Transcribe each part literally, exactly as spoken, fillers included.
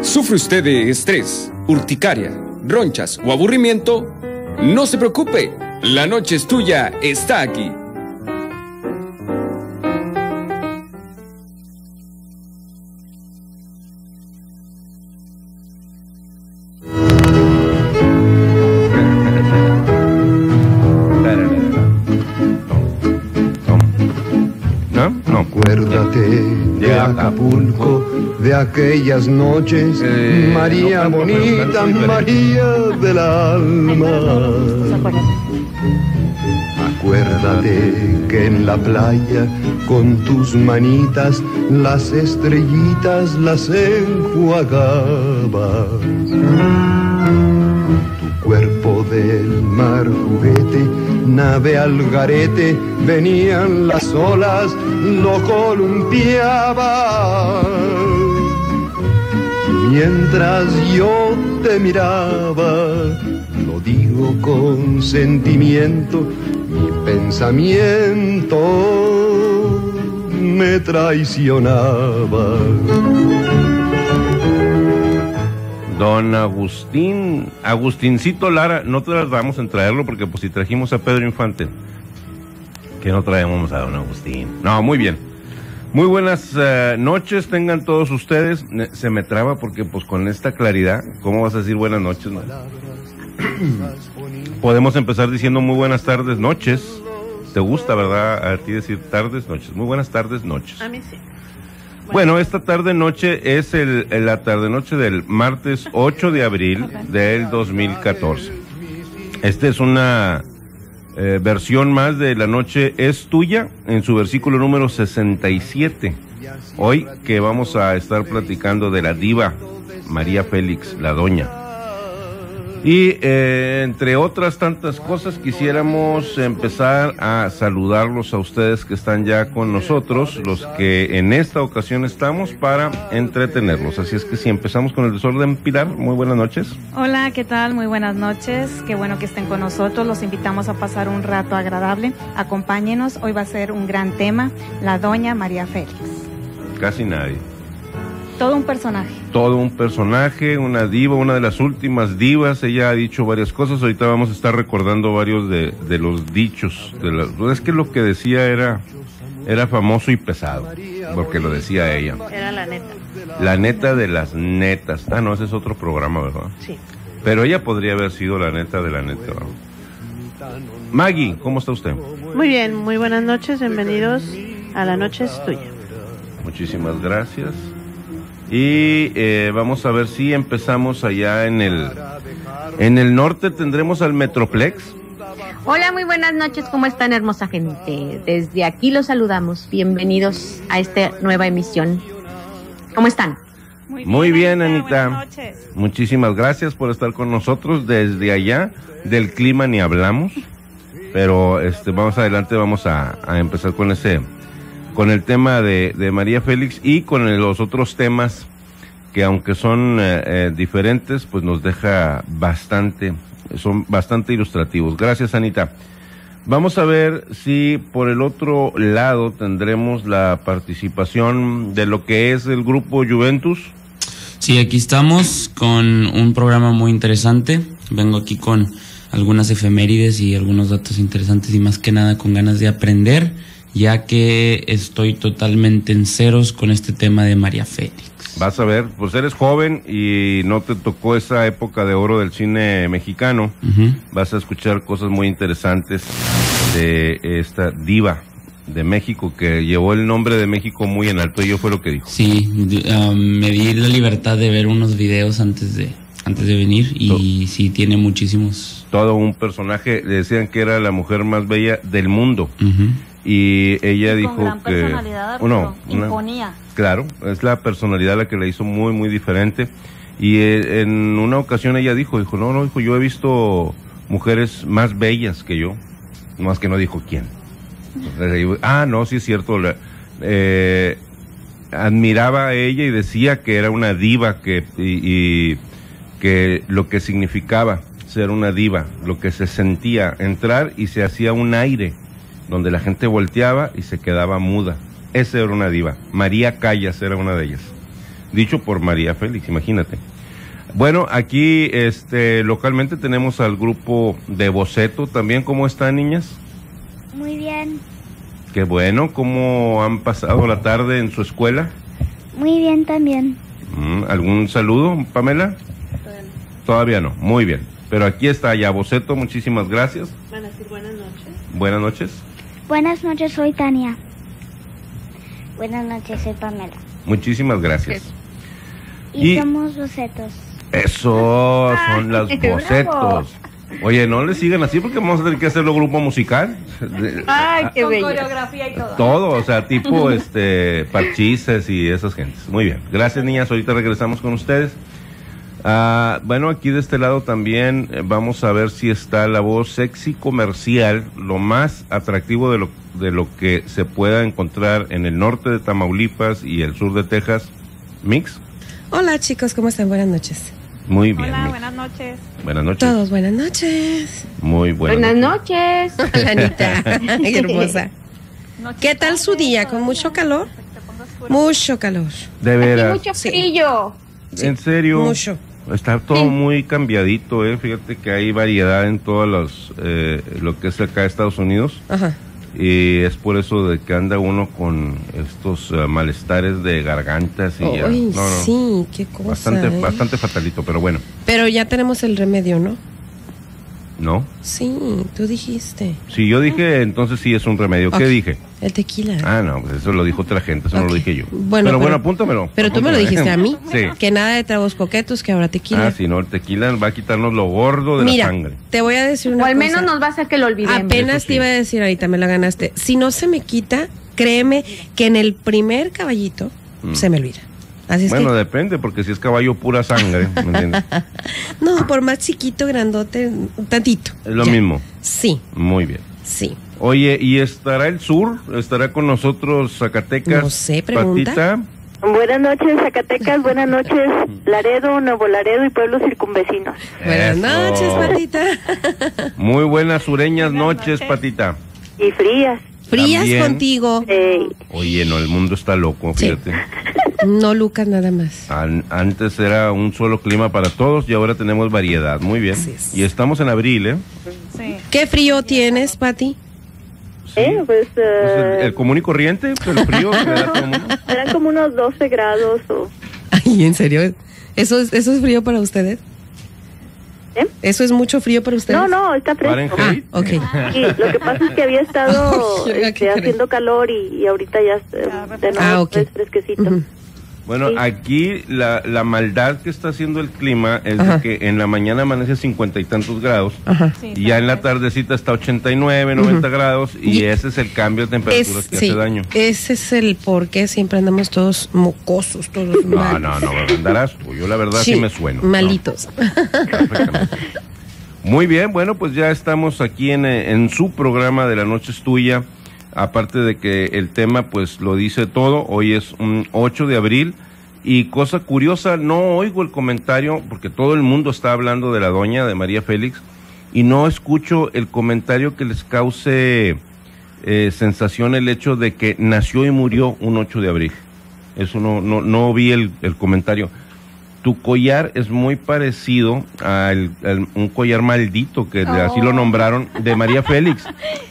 ¿Sufre usted de estrés, urticaria, ronchas o aburrimiento? No se preocupe, La Noche es Tuya está aquí. Acapulco, de aquellas noches, eh, María no, bonita, no, María del alma. Acuérdate que en la playa con tus manitas las estrellitas las enjuagabas. Tu cuerpo del mar juguete, nave al garete, venían las olas, lo columpiaba. Mientras yo te miraba, lo digo con sentimiento, mi pensamiento me traicionaba. Don Agustín, Agustincito Lara, no tardamos en traerlo porque pues si trajimos a Pedro Infante, que no traemos a don Agustín. No, muy bien. Muy buenas uh, noches, tengan todos ustedes. Se me traba porque pues con esta claridad, ¿cómo vas a decir buenas noches? No? Podemos empezar diciendo muy buenas tardes, noches. ¿Te gusta, verdad, a ti decir tardes, noches? Muy buenas tardes, noches. A mí sí. Bueno, esta tarde-noche es el, la tarde-noche del martes ocho de abril del dos mil catorce. Esta es una eh, versión más de La Noche es Tuya, en su versículo número sesenta y siete. Hoy que vamos a estar platicando de la diva María Félix, la doña. Y eh, entre otras tantas cosas, quisiéramos empezar a saludarlos a ustedes que están ya con nosotros, los que en esta ocasión estamos para entretenerlos. Así es que si empezamos con el desorden, Pilar, muy buenas noches. Hola, ¿qué tal? Muy buenas noches. Qué bueno que estén con nosotros. Los invitamos a pasar un rato agradable. Acompáñenos. Hoy va a ser un gran tema, la doña María Félix. Casi nadie. Todo un personaje. Todo un personaje, una diva, una de las últimas divas. Ella ha dicho varias cosas. Ahorita vamos a estar recordando varios de, de los dichos. De la, es que lo que decía era, era famoso y pesado, porque lo decía ella. Era la neta. La neta de las netas. Ah, no, ese es otro programa, ¿verdad? Sí. Pero ella podría haber sido la neta de la neta, ¿verdad? Maggie, ¿cómo está usted? Muy bien, muy buenas noches. Bienvenidos a La Noche es Tuya. Muchísimas gracias. Y eh, vamos a ver si empezamos allá en el en el norte, tendremos al Metroplex. Hola, muy buenas noches, ¿cómo están, hermosa gente? Desde aquí los saludamos, bienvenidos a esta nueva emisión. ¿Cómo están? Muy bien, Muy bien Anita, buenas noches. Muchísimas gracias por estar con nosotros desde allá. Del clima ni hablamos, pero este vamos adelante, vamos a, a empezar con ese... con el tema de, de María Félix y con el, los otros temas que aunque son eh, eh, diferentes, pues nos deja bastante, son bastante ilustrativos. Gracias, Anita. Vamos a ver si por el otro lado tendremos la participación de lo que es el grupo Juventus. Sí, aquí estamos con un programa muy interesante. Vengo aquí con algunas efemérides y algunos datos interesantes y más que nada con ganas de aprender, ya que estoy totalmente en ceros con este tema de María Félix. Vas a ver, pues eres joven y no te tocó esa época de oro del cine mexicano. Uh-huh. Vas a escuchar cosas muy interesantes de esta diva de México que llevó el nombre de México muy en alto y yo fue lo que dijo. Sí, uh, me di la libertad de ver unos videos antes de antes de venir y todo, sí tiene muchísimos. Todo un personaje, le decían que era la mujer más bella del mundo. Uh-huh. Y ella y dijo gran que personalidad, uno, una, imponía. Claro, es la personalidad la que la hizo muy muy diferente y eh, en una ocasión ella dijo, dijo, no, no, dijo, yo he visto mujeres más bellas que yo, más que no dijo quién. Entonces, ah, no, sí es cierto, la, eh, admiraba a ella y decía que era una diva que y, y que lo que significaba ser una diva, lo que se sentía entrar y se hacía un aire donde la gente volteaba y se quedaba muda. Esa era una diva. María Callas era una de ellas. dicho por María Félix, imagínate. Bueno, aquí este, localmente tenemos al grupo de Boceto también. ¿Cómo están, niñas? Muy bien. Qué bueno. ¿Cómo han pasado la tarde en su escuela? Muy bien también. ¿Algún saludo, Pamela? Bueno. Todavía no, muy bien. Pero aquí está ya Boceto, muchísimas gracias. Van a decir buenas noches. Buenas noches. Buenas noches, soy Tania. Buenas noches, soy Pamela. Muchísimas gracias. Y, y somos Bocetos. Eso, son las Bocetos. Oye, no le sigan así porque vamos a tener que hacerlo grupo musical. Ay, qué bello. Con coreografía y todo. Todo, o sea, tipo este parchices y esas gentes. Muy bien, gracias, niñas, ahorita regresamos con ustedes. Uh, bueno, aquí de este lado también vamos a ver si está la voz sexy comercial, lo más atractivo de lo, de lo que se pueda encontrar en el norte de Tamaulipas y el sur de Texas. Mix. Hola, chicos, ¿cómo están? Buenas noches. Muy bien. Hola, Mix. Buenas noches. Buenas noches. Todos, buenas noches. Muy buenas. Buenas noches. noches. Hola, Anita. Qué hermosa. Noche. ¿Qué tal su día? ¿Con mucho calor? Mucho calor. De veras. Aquí mucho frío. Sí. En serio. Mucho. Está todo muy cambiadito, ¿eh? Fíjate que hay variedad en todas las, eh, lo que es acá de Estados Unidos. Ajá. Y es por eso de que anda uno con estos uh, malestares de gargantas y oh, ya. Ay, no, no. Sí, qué cosa. Bastante, eh. bastante fatalito, pero bueno. Pero ya tenemos el remedio, ¿no? ¿No? Sí, tú dijiste. Sí, yo dije, entonces sí es un remedio. Okay. ¿Qué dije? El tequila. Ah, no, pues eso lo dijo otra gente, eso okay. no lo dije yo. Bueno, pero, pero bueno, apúntamelo. Pero apúntamelo. Tú me lo dijiste a mí, sí. Que nada de tragos coquetos, que habrá tequila. Ah, sí, no, el tequila va a quitarnos lo gordo de Mira, la sangre. Te voy a decir una cosa. O al menos cosa. Nos va a hacer que lo olvidemos. Apenas sí. te iba a decir ahorita, me la ganaste. Si no se me quita, créeme que en el primer caballito mm. se me olvida. Así es bueno, que... depende, porque si es caballo pura sangre, ¿me entiendes? No, por más chiquito, grandote, tantito. ¿Es lo ya. mismo? Sí. Muy bien. Sí. Oye, ¿y estará el sur? ¿Estará con nosotros Zacatecas? No sé, pregunta. Patita. Buenas noches, Zacatecas, buenas noches, Laredo, Nuevo Laredo y pueblos circunvecinos. Buenas Eso. noches, Patita. Muy buenas sureñas buenas noches, noches, Patita. Y frías. Frías También. contigo. Sí. Oye, no, el mundo está loco, fíjate. Sí. No, Lucas, nada más. An antes era un solo clima para todos y ahora tenemos variedad. Muy bien. Es. Y estamos en abril, ¿eh? Sí. ¿Qué frío tienes, Pati? Sí. Eh, pues, uh... pues el, el común y corriente, pero frío. Eran como unos doce grados. O... Ay, ¿en serio? ¿Eso es, eso es frío para ustedes? ¿Eh? ¿Eso es mucho frío para ustedes? No, no, está fresco. Ah, okay. Sí, lo que pasa es que había estado oh, este, haciendo calor y, y ahorita ya ah, de nuevo ah, okay. es fresquecito. Uh-huh. Bueno, sí. Aquí la, la maldad que está haciendo el clima es de que en la mañana amanece cincuenta y tantos grados sí, y ya en la tardecita está ochenta y nueve, noventa uh-huh. grados y, y ese es el cambio de temperatura es, que sí, hace daño. Ese es el por qué siempre andamos todos mocosos, todos No, malos. no, no, andarás tú, yo la verdad sí, sí me sueno. Malitos. ¿No? Muy bien, bueno, pues ya estamos aquí en, en su programa de La Noche es Tuya. Aparte de que el tema pues lo dice todo, hoy es un ocho de abril y cosa curiosa, no oigo el comentario porque todo el mundo está hablando de la doña, de María Félix, y no escucho el comentario que les cause eh, sensación el hecho de que nació y murió un ocho de abril. Eso no, no, no vi el, el comentario. Tu collar es muy parecido a el, el, un collar maldito, que oh. así lo nombraron, de María Félix.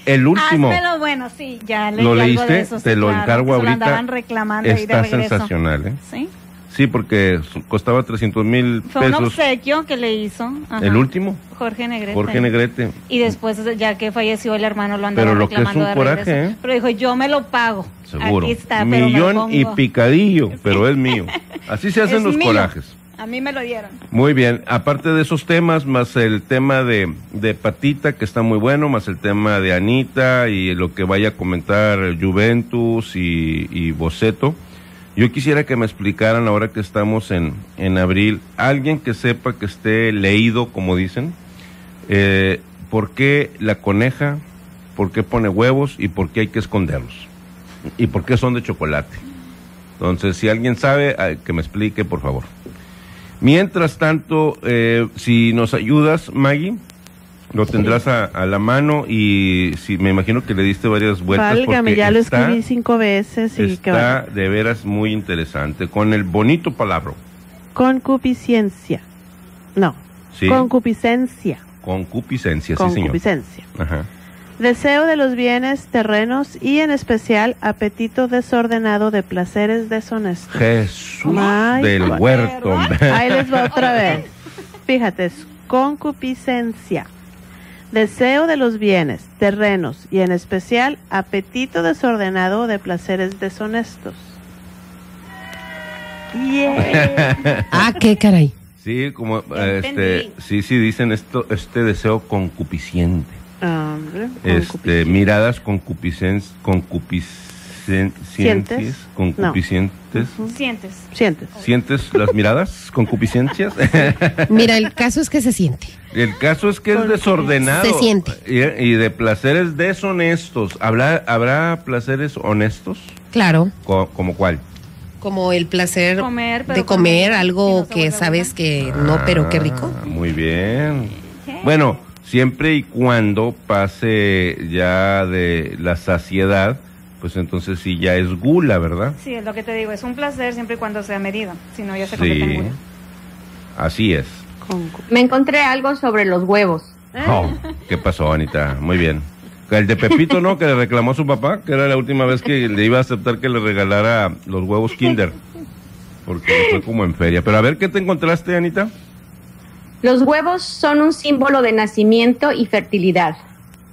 El último. Házmelo bueno, sí, ya leí ¿Lo leíste? Algo de eso, te sí, lo claro, encargo ahorita. Lo andaban reclamando está ahí de sensacional, ¿eh? Sí. Sí, porque costaba trescientos mil pesos. Fue un obsequio que le hizo. Ajá. ¿El último? Jorge Negrete. Jorge Negrete. Y después, ya que falleció el hermano, lo andaba reclamando. Pero lo que es un coraje, ¿eh? Pero dijo, yo me lo pago. Seguro. Aquí está, pero millón y picadillo, pero es mío. Así se hacen es los mío. corajes. A mí me lo dieron. Muy bien, aparte de esos temas, más el tema de, de Patita, que está muy bueno, más el tema de Anita y lo que vaya a comentar Juventus y, y Boceto. Yo quisiera que me explicaran, ahora que estamos en, en abril, alguien que sepa, que esté leído, como dicen, eh, por qué la coneja, por qué pone huevos y por qué hay que esconderlos, y por qué son de chocolate. Entonces, si alguien sabe, que me explique, por favor. Mientras tanto, eh, si nos ayudas, Maggie, Lo tendrás sí. a, a la mano y si sí, me imagino que le diste varias vueltas. Válgame, ya lo está, escribí cinco veces. Y está que... de veras muy interesante, con el bonito palabra. Concupiscencia. No, sí. concupiscencia. Concupiscencia, sí, señor. Concupiscencia. Ajá. Deseo de los bienes, terrenos y en especial apetito desordenado de placeres deshonestos. Jesús My del God. Huerto. Ahí les va otra vez. Fíjate, es concupiscencia. Deseo de los bienes, terrenos y en especial apetito desordenado de placeres deshonestos. Yeah. Ah, qué caray. Sí, como este, sí, sí dicen esto, este deseo concupisciente. Hombre, este, miradas concupiscentes, concupiscentes, concupiscentes, no. uh-huh. sientes, sientes, sientes las miradas concupiscencias. Mira, el caso es que se siente. El caso es que es desordenado. Se siente. Y, y de placeres deshonestos. ¿Habrá, habrá placeres honestos? Claro. Co ¿Como cuál? Como el placer comer, de comer algo si no que sabes que ah, no, pero qué rico. Muy bien. ¿Qué? Bueno. Siempre y cuando pase ya de la saciedad, pues entonces sí ya es gula, ¿verdad? Sí, es lo que te digo, es un placer siempre y cuando sea medida, si no ya se convierte en gula. Así es. Me encontré algo sobre los huevos. Oh, ¿qué pasó, Anita? Muy bien. El de Pepito, ¿no? Que le reclamó a su papá, que era la última vez que le iba a aceptar que le regalara los huevos Kinder, porque fue como en feria. Pero a ver, ¿qué te encontraste, Anita? Los huevos son un símbolo de nacimiento y fertilidad.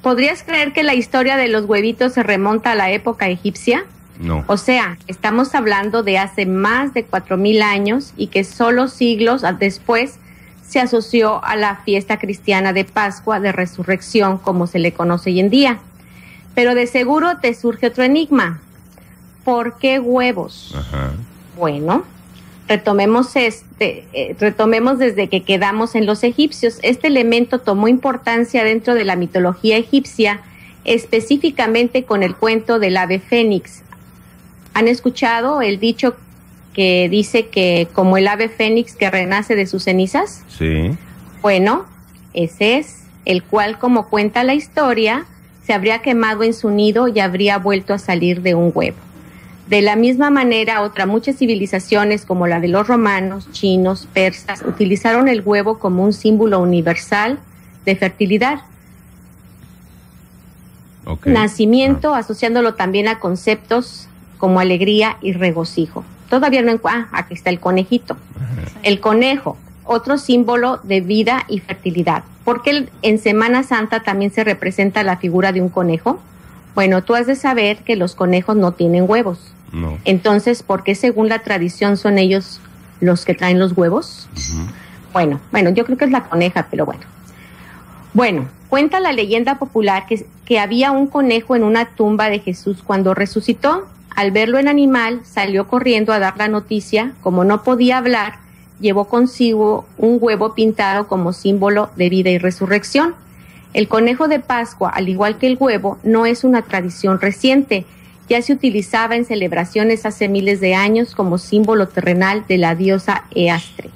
¿Podrías creer que la historia de los huevitos se remonta a la época egipcia? No. O sea, estamos hablando de hace más de cuatro mil años y que solo siglos después se asoció a la fiesta cristiana de Pascua de Resurrección, como se le conoce hoy en día. Pero de seguro te surge otro enigma. ¿Por qué huevos? Ajá. Bueno... Retomemos, este, eh, retomemos desde que quedamos en los egipcios. Este elemento tomó importancia dentro de la mitología egipcia, específicamente con el cuento del ave fénix. ¿Han escuchado el dicho que dice que como el ave fénix que renace de sus cenizas? Sí. Bueno, ese es, el cual, como cuenta la historia, se habría quemado en su nido y habría vuelto a salir de un huevo. De la misma manera, otras muchas civilizaciones como la de los romanos, chinos, persas, utilizaron el huevo como un símbolo universal de fertilidad. Okay. Nacimiento, ah. asociándolo también a conceptos como alegría y regocijo. Todavía no encuentro... Ah, aquí está el conejito. Uh-huh. El conejo, otro símbolo de vida y fertilidad. ¿Por qué en Semana Santa también se representa la figura de un conejo? Bueno, tú has de saber que los conejos no tienen huevos. No. Entonces, ¿por qué según la tradición son ellos los que traen los huevos? Uh-huh. Bueno, bueno, yo creo que es la coneja, pero bueno. Bueno, cuenta la leyenda popular que, que había un conejo en una tumba de Jesús cuando resucitó. Al verlo en animal, salió corriendo a dar la noticia. Como no podía hablar, llevó consigo un huevo pintado como símbolo de vida y resurrección. El conejo de Pascua, al igual que el huevo, no es una tradición reciente. Ya se utilizaba en celebraciones hace miles de años como símbolo terrenal de la diosa Eastre,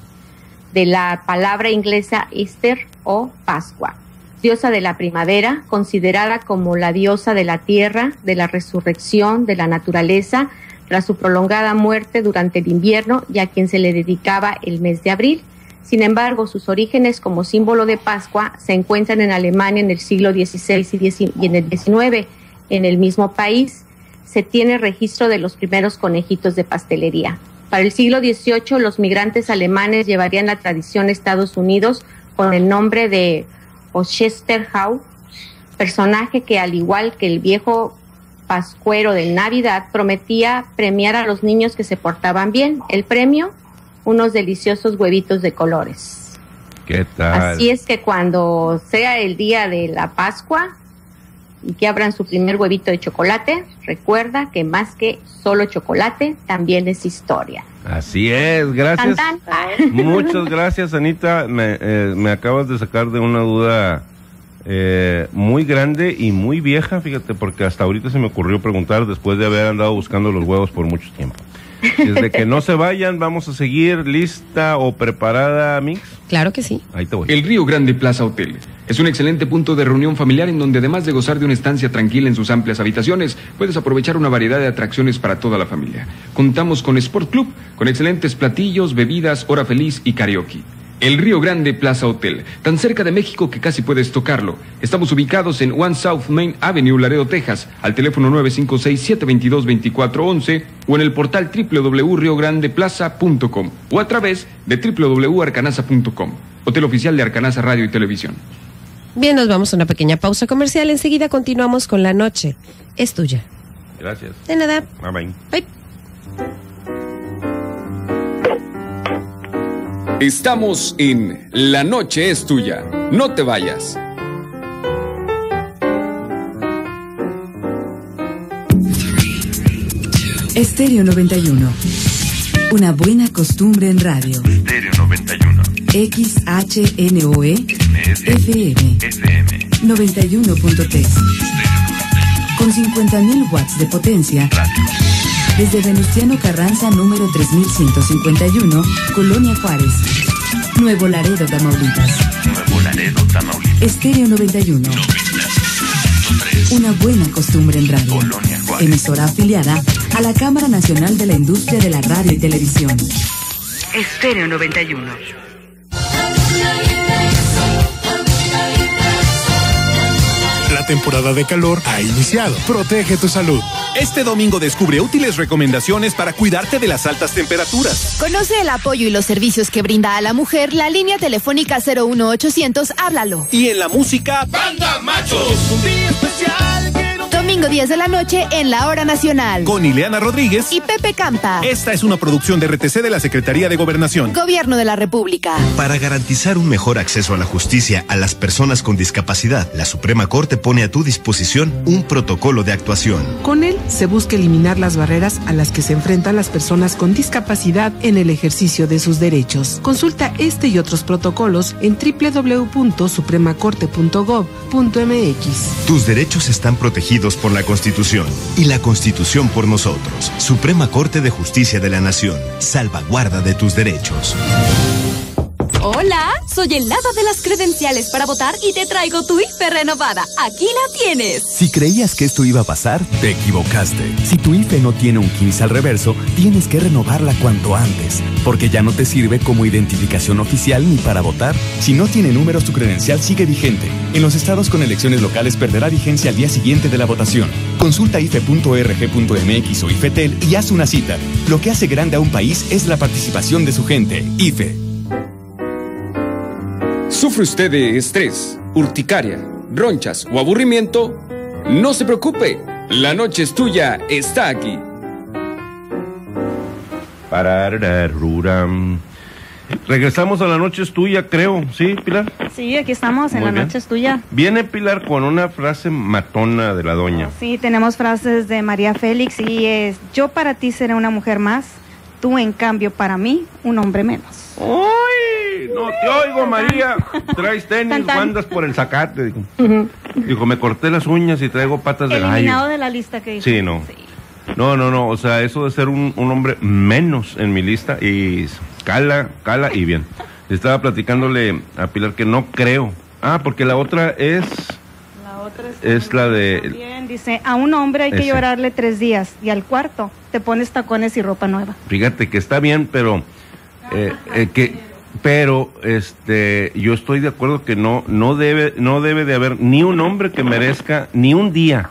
de la palabra inglesa Easter o Pascua, diosa de la primavera, considerada como la diosa de la tierra, de la resurrección, de la naturaleza, tras su prolongada muerte durante el invierno y a quien se le dedicaba el mes de abril. Sin embargo, sus orígenes como símbolo de Pascua se encuentran en Alemania en el siglo dieciséis y en el diecinueve. En el mismo país se tiene registro de los primeros conejitos de pastelería. Para el siglo dieciocho, los migrantes alemanes llevarían la tradición a Estados Unidos con el nombre de Osterhaus, personaje que, al igual que el viejo pascuero de Navidad, prometía premiar a los niños que se portaban bien. El premio... unos deliciosos huevitos de colores. ¿Qué tal? Así es que cuando sea el día de la Pascua y que abran su primer huevito de chocolate, recuerda que más que solo chocolate, también es historia. Así es, gracias. Tan, tan. Muchas gracias, Anita. Me, eh, me acabas de sacar de una duda eh, muy grande y muy vieja, fíjate, porque hasta ahorita se me ocurrió preguntar después de haber andado buscando los huevos por mucho tiempo. Desde que no se vayan, vamos a seguir. ¿Lista o preparada, Mix? Claro que sí. Ahí te voy. El Río Grande Plaza Hotel es un excelente punto de reunión familiar en donde, además de gozar de una estancia tranquila en sus amplias habitaciones, puedes aprovechar una variedad de atracciones para toda la familia. Contamos con Sport Club, con excelentes platillos, bebidas, hora feliz y karaoke. El Río Grande Plaza Hotel, tan cerca de México que casi puedes tocarlo. Estamos ubicados en One South Main Avenue, Laredo, Texas, al teléfono nueve cinco seis, siete dos dos, dos cuatro uno uno o en el portal doble u doble u doble u punto rio grande plaza punto com o a través de doble u doble u doble u punto arcanaza punto com. Hotel oficial de Arcanaza Radio y Televisión. Bien, nos vamos a una pequeña pausa comercial. Enseguida continuamos con La Noche es Tuya. Gracias. De nada. Bye. Bye. Estamos en La Noche es Tuya. No te vayas. Estéreo noventa y uno. Una buena costumbre en radio. Estéreo noventa y uno. X H N O E F M. F M. noventa y uno punto tres. Con cincuenta mil watts de potencia. Radio. Desde Venustiano Carranza, número tres mil ciento cincuenta y uno, Colonia Juárez, Nuevo Laredo, Tamaulipas. Nuevo Laredo, Tamaulipas. Estéreo noventa y uno. noventa y uno punto tres. Una buena costumbre en radio. Colonia Juárez. Emisora afiliada a la Cámara Nacional de la Industria de la Radio y Televisión. Estéreo noventa y uno. La temporada de calor ha iniciado. Protege tu salud. Este domingo descubre útiles recomendaciones para cuidarte de las altas temperaturas. Conoce el apoyo y los servicios que brinda a la mujer la línea telefónica cero uno ochocientos Háblalo. Y en la música, Banda Machos. Un día especial. Domingo diez de la noche en la Hora Nacional. Con Ileana Rodríguez y Pepe Campa. Esta es una producción de R T C de la Secretaría de Gobernación. Gobierno de la República. Para garantizar un mejor acceso a la justicia a las personas con discapacidad, la Suprema Corte pone a tu disposición un protocolo de actuación. Con él se busca eliminar las barreras a las que se enfrentan las personas con discapacidad en el ejercicio de sus derechos. Consulta este y otros protocolos en doble u doble u doble u punto suprema corte punto gob punto m x. Tus derechos están protegidos por la Constitución y la Constitución por nosotros. Suprema Corte de Justicia de la Nación, salvaguarda de tus derechos. Hola, soy el Lava de las credenciales para votar y te traigo tu I F E renovada. Aquí la tienes. Si creías que esto iba a pasar, te equivocaste. Si tu I F E no tiene un quince al reverso, tienes que renovarla cuanto antes, porque ya no te sirve como identificación oficial ni para votar. Si no tiene números, tu credencial sigue vigente. En los estados con elecciones locales perderá vigencia al día siguiente de la votación. Consulta i f e punto org punto m x o IFETEL y haz una cita. Lo que hace grande a un país es la participación de su gente. I F E. ¿Sufre usted de estrés, urticaria, ronchas o aburrimiento? No se preocupe, La Noche es Tuya está aquí. Parararuram. Regresamos a La Noche es Tuya, creo, ¿sí, Pilar? Sí, aquí estamos en Muy La bien. Noche es Tuya. Viene Pilar con una frase matona de la doña. Sí, tenemos frases de María Félix y es: yo para ti seré una mujer más, tú en cambio para mí un hombre menos. ¡Uy! No te oigo, María. Traes tenis, bandas por el zacate. Dijo. Uh-huh. Dijo, me corté las uñas y traigo patas de gallo. Eliminado de la lista que dijo. Sí, no. Sí. No, no, no. O sea, eso de ser un, un hombre menos en mi lista y cala, cala y bien. Estaba platicándole a Pilar que no creo. Ah, porque la otra es... La otra es... Es la de... Bien, dice, a un hombre hay que ese. llorarle tres días y al cuarto te pones tacones y ropa nueva. Fíjate que está bien, pero... Eh, eh, que... Pero este yo estoy de acuerdo que no no debe no debe de haber ni un hombre que merezca ni un día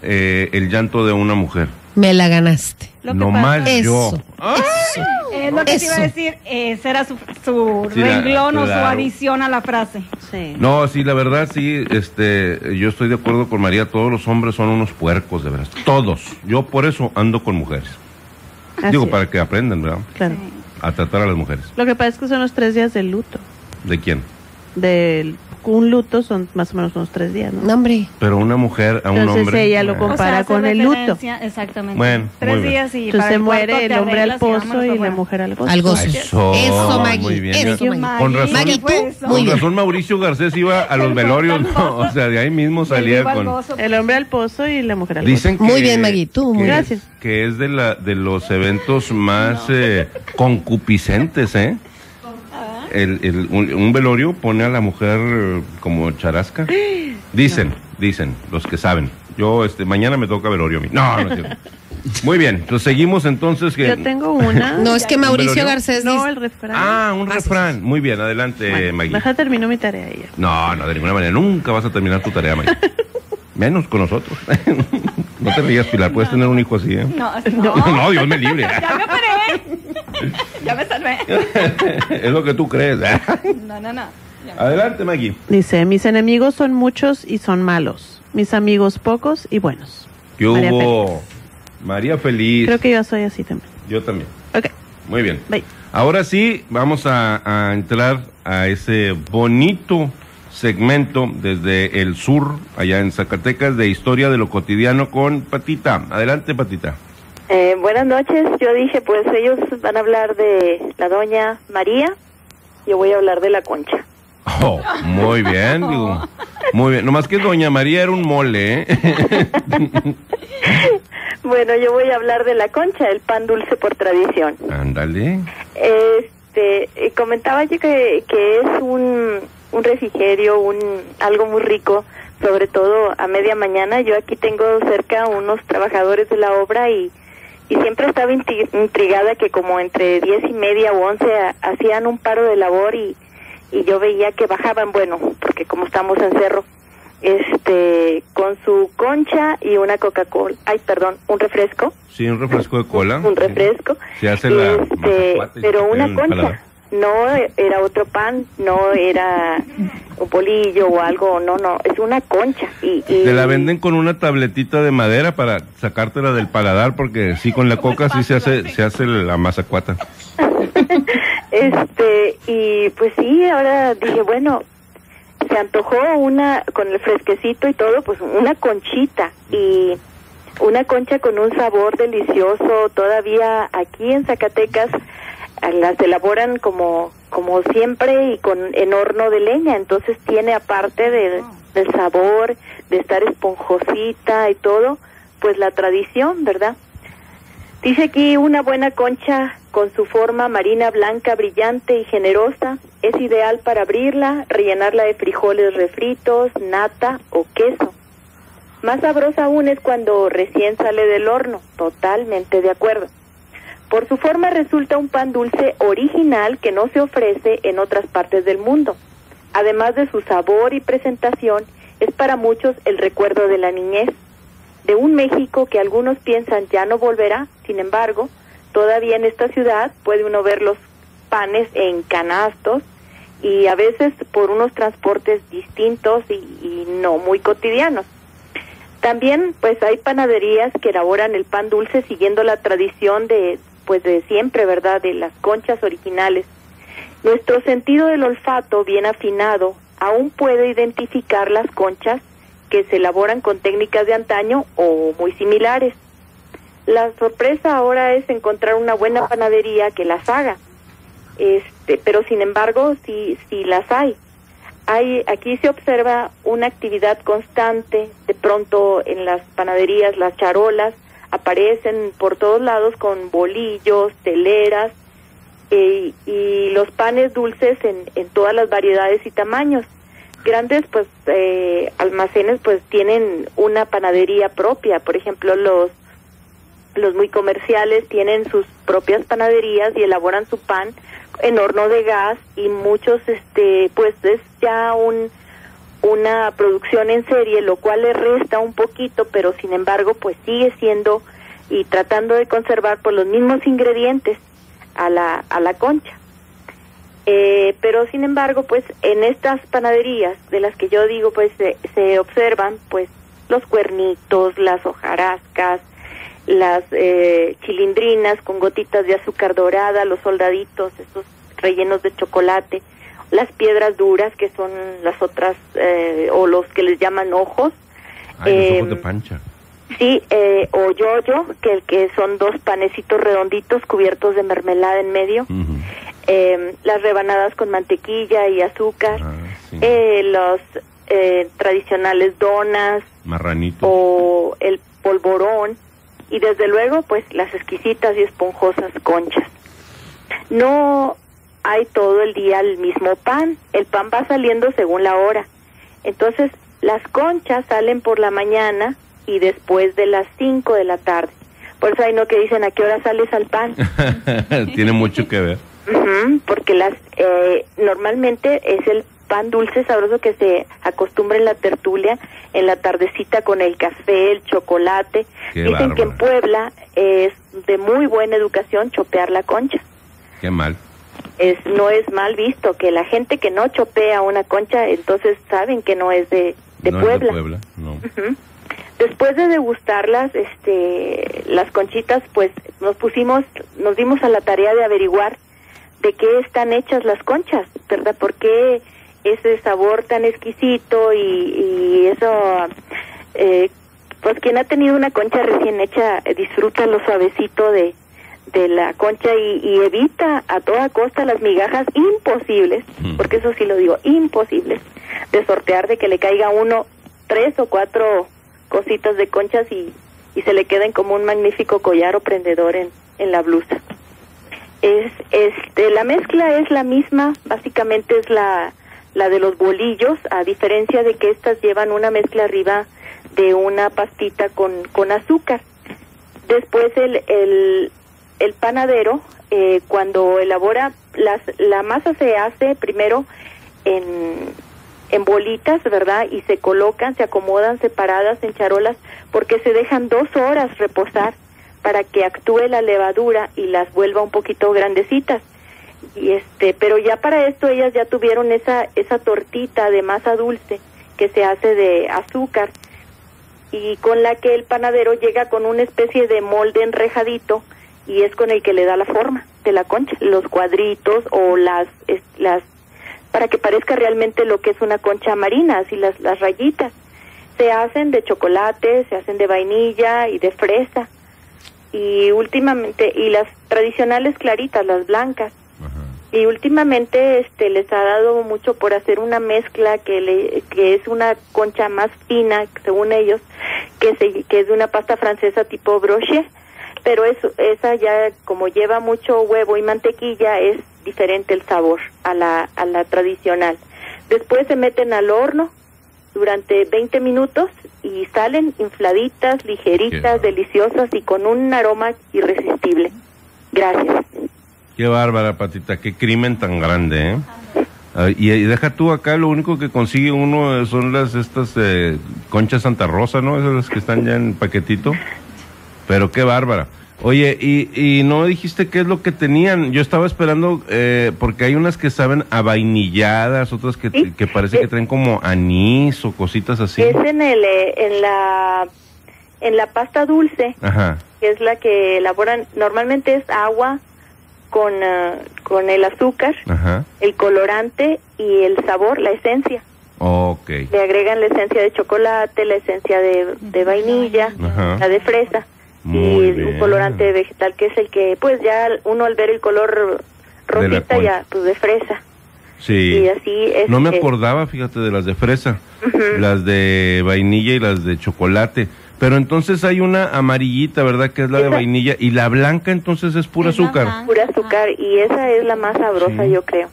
eh, el llanto de una mujer. Me la ganaste. No más yo. Eso, es lo que te iba a decir. Ese era su, su sí, renglón la, claro. o su adición a la frase. Sí. No, sí, la verdad, sí. este Yo estoy de acuerdo con María. Todos los hombres son unos puercos, de verdad. Todos. Yo por eso ando con mujeres. Así Digo, es. para que aprendan, ¿verdad? Claro. A tratar a las mujeres. Lo que pasa es que son los tres días de luto. ¿De quién? de un luto son más o menos unos tres días, ¿no? Hombre. Pero una mujer a un entonces hombre. Entonces ella lo compara, o sea, con el luto. Exactamente. Bueno, tres días y entonces se muere el hombre al pozo y la mujer al gozo. Al gozo. Eso, eso Magui. Muy bien. Eso, Magui. Con razón, Magui, ¿tú? Con razón Mauricio Garcés iba a los velorios, ¿no? O sea, de ahí mismo salía con... El hombre al pozo y la mujer al gozo. Dicen que... Muy bien, Magui, tú. Muy gracias. Es, que es de, la, de los eventos más no. eh, concupiscentes, ¿eh? El, el, un, un velorio pone a la mujer como charasca. Dicen, no. dicen, los que saben. Yo, este, mañana me toca velorio a mí. No, no, no. Muy bien, entonces seguimos entonces. Que... Yo tengo una. No, es que Mauricio Garcés. No, el refrán. Ah, un refrán. Muy bien, adelante, bueno, Magui. Deja terminó mi tarea ella. No, no, de ninguna manera. Nunca vas a terminar tu tarea, Magui. Menos con nosotros. No te rías, Pilar, puedes no. tener un hijo así, ¿eh? No, no, no, Dios me libre. Ya me paré. Ya me salvé. Es lo que tú crees, ¿eh? No, no, no. Adelante, Maggie. Dice, mis enemigos son muchos y son malos. Mis amigos pocos y buenos. ¿Qué María hubo? Félix. María Feliz. Creo que yo soy así también. Yo también. Ok. Muy bien. Bye. Ahora sí, vamos a, a entrar a ese bonito... segmento desde el sur, allá en Zacatecas, de Historia de lo Cotidiano con Patita. Adelante, Patita. Eh, buenas noches. Yo dije, pues ellos van a hablar de la doña María, yo voy a hablar de la Concha. Oh, muy bien, digo, muy bien. Nomás que doña María era un mole, ¿eh? Bueno, yo voy a hablar de la Concha, el pan dulce por tradición. Ándale. Este, comentaba yo que, que es un... un refrigerio, un algo muy rico, sobre todo a media mañana. Yo aquí tengo cerca unos trabajadores de la obra y, y siempre estaba intrigada que como entre diez y media o once a, hacían un paro de labor y, y yo veía que bajaban, bueno, porque como estamos en cerro, este, con su concha y una Coca-Cola, ay, perdón, un refresco. Sí, un refresco de cola. Un, un refresco. Sí. Se hace la este, pero una concha. Palabra. No era otro pan, no era un bolillo o algo, no, no, es una concha. Y, y... Te la venden con una tabletita de madera para sacártela del paladar, porque sí, con la coca sí se hace se hace la mazacuata. Este, y pues sí, ahora dije, bueno, se antojó una, con el fresquecito y todo, pues una conchita, y una concha con un sabor delicioso. Todavía aquí en Zacatecas las elaboran como como siempre y con en horno de leña, entonces tiene aparte del, del sabor, de estar esponjosita y todo, pues la tradición, ¿verdad? Dice aquí, una buena concha con su forma marina blanca, brillante y generosa, es ideal para abrirla, rellenarla de frijoles refritos, nata o queso. Más sabrosa aún es cuando recién sale del horno, totalmente de acuerdo. Por su forma resulta un pan dulce original que no se ofrece en otras partes del mundo. Además de su sabor y presentación, es para muchos el recuerdo de la niñez, de un México que algunos piensan ya no volverá. Sin embargo, todavía en esta ciudad puede uno ver los panes en canastos y a veces por unos transportes distintos y, y no muy cotidianos. También pues hay panaderías que elaboran el pan dulce siguiendo la tradición de... pues de siempre, ¿verdad?, de las conchas originales. Nuestro sentido del olfato, bien afinado, aún puede identificar las conchas que se elaboran con técnicas de antaño o muy similares. La sorpresa ahora es encontrar una buena panadería que las haga, este, pero sin embargo, sí, sí las hay. Hay, aquí se observa una actividad constante, de pronto en las panaderías, las charolas, aparecen por todos lados con bolillos, teleras eh, y los panes dulces en, en todas las variedades y tamaños. Grandes pues eh, almacenes pues tienen una panadería propia, por ejemplo los, los muy comerciales tienen sus propias panaderías y elaboran su pan en horno de gas y muchos este pues es ya un... una producción en serie, lo cual le resta un poquito, pero sin embargo, pues sigue siendo y tratando de conservar por los mismos ingredientes a la a la concha. Eh, pero sin embargo, pues en estas panaderías de las que yo digo, pues se, se observan pues los cuernitos, las hojarascas, las eh, chilindrinas con gotitas de azúcar dorada, los soldaditos, estos rellenos de chocolate. las piedras duras, que son las otras, eh, o los que les llaman ojos. Ay, eh, los ojos de pancha. Sí, eh, o yoyo, que, que son dos panecitos redonditos cubiertos de mermelada en medio. Uh-huh. eh, las rebanadas con mantequilla y azúcar. Ah, sí. eh, los eh, tradicionales donas. Marranitos. O el polvorón. Y desde luego, pues, las exquisitas y esponjosas conchas. No hay todo el día el mismo pan. El pan va saliendo según la hora. Entonces, las conchas salen por la mañana y después de las cinco de la tarde. Por eso hay no que dicen, ¿a qué hora sales al pan? Tiene mucho que ver. Uh-huh, porque las eh, normalmente es el pan dulce sabroso que se acostumbra en la tertulia, en la tardecita con el café, el chocolate. Qué Dicen bárbaro. Que en Puebla es de muy buena educación chopear la concha. Qué mal. Es, no es mal visto que la gente que no chopea una concha, entonces saben que no es de, de no Puebla. No es de Puebla, no. Uh-huh. Después de degustarlas, este, las conchitas, pues nos pusimos, nos dimos a la tarea de averiguar de qué están hechas las conchas, ¿verdad? ¿Por qué ese sabor tan exquisito y, y eso? Eh, pues quien ha tenido una concha recién hecha disfruta lo suavecito de, de la concha y, y evita a toda costa las migajas imposibles, porque eso sí lo digo, imposibles, de sortear, de que le caiga uno tres o cuatro cositas de conchas y, y se le queden como un magnífico collar o prendedor en, en la blusa. Es, este, la mezcla es la misma, básicamente es la, la de los bolillos, a diferencia de que estas llevan una mezcla arriba de una pastita con, con azúcar. Después el, el, el panadero, eh, cuando elabora, las, la masa se hace primero en... en bolitas, ¿verdad? Y se colocan, se acomodan separadas en charolas, porque se dejan dos horas reposar para que actúe la levadura y las vuelva un poquito grandecitas. Y este, pero ya para esto ellas ya tuvieron esa esa tortita de masa dulce que se hace de azúcar y con la que el panadero llega con una especie de molde enrejadito y es con el que le da la forma de la concha, los cuadritos o las las para que parezca realmente lo que es una concha marina, así las, las rayitas. Se hacen de chocolate, se hacen de vainilla y de fresa. Y últimamente, y las tradicionales claritas, las blancas. Uh-huh. Y últimamente este les ha dado mucho por hacer una mezcla que le que es una concha más fina, según ellos, que se que es de una pasta francesa tipo brochet, pero es, esa ya como lleva mucho huevo y mantequilla es diferente el sabor a la a la tradicional. Después se meten al horno durante veinte minutos y salen infladitas, ligeritas, deliciosas y con un aroma irresistible. Gracias. Qué bárbara, Patita, qué crimen tan grande, ¿eh? Ah, y, y deja tú acá, lo único que consigue uno son las estas eh, conchas Santa Rosa, ¿no? Esas las que están ya en paquetito. Pero qué bárbara. Oye, y, y no dijiste qué es lo que tenían. Yo estaba esperando, eh, porque hay unas que saben a vainilladas, otras que, sí, que parece es, que traen como anís o cositas así. Es en el, en la, en la pasta dulce. Ajá. Que es la que elaboran, normalmente es agua con, uh, con el azúcar, ajá, el colorante y el sabor, la esencia. Okay. Le agregan la esencia de chocolate, la esencia de, de vainilla, ajá, la de fresa. Muy y bien. Un colorante vegetal que es el que, pues ya uno al ver el color rosita ya, pues de fresa. Sí. Y así es. No me acordaba, fíjate, de las de fresa, uh-huh, las de vainilla y las de chocolate. Pero entonces hay una amarillita, ¿verdad? Que es la esa, de vainilla. Y la blanca entonces es pura es azúcar. Blanca. Pura azúcar. Y esa es la más sabrosa, sí, yo creo.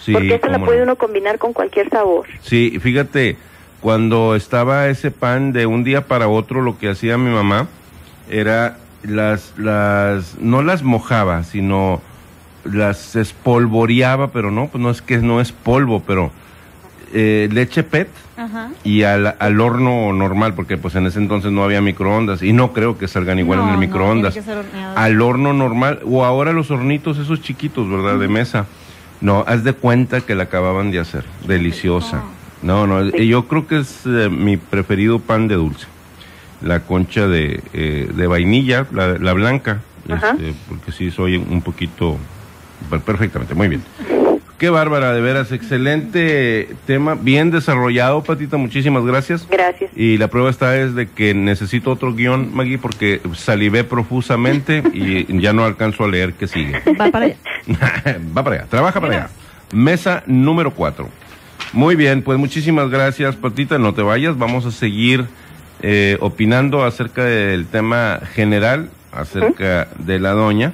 Sí, porque esta la puede no? uno combinar con cualquier sabor. Sí, fíjate, cuando estaba ese pan de un día para otro, lo que hacía mi mamá era las, las, no las mojaba, sino las espolvoreaba, pero no, pues no es que no es polvo, pero eh, leche P E T. Ajá. Y al, al horno normal, porque pues en ese entonces no había microondas, y no creo que salgan igual no, en el microondas, no, al horno normal, o ahora los hornitos esos chiquitos, ¿verdad?, uh-huh, de mesa, no, haz de cuenta que la acababan de hacer, deliciosa, no, no, yo creo que es eh, mi preferido pan de dulce. La concha de, eh, de vainilla, la, la blanca, este, porque sí soy un poquito, perfectamente, muy bien. Qué bárbara, de veras, excelente tema, bien desarrollado, Patita, muchísimas gracias. Gracias. Y la prueba está es de que necesito otro guión, Maggie, porque salivé profusamente y ya no alcanzo a leer qué sigue. Va para allá. Va para allá, trabaja para allá. Mesa número cuatro. Muy bien, pues muchísimas gracias, Patita, no te vayas, vamos a seguir eh, opinando acerca del tema general, acerca ¿Mm? de la doña.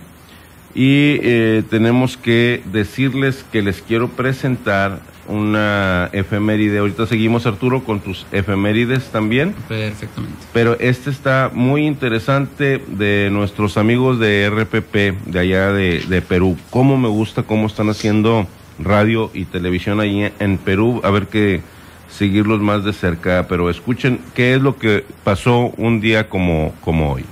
Y eh, tenemos que decirles que les quiero presentar una efeméride. Ahorita seguimos, Arturo, con tus efemérides también. Perfectamente. Pero este está muy interesante de nuestros amigos de R P P, de allá de, de Perú. Cómo me gusta cómo están haciendo radio y televisión ahí en Perú. A ver, que seguirlos más de cerca. Pero escuchen qué es lo que pasó un día como, como hoy.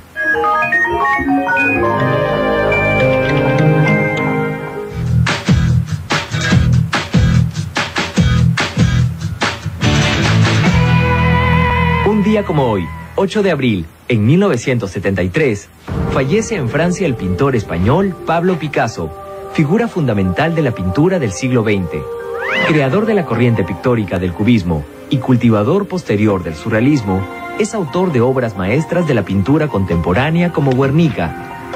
Como hoy, ocho de abril, en mil novecientos setenta y tres, fallece en Francia el pintor español Pablo Picasso, figura fundamental de la pintura del siglo veinte. Creador de la corriente pictórica del cubismo y cultivador posterior del surrealismo, es autor de obras maestras de la pintura contemporánea como Guernica,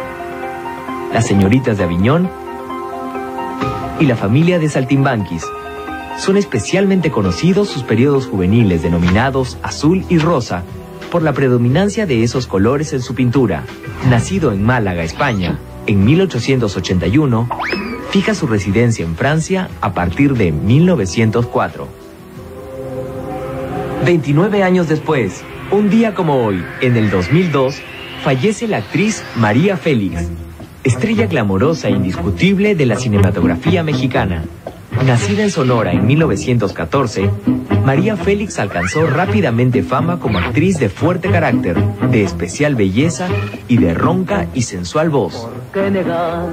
Las señoritas de Aviñón y La familia de Saltimbanquis. Son especialmente conocidos sus periodos juveniles denominados azul y rosa, por la predominancia de esos colores en su pintura. Nacido en Málaga, España, en mil ochocientos ochenta y uno, fija su residencia en Francia a partir de mil novecientos cuatro. veintinueve años después, un día como hoy, en el dos mil dos, fallece la actriz María Félix, estrella glamorosa e indiscutible de la cinematografía mexicana. Nacida en Sonora en mil novecientos catorce, María Félix alcanzó rápidamente fama como actriz de fuerte carácter, de especial belleza y de ronca y sensual voz.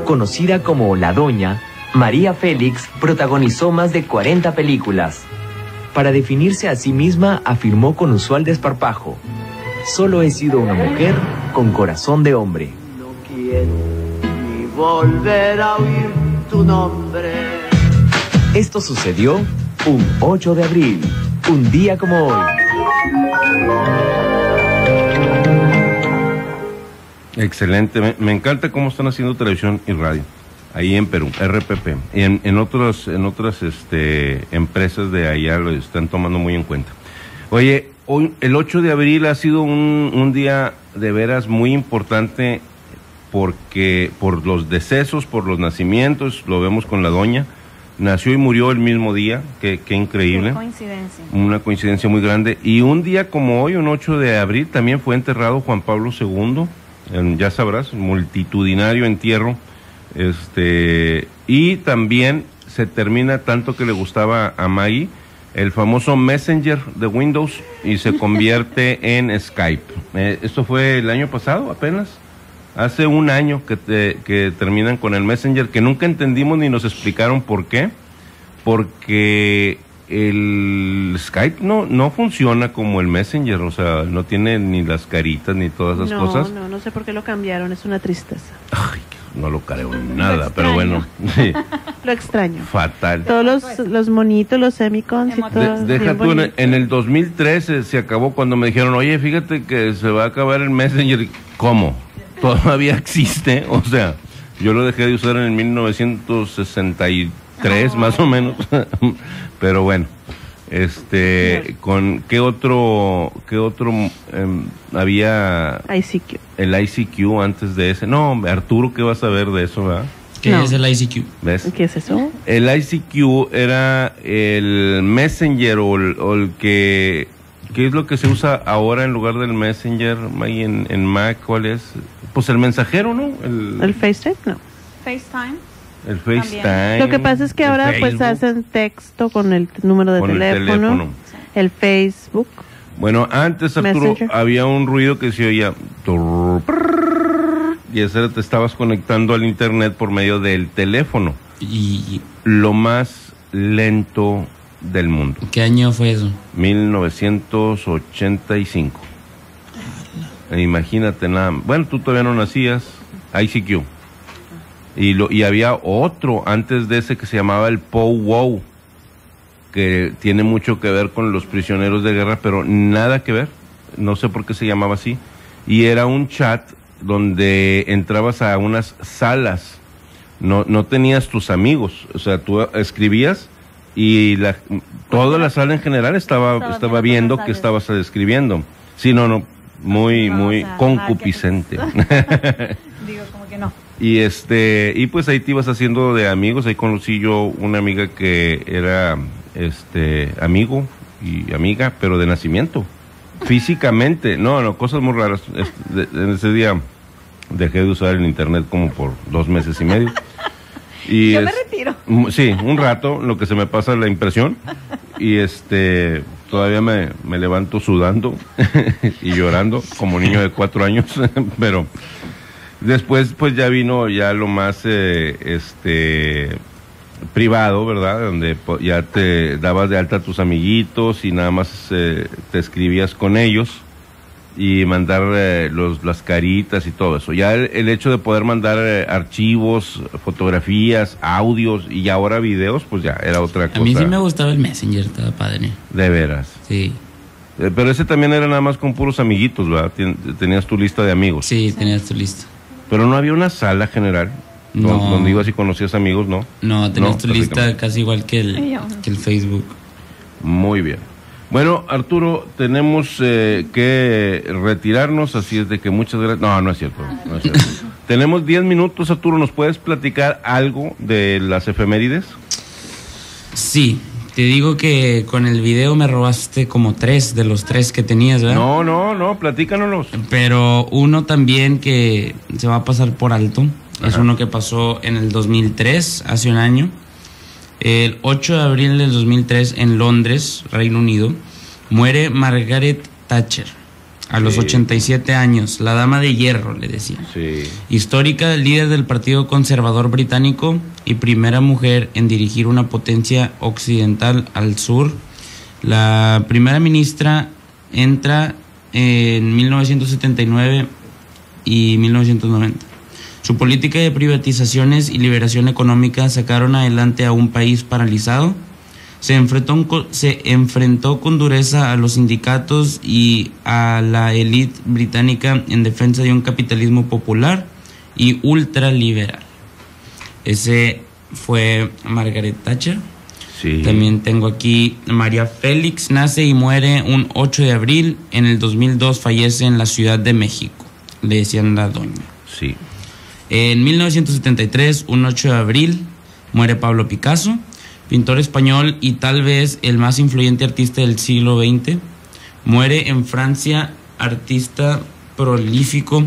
Conocida como La Doña, María Félix protagonizó más de cuarenta películas. Para definirse a sí misma, afirmó con usual desparpajo: solo he sido una mujer con corazón de hombre. No quiero ni volver a oír tu nombre. Esto sucedió un ocho de abril, un día como hoy. Excelente, me, me encanta cómo están haciendo televisión y radio, ahí en Perú, R P P. Y en, en, otros, en otras este, empresas de allá lo están tomando muy en cuenta. Oye, hoy, el ocho de abril ha sido un, un día de veras muy importante porque por los decesos, por los nacimientos, lo vemos con la doña. Nació y murió el mismo día, qué, qué increíble. Una coincidencia. Una coincidencia muy grande. Y un día como hoy, un ocho de abril, también fue enterrado Juan Pablo segundo, en, ya sabrás, multitudinario entierro. Este, y también se termina, tanto que le gustaba a Maggie, el famoso Messenger de Windows, y se convierte en Skype. Eh, esto fue el año pasado apenas. Hace un año que, te, que terminan con el Messenger, que nunca entendimos ni nos explicaron por qué, porque el Skype no, no funciona como el Messenger, o sea, no tiene ni las caritas ni todas esas no, cosas. No, no, no sé por qué lo cambiaron, es una tristeza. Ay, no lo creo en nada, pero bueno. Sí. Lo extraño. Fatal. Todos los, los monitos, los semicons y todo. De, deja tú, en, en el dos mil trece se acabó cuando me dijeron, oye, fíjate que se va a acabar el Messenger. ¿Cómo? Todavía existe, o sea, yo lo dejé de usar en el mil novecientos sesenta y tres, oh, más o menos, pero bueno, este, con qué otro, qué otro eh, había I C Q. El I C Q antes de ese, no, Arturo, ¿qué vas a ver de eso, verdad? ¿Qué no. es el I C Q? ¿Ves? ¿Qué es eso? El I C Q era el Messenger o el, o el que, ¿qué es lo que se usa ahora en lugar del Messenger, Maggie, en, en Mac? ¿Cuál es? Pues el mensajero, ¿no? El, ¿El FaceTime, no. FaceTime. El FaceTime. Lo que pasa es que ahora Facebook, pues hacen texto con el número de con teléfono, el teléfono, el Facebook. Bueno, antes, Arturo, Messenger, había un ruido que se oía. Y ese te estabas conectando al internet por medio del teléfono. Y lo más lento del mundo. ¿Qué año fue eso? mil novecientos ochenta y cinco. Imagínate nada. Bueno, tú todavía no nacías. I C Q. Y, lo, y había otro antes de ese que se llamaba el Pow Wow, que tiene mucho que ver con los prisioneros de guerra, pero nada que ver, no sé por qué se llamaba así. Y era un chat donde entrabas a unas salas, no, no tenías tus amigos, o sea, tú escribías y la, toda la sala en general estaba, estaba, estaba viendo que estabas escribiendo. Sí, no, no, muy, no, muy o sea, concupiscente. Digo, como que no. Y este, y pues ahí te ibas haciendo de amigos, ahí conocí yo una amiga que era este amigo y amiga, pero de nacimiento. Físicamente, no, no, cosas muy raras. En ese día dejé de usar el internet como por dos meses y medio. Y yo es, me retiro. Sí, un rato, lo que se me pasa la impresión. Y este, todavía me, me levanto sudando y llorando como niño de cuatro años. Pero después, pues ya vino ya lo más eh, este privado, ¿verdad? Donde ya te dabas de alta a tus amiguitos y nada más eh, te escribías con ellos y mandar eh, los, las caritas y todo eso. Ya el, el hecho de poder mandar eh, archivos, fotografías, audios y ahora videos, pues ya era otra cosa. A mí sí me gustaba el Messenger, estaba padre. De veras. Sí. Eh, pero ese también era nada más con puros amiguitos, ¿verdad? Ten, tenías tu lista de amigos. Sí, tenías tu lista. Pero no había una sala general. No. Donde ibas y conocías amigos, ¿no? No, tenías no, tu lista casi igual que el, que el Facebook. Muy bien. Bueno, Arturo, tenemos eh, que retirarnos, así es de que muchas gracias. No, no es cierto. No es cierto. Tenemos diez minutos, Arturo. ¿Nos puedes platicar algo de las efemérides? Sí. Te digo que con el video me robaste como tres de los tres que tenías, ¿verdad? No, no, no, platícanos. Pero uno también que se va a pasar por alto. Ajá. Es uno que pasó en el dos mil tres, hace un año. El ocho de abril del dos mil tres, en Londres, Reino Unido, muere Margaret Thatcher a los sí. ochenta y siete años, la dama de hierro, le decían. Sí. Histórica, líder del Partido Conservador Británico y primera mujer en dirigir una potencia occidental al sur. La primera ministra entra en mil novecientos setenta y nueve y mil novecientos noventa. Su política de privatizaciones y liberación económica sacaron adelante a un país paralizado. Se enfrentó, se enfrentó con dureza a los sindicatos y a la élite británica en defensa de un capitalismo popular y ultraliberal. Ese fue Margaret Thatcher. Sí. También tengo aquí María Félix, nace y muere un ocho de abril. En el dos mil dos fallece en la Ciudad de México, le decían la doña. Sí. En mil novecientos setenta y tres, un ocho de abril, muere Pablo Picasso, pintor español y tal vez el más influyente artista del siglo veinte. Muere en Francia, artista prolífico.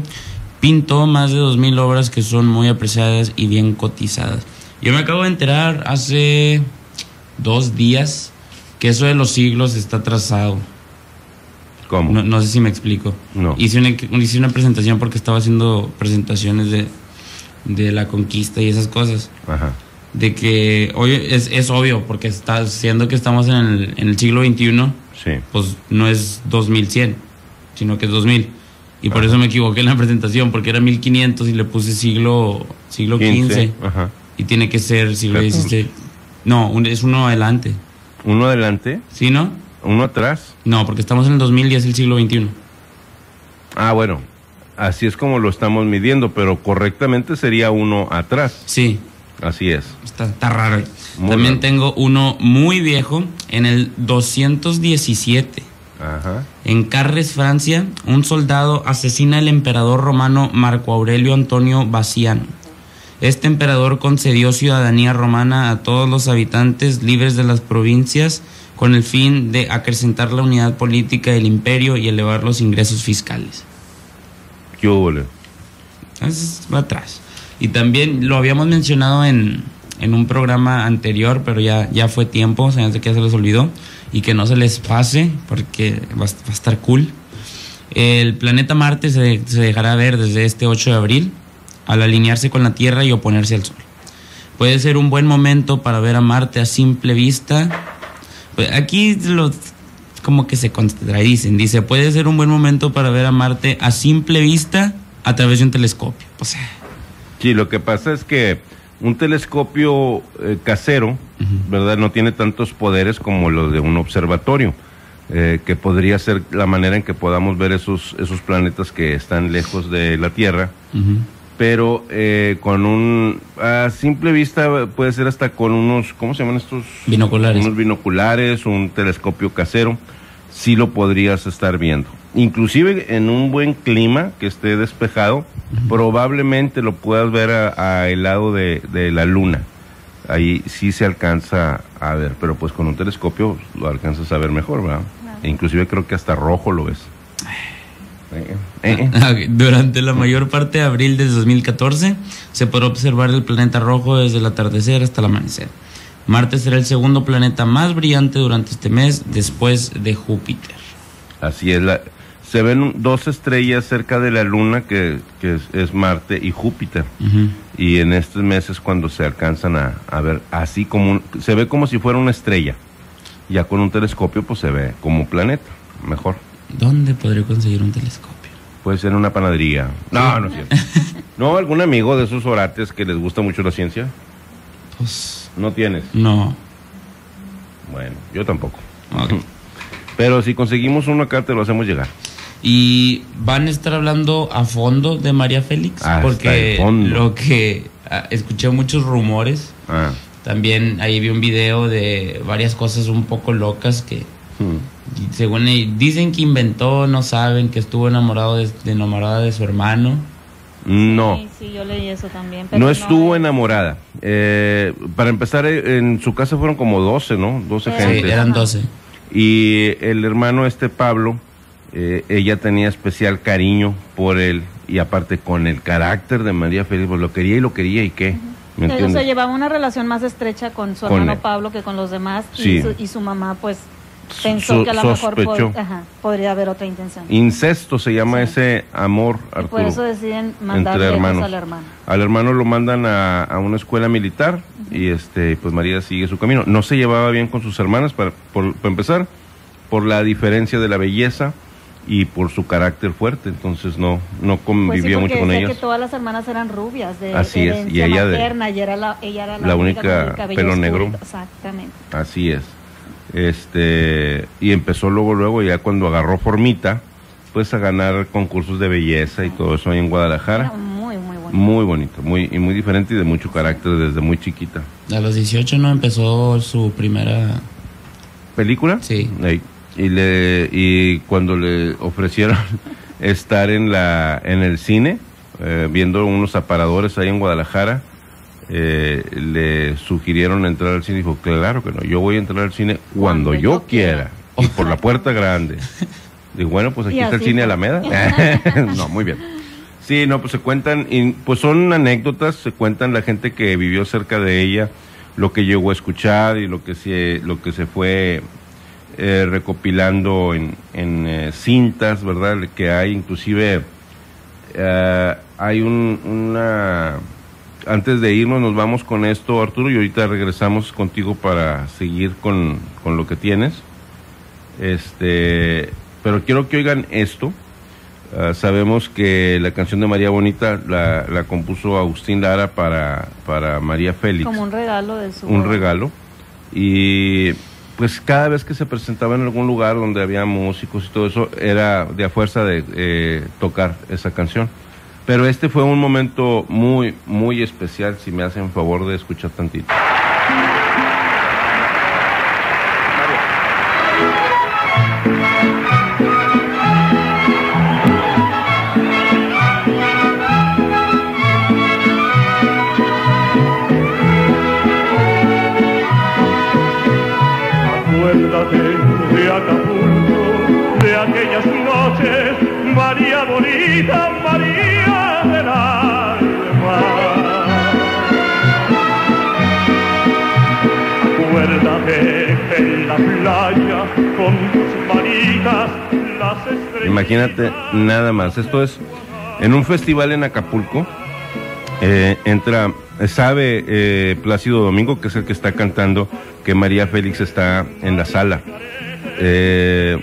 Pintó más de dos mil obras que son muy apreciadas y bien cotizadas. Yo me acabo de enterar hace dos días que eso de los siglos está trazado. ¿Cómo? No, no sé si me explico. No. Hice una, hice una presentación porque estaba haciendo presentaciones de, de la conquista y esas cosas. Ajá. De que hoy es, es obvio, porque está siendo que estamos en el, en el siglo veintiuno, sí. Pues no es dos mil cien, sino que es dos mil. Y ajá, por eso me equivoqué en la presentación, porque era mil quinientos y le puse siglo siglo quince. Ajá. Y tiene que ser siglo dieciséis. No, un, es uno adelante. ¿Uno adelante? Sí, ¿no? ¿Uno atrás? No, porque estamos en el dos mil y es el siglo veintiuno. Ah, bueno, así es como lo estamos midiendo, pero correctamente sería uno atrás. Sí. Así es. Está, está raro. Muy También raro. Tengo uno muy viejo, en el doscientos diecisiete. Ajá. En Carles, Francia, un soldado asesina al emperador romano Marco Aurelio Antonio Vasiano. Este emperador concedió ciudadanía romana a todos los habitantes libres de las provincias con el fin de acrecentar la unidad política del imperio y elevar los ingresos fiscales. ¿Qué ole? Es atrás. Y también lo habíamos mencionado en, en un programa anterior, pero ya, ya fue tiempo, o sea, antes que ya se les olvidó, y que no se les pase, porque va, va a estar cool. El planeta Marte se, se dejará ver desde este ocho de abril, al alinearse con la Tierra y oponerse al Sol. Puede ser un buen momento para ver a Marte a simple vista. Pues aquí los, como que se contradicen, dice, puede ser un buen momento para ver a Marte a simple vista a través de un telescopio. O sea... Sí, lo que pasa es que un telescopio eh, casero, uh-huh, ¿verdad?, no tiene tantos poderes como los de un observatorio, eh, que podría ser la manera en que podamos ver esos, esos planetas que están lejos de la Tierra, uh-huh, pero eh, con un, a simple vista puede ser hasta con unos, ¿cómo se llaman estos? Binoculares. Unos binoculares, un telescopio casero, sí lo podrías estar viendo. Inclusive en un buen clima que esté despejado, uh-huh, probablemente lo puedas ver a, a el lado de, de la luna. Ahí sí se alcanza a ver, pero pues con un telescopio lo alcanzas a ver mejor, ¿verdad? Uh-huh. E inclusive creo que hasta rojo lo ves. Eh, eh, eh. Durante la mayor parte de abril de dos mil catorce se podrá observar el planeta rojo desde el atardecer hasta el amanecer. Marte será el segundo planeta más brillante durante este mes, después de Júpiter. Así es, la... se ven dos estrellas cerca de la luna que, que es, es Marte y Júpiter, uh-huh, y en estos meses cuando se alcanzan a, a ver, así como un, se ve como si fuera una estrella, ya con un telescopio pues se ve como un planeta, mejor. ¿Dónde podría conseguir un telescopio? Puede ser en una panadería. No, no es cierto. ¿No algún amigo de esos orates que les gusta mucho la ciencia? Pues... ¿no tienes? No. Bueno, yo tampoco. Okay. Pero si conseguimos uno acá te lo hacemos llegar. Y van a estar hablando a fondo de María Félix, ah, porque lo que ah, escuché muchos rumores, ah. También ahí vi un video de varias cosas un poco locas que hmm. según dicen que inventó, no saben, que estuvo enamorado de, de enamorada de su hermano. No, sí, sí, yo leí eso también, pero no estuvo no... enamorada. Eh, para empezar, en su casa fueron como doce, ¿no? doce gente. Sí, eran doce. Y el hermano este Pablo, Eh, ella tenía especial cariño por él, y aparte con el carácter de María Félix, pues lo quería y lo quería y qué. Uh-huh. ¿Me entiendes? O sea, llevaba una relación más estrecha con su con hermano él. Pablo que con los demás, sí. y, su, y su mamá pues pensó so, que a lo mejor pod- ajá, podría haber otra intención. Incesto se llama, sí, ese amor, Arturo. Por eso deciden mandarle al hermano. Al hermano lo mandan a, a una escuela militar, uh-huh, y este pues María sigue su camino. No se llevaba bien con sus hermanas, para, por, para empezar, por la diferencia de la belleza y por su carácter fuerte, entonces no no convivía pues sí, mucho con ellas. Que todas las hermanas eran rubias, de así es, y ella materna, de, y era la, ella era la, la única, única pelo negro. Exactamente. Así es. Este, y empezó luego luego ya cuando agarró formita, pues a ganar concursos de belleza y todo eso ahí en Guadalajara. Era muy muy bonito. Muy bonito, muy y muy diferente y de mucho carácter desde muy chiquita. A los dieciocho no empezó su primera película. Sí. Ahí. Y le y cuando le ofrecieron estar en la en el cine, eh, viendo unos aparadores ahí en Guadalajara, eh, le sugirieron entrar al cine y dijo, claro que no, yo voy a entrar al cine cuando, cuando yo, yo quiera, quiera, y por la puerta grande. Digo, bueno, pues aquí está el cine Alameda. No, muy bien. Sí, no, pues se cuentan, y, pues son anécdotas, se cuentan la gente que vivió cerca de ella, lo que llegó a escuchar y lo que se, lo que se fue... Eh, recopilando en, en eh, cintas, ¿verdad? Que hay inclusive, eh, hay un, una... Antes de irnos nos vamos con esto, Arturo, y ahorita regresamos contigo para seguir con, con lo que tienes. Este, pero quiero que oigan esto. Eh, sabemos que la canción de María Bonita la, la compuso Agustín Lara para, para María Félix. Como un regalo de su... Un regalo. Y... pues cada vez que se presentaba en algún lugar donde había músicos y todo eso, era de a fuerza de eh, tocar esa canción. Pero este fue un momento muy, muy especial, si me hacen favor de escuchar tantito. De Acapulco, de aquellas noches, María bonita, María del alma. Acuérdate que en la playa con tus manitas las estrellas. Imagínate nada más, esto es en un festival en Acapulco. Eh, entra, sabe eh, Plácido Domingo, que es el que está cantando, que María Félix está en la sala. Eh,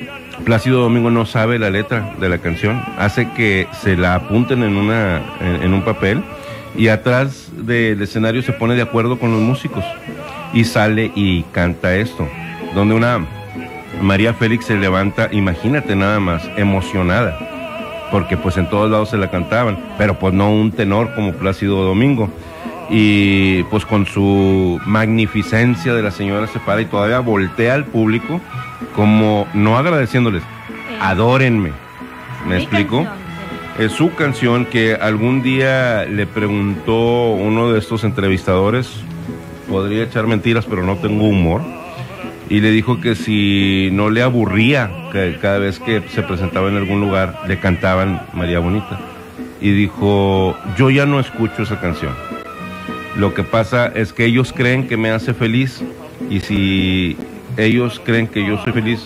Plácido Domingo no sabe la letra de la canción, hace que se la apunten en una en, en un papel y atrás del escenario se pone de acuerdo con los músicos y sale y canta esto, donde una María Félix se levanta, imagínate nada más, emocionada, porque pues en todos lados se la cantaban, pero pues no un tenor como Plácido Domingo, y pues con su magnificencia de la señora se para y todavía voltea al público como no agradeciéndoles, adórenme, ¿me explico? Es su canción que algún día le preguntó uno de estos entrevistadores, podría echar mentiras pero no tengo humor, y le dijo que si no le aburría que cada vez que se presentaba en algún lugar le cantaban María Bonita, y dijo, yo ya no escucho esa canción, lo que pasa es que ellos creen que me hace feliz, y si ellos creen que yo soy feliz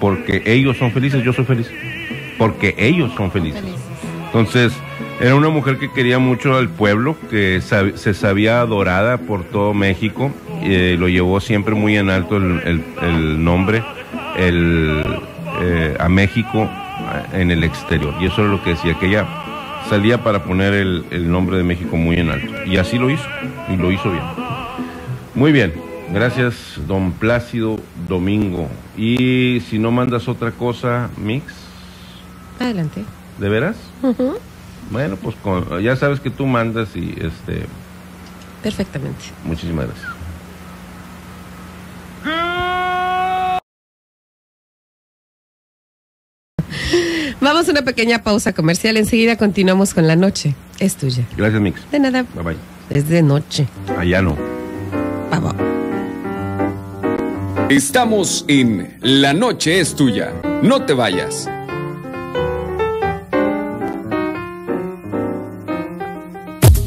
porque ellos son felices, yo soy feliz porque ellos son felices. Entonces, era una mujer que quería mucho al pueblo, que sab- se sabía adorada por todo México, eh, lo llevó siempre muy en alto el, el, el nombre el, eh, a México en el exterior, y eso es lo que decía, que ella salía para poner el, el nombre de México muy en alto, y así lo hizo, y lo hizo bien. Muy bien, gracias don Plácido Domingo. Y si no mandas otra cosa, Mix. Adelante. ¿De veras? Uh-huh. Bueno, pues con, ya sabes que tú mandas y este... Perfectamente. Muchísimas gracias. Vamos a una pequeña pausa comercial. Enseguida continuamos con la noche. Es tuya. Gracias, Mix. De nada. Bye, bye. Es de noche. Allá no. Vamos. Estamos en La Noche es Tuya. No te vayas.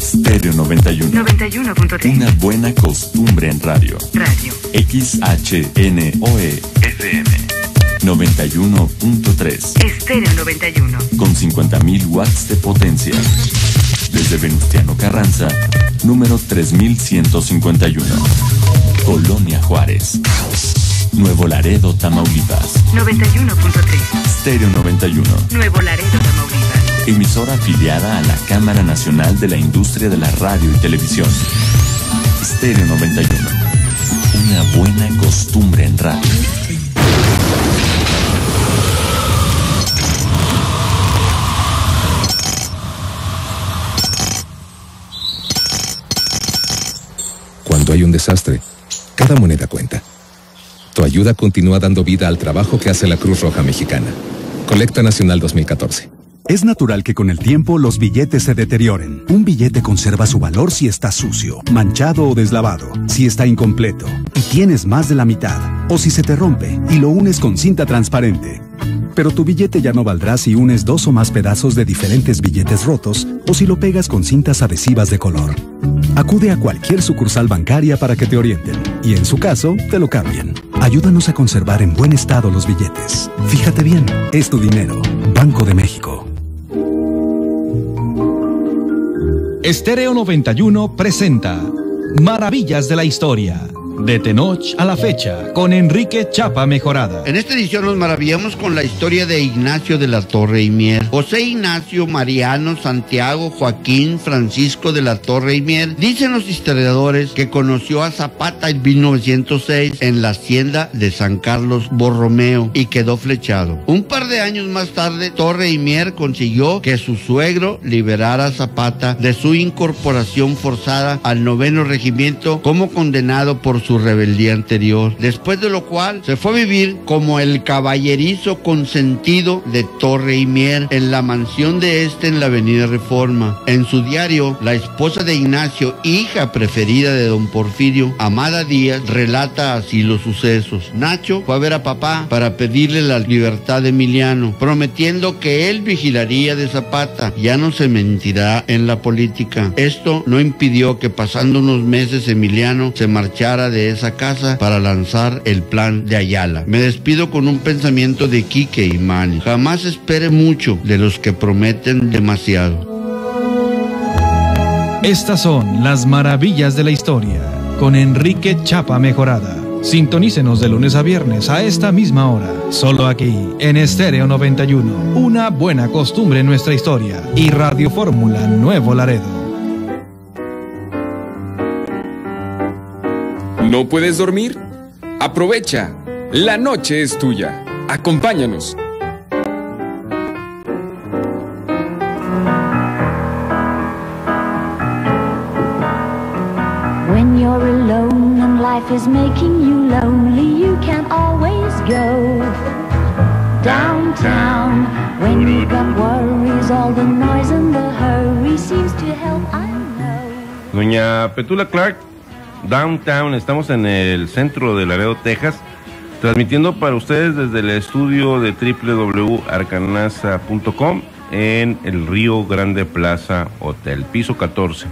Stereo noventa y uno. noventa y uno punto tres. Una buena costumbre en radio. Radio. X H N O E F M. noventa y uno punto tres. Estéreo noventa y uno. Con cincuenta mil watts de potencia. Desde Venustiano Carranza, número tres mil ciento cincuenta y uno. Colonia Juárez. Nuevo Laredo, Tamaulipas. noventa y uno punto tres. Estéreo noventa y uno. Nuevo Laredo, Tamaulipas. Emisora afiliada a la Cámara Nacional de la Industria de la Radio y Televisión. Estéreo noventa y uno. Una buena costumbre en radio. Cuando hay un desastre, cada moneda cuenta. Tu ayuda continúa dando vida al trabajo que hace la Cruz Roja Mexicana. Colecta Nacional dos mil catorce. Es natural que con el tiempo los billetes se deterioren. Un billete conserva su valor si está sucio, manchado o deslavado, si está incompleto y tienes más de la mitad, o si se te rompe y lo unes con cinta transparente. Pero tu billete ya no valdrá si unes dos o más pedazos de diferentes billetes rotos o si lo pegas con cintas adhesivas de color. Acude a cualquier sucursal bancaria para que te orienten y, en su caso, te lo cambien. Ayúdanos a conservar en buen estado los billetes. Fíjate bien, es tu dinero. Banco de México. Estéreo noventa y uno presenta Maravillas de la Historia. De Tenoch a la fecha, con Enrique Chapa Mejorada. En esta edición nos maravillamos con la historia de Ignacio de la Torre y Mier. José Ignacio, Mariano, Santiago, Joaquín, Francisco de la Torre y Mier. Dicen los historiadores que conoció a Zapata en mil novecientos seis en la hacienda de San Carlos Borromeo y quedó flechado. Un par de años más tarde, Torre y Mier consiguió que su suegro liberara a Zapata de su incorporación forzada al noveno regimiento como condenado por su rebeldía anterior, después de lo cual se fue a vivir como el caballerizo consentido de Torre y Mier en la mansión de este en la avenida Reforma. En su diario, la esposa de Ignacio, hija preferida de don Porfirio, Amada Díaz, relata así los sucesos. Nacho fue a ver a papá para pedirle la libertad de Emiliano, prometiendo que él vigilaría de Zapata. Ya no se mentirá en la política. Esto no impidió que pasando unos meses Emiliano se marchara de esa casa para lanzar el plan de Ayala. Me despido con un pensamiento de Quique Imani. Jamás espere mucho de los que prometen demasiado. Estas son las maravillas de la historia con Enrique Chapa Mejorada. Sintonícenos de lunes a viernes a esta misma hora, solo aquí en Estéreo noventa y uno. Una buena costumbre en nuestra historia y Radio Fórmula Nuevo Laredo. ¿No puedes dormir? Aprovecha, la noche es tuya. Acompáñanos. When you're alone and life is making you lonely, you can always go downtown. When you got worries, all the noise and the hurry seems to help, I know. Doña Petula Clark, Downtown, estamos en el centro de Laredo, Texas, transmitiendo para ustedes desde el estudio de doble u doble u doble u punto arcanasa punto com en el Río Grande Plaza Hotel, piso catorce,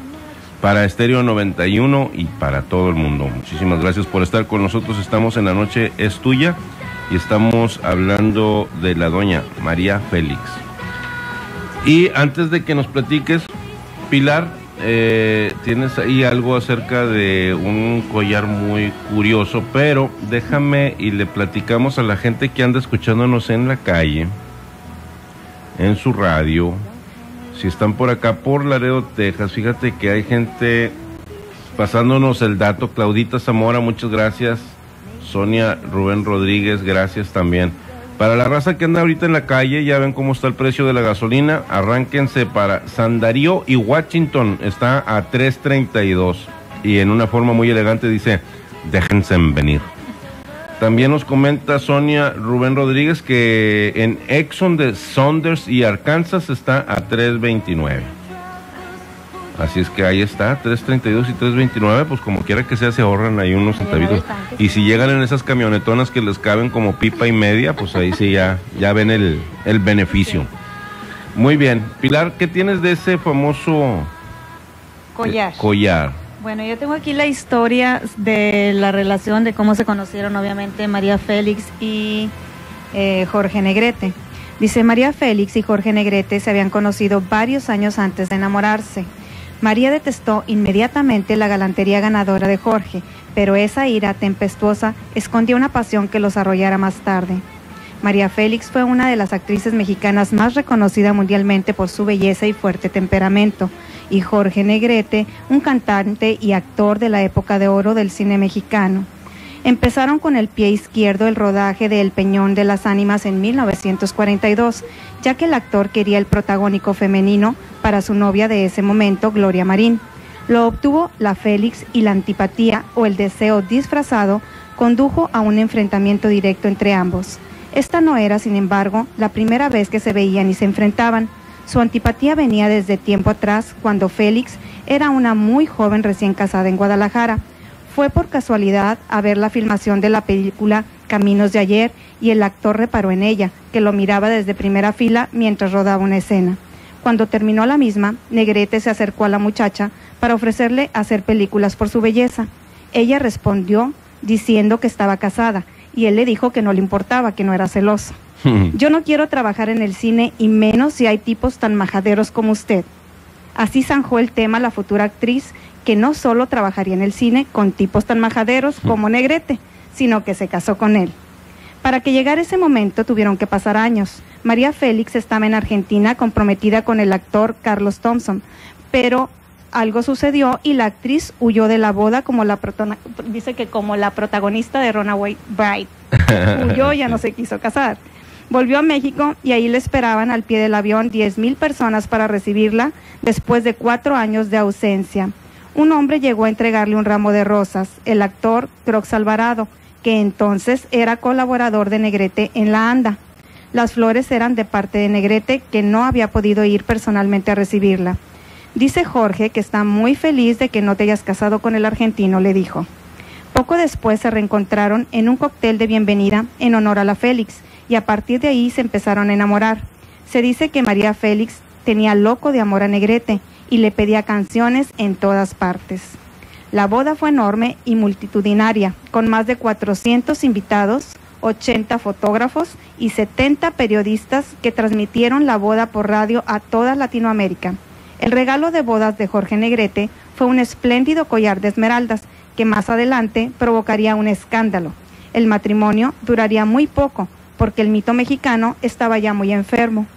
para Estéreo noventa y uno y para todo el mundo. Muchísimas gracias por estar con nosotros, estamos en La Noche es Tuya. Y estamos hablando de la doña María Félix. Y antes de que nos platiques, Pilar, eh, tienes ahí algo acerca de un collar muy curioso, pero déjame y le platicamos a la gente que anda escuchándonos en la calle, en su radio, si están por acá, por Laredo, Texas. Fíjate que hay gente pasándonos el dato. Claudita Zamora, muchas gracias. Sonia Rubén Rodríguez, gracias también. Para la raza que anda ahorita en la calle, ya ven cómo está el precio de la gasolina. Arránquense para San Darío y Washington, está a tres treinta y dos. Y en una forma muy elegante dice, déjense venir. También nos comenta Sonia Rubén Rodríguez que en Exxon de Saunders y Arkansas está a tres veintinueve. Así es que ahí está, tres treinta y dos y tres veintinueve, pues como quiera que sea, se ahorran ahí unos centavitos. Y si llegan en esas camionetonas que les caben como pipa y media, pues ahí sí ya, ya ven el, el beneficio. Muy bien. Pilar, ¿qué tienes de ese famoso collar? Eh, collar. Bueno, yo tengo aquí la historia de la relación de cómo se conocieron, obviamente, María Félix y eh, Jorge Negrete. Dice, María Félix y Jorge Negrete se habían conocido varios años antes de enamorarse. María detestó inmediatamente la galantería ganadora de Jorge, pero esa ira tempestuosa escondía una pasión que los arrollara más tarde. María Félix fue una de las actrices mexicanas más reconocida mundialmente por su belleza y fuerte temperamento, y Jorge Negrete, un cantante y actor de la época de oro del cine mexicano. Empezaron con el pie izquierdo el rodaje de El Peñón de las Ánimas en mil novecientos cuarenta y dos, ya que el actor quería el protagónico femenino para su novia de ese momento, Gloria Marín. Lo obtuvo la Félix y la antipatía o el deseo disfrazado condujo a un enfrentamiento directo entre ambos. Esta no era, sin embargo, la primera vez que se veían y se enfrentaban. Su antipatía venía desde tiempo atrás, cuando Félix era una muy joven recién casada en Guadalajara. Fue por casualidad a ver la filmación de la película Caminos de Ayer y el actor reparó en ella, que lo miraba desde primera fila mientras rodaba una escena. Cuando terminó la misma, Negrete se acercó a la muchacha para ofrecerle hacer películas por su belleza. Ella respondió diciendo que estaba casada y él le dijo que no le importaba, que no era celoso. Yo no quiero trabajar en el cine y menos si hay tipos tan majaderos como usted. Así zanjó el tema la futura actriz, que no solo trabajaría en el cine con tipos tan majaderos como Negrete, sino que se casó con él. Para que llegara ese momento tuvieron que pasar años. María Félix estaba en Argentina comprometida con el actor Carlos Thompson, pero algo sucedió y la actriz huyó de la boda como la protona, dice que como la protagonista de Runaway Bride. Huyó, ya no se quiso casar. Volvió a México y ahí le esperaban al pie del avión diez mil personas para recibirla después de cuatro años de ausencia. Un hombre llegó a entregarle un ramo de rosas, el actor Crox Alvarado, que entonces era colaborador de Negrete en La Anda. Las flores eran de parte de Negrete, que no había podido ir personalmente a recibirla. Dice Jorge que está muy feliz de que no te hayas casado con el argentino, le dijo. Poco después se reencontraron en un cóctel de bienvenida en honor a la Félix, y a partir de ahí se empezaron a enamorar. Se dice que María Félix tenía loco de amor a Negrete, y le pedía canciones en todas partes. La boda fue enorme y multitudinaria, con más de cuatrocientos invitados, ochenta fotógrafos y setenta periodistas que transmitieron la boda por radio a toda Latinoamérica. El regalo de bodas de Jorge Negrete fue un espléndido collar de esmeraldas que más adelante provocaría un escándalo. El matrimonio duraría muy poco porque el mito mexicano estaba ya muy enfermo.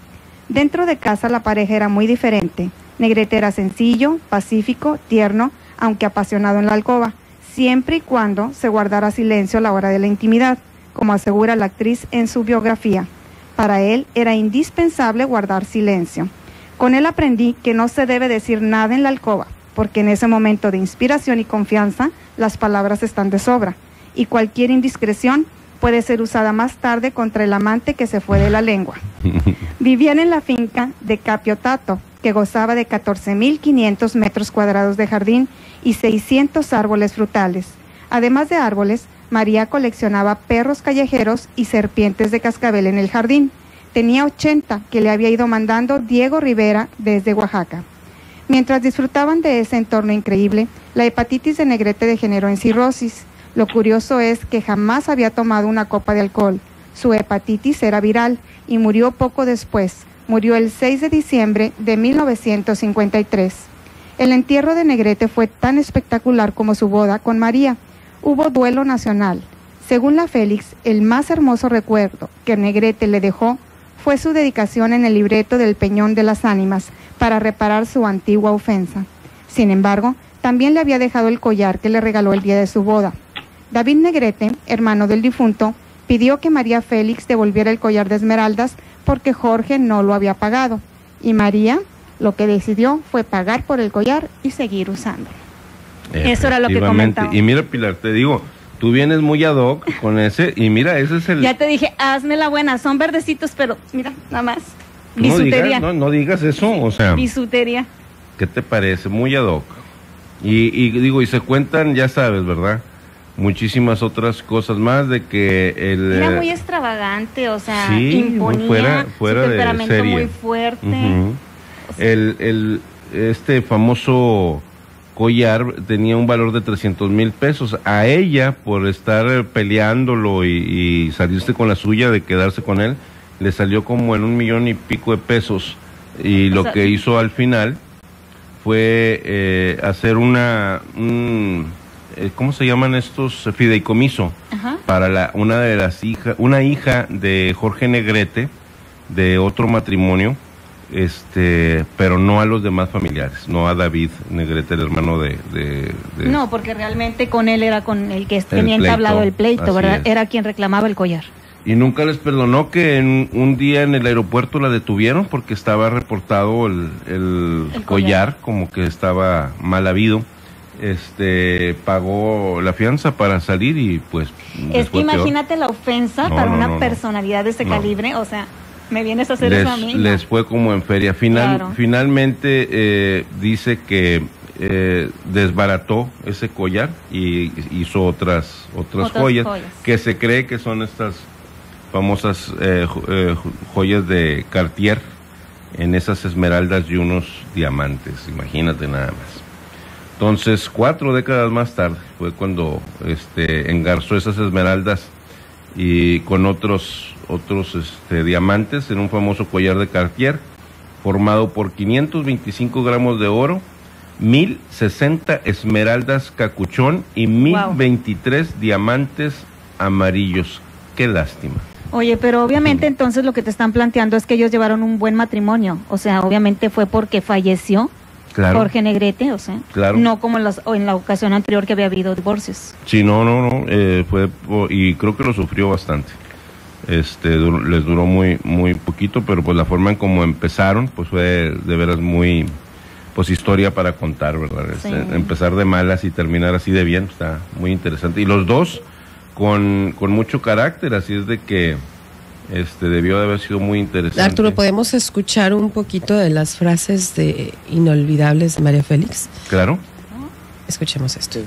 Dentro de casa la pareja era muy diferente. Negrete era sencillo, pacífico, tierno, aunque apasionado en la alcoba. siempre y cuando se guardara silencio a la hora de la intimidad, como asegura la actriz en su biografía. Para él era indispensable guardar silencio. Con él aprendí que no se debe decir nada en la alcoba, porque en ese momento de inspiración y confianza las palabras están de sobra, y cualquier indiscreción puede ser usada más tarde contra el amante que se fue de la lengua. Vivían en la finca de Capiotato, que gozaba de catorce mil quinientos metros cuadrados de jardín y seiscientos árboles frutales. Además de árboles, María coleccionaba perros callejeros y serpientes de cascabel en el jardín. Tenía ochenta que le había ido mandando Diego Rivera desde Oaxaca. Mientras disfrutaban de ese entorno increíble, la hepatitis de Negrete degeneró en cirrosis. Lo curioso es que jamás había tomado una copa de alcohol. Su hepatitis era viral y murió poco después. Murió el seis de diciembre de mil novecientos cincuenta y tres. El entierro de Negrete fue tan espectacular como su boda con María. Hubo duelo nacional. Según la Félix, el más hermoso recuerdo que Negrete le dejó fue su dedicación en el libreto del Peñón de las Ánimas para reparar su antigua ofensa. Sin embargo, también le había dejado el collar que le regaló el día de su boda. David Negrete, hermano del difunto, pidió que María Félix devolviera el collar de esmeraldas porque Jorge no lo había pagado, y María lo que decidió fue pagar por el collar y seguir usándolo. Eso era lo que comentaba. Y mira, Pilar, te digo, tú vienes muy ad hoc con ese, y mira, ese es el... Ya te dije, hazme la buena, son verdecitos, pero mira, nada más, bisutería. No digas, no, no digas eso, sí, o sea... Bisutería. ¿Qué te parece? Muy ad hoc. Y, y digo, y se cuentan, ya sabes, ¿verdad?, muchísimas otras cosas más de que el... Era muy extravagante, o sea, sí, imponía fuera, fuera su temperamento de serie. Muy fuerte. Uh-huh. O sea, el, el, este famoso collar tenía un valor de trescientos mil pesos. A ella, por estar peleándolo y, y salirse con la suya de quedarse con él, le salió como en un millón y pico de pesos. Y lo sea, que hizo al final fue eh, hacer una... Un, ¿cómo se llaman estos? Fideicomiso. Ajá. Para la, una de las hijas, una hija de Jorge Negrete, de otro matrimonio, este, pero no a los demás familiares, no a David Negrete, el hermano de... de, de no, porque realmente con él era con el que tenía entablado el pleito, ¿verdad? Es. Era quien reclamaba el collar. Y nunca les perdonó que en un día en el aeropuerto la detuvieron porque estaba reportado el, el, el collar. collar, como que estaba mal habido. Este, pagó la fianza para salir y pues... Es que imagínate la ofensa no, para no, una no, personalidad de ese no. calibre, o sea, me vienes a hacer les, eso a mí. Les fue como en feria. Final, claro. Finalmente eh, dice que eh, desbarató ese collar y hizo otras, otras, otras joyas, joyas que se cree que son estas famosas eh, joyas de Cartier, en esas esmeraldas y unos diamantes, imagínate nada más. Entonces, cuatro décadas más tarde fue cuando este, engarzó esas esmeraldas y con otros, otros este, diamantes en un famoso collar de Cartier formado por quinientos veinticinco gramos de oro, mil sesenta esmeraldas cacuchón y mil veintitrés wow. diamantes amarillos. Qué lástima. Oye, pero obviamente entonces lo que te están planteando es que ellos llevaron un buen matrimonio. O sea, obviamente fue porque falleció. Claro. Jorge Negrete, o sea, claro. No como en, los, en la ocasión anterior que había habido divorcios. Sí, no, no, no, eh, fue, y creo que lo sufrió bastante, este, dur, les duró muy, muy poquito, pero pues la forma en como empezaron, pues fue de veras muy, pues historia para contar, ¿verdad? Sí. Este, empezar de malas y terminar así de bien, está muy interesante, y los dos con, con mucho carácter, así es de que... Este, debió de haber sido muy interesante. Arturo, ¿podemos escuchar un poquito de las frases de inolvidables de María Félix? Claro. Escuchemos esto. Sí.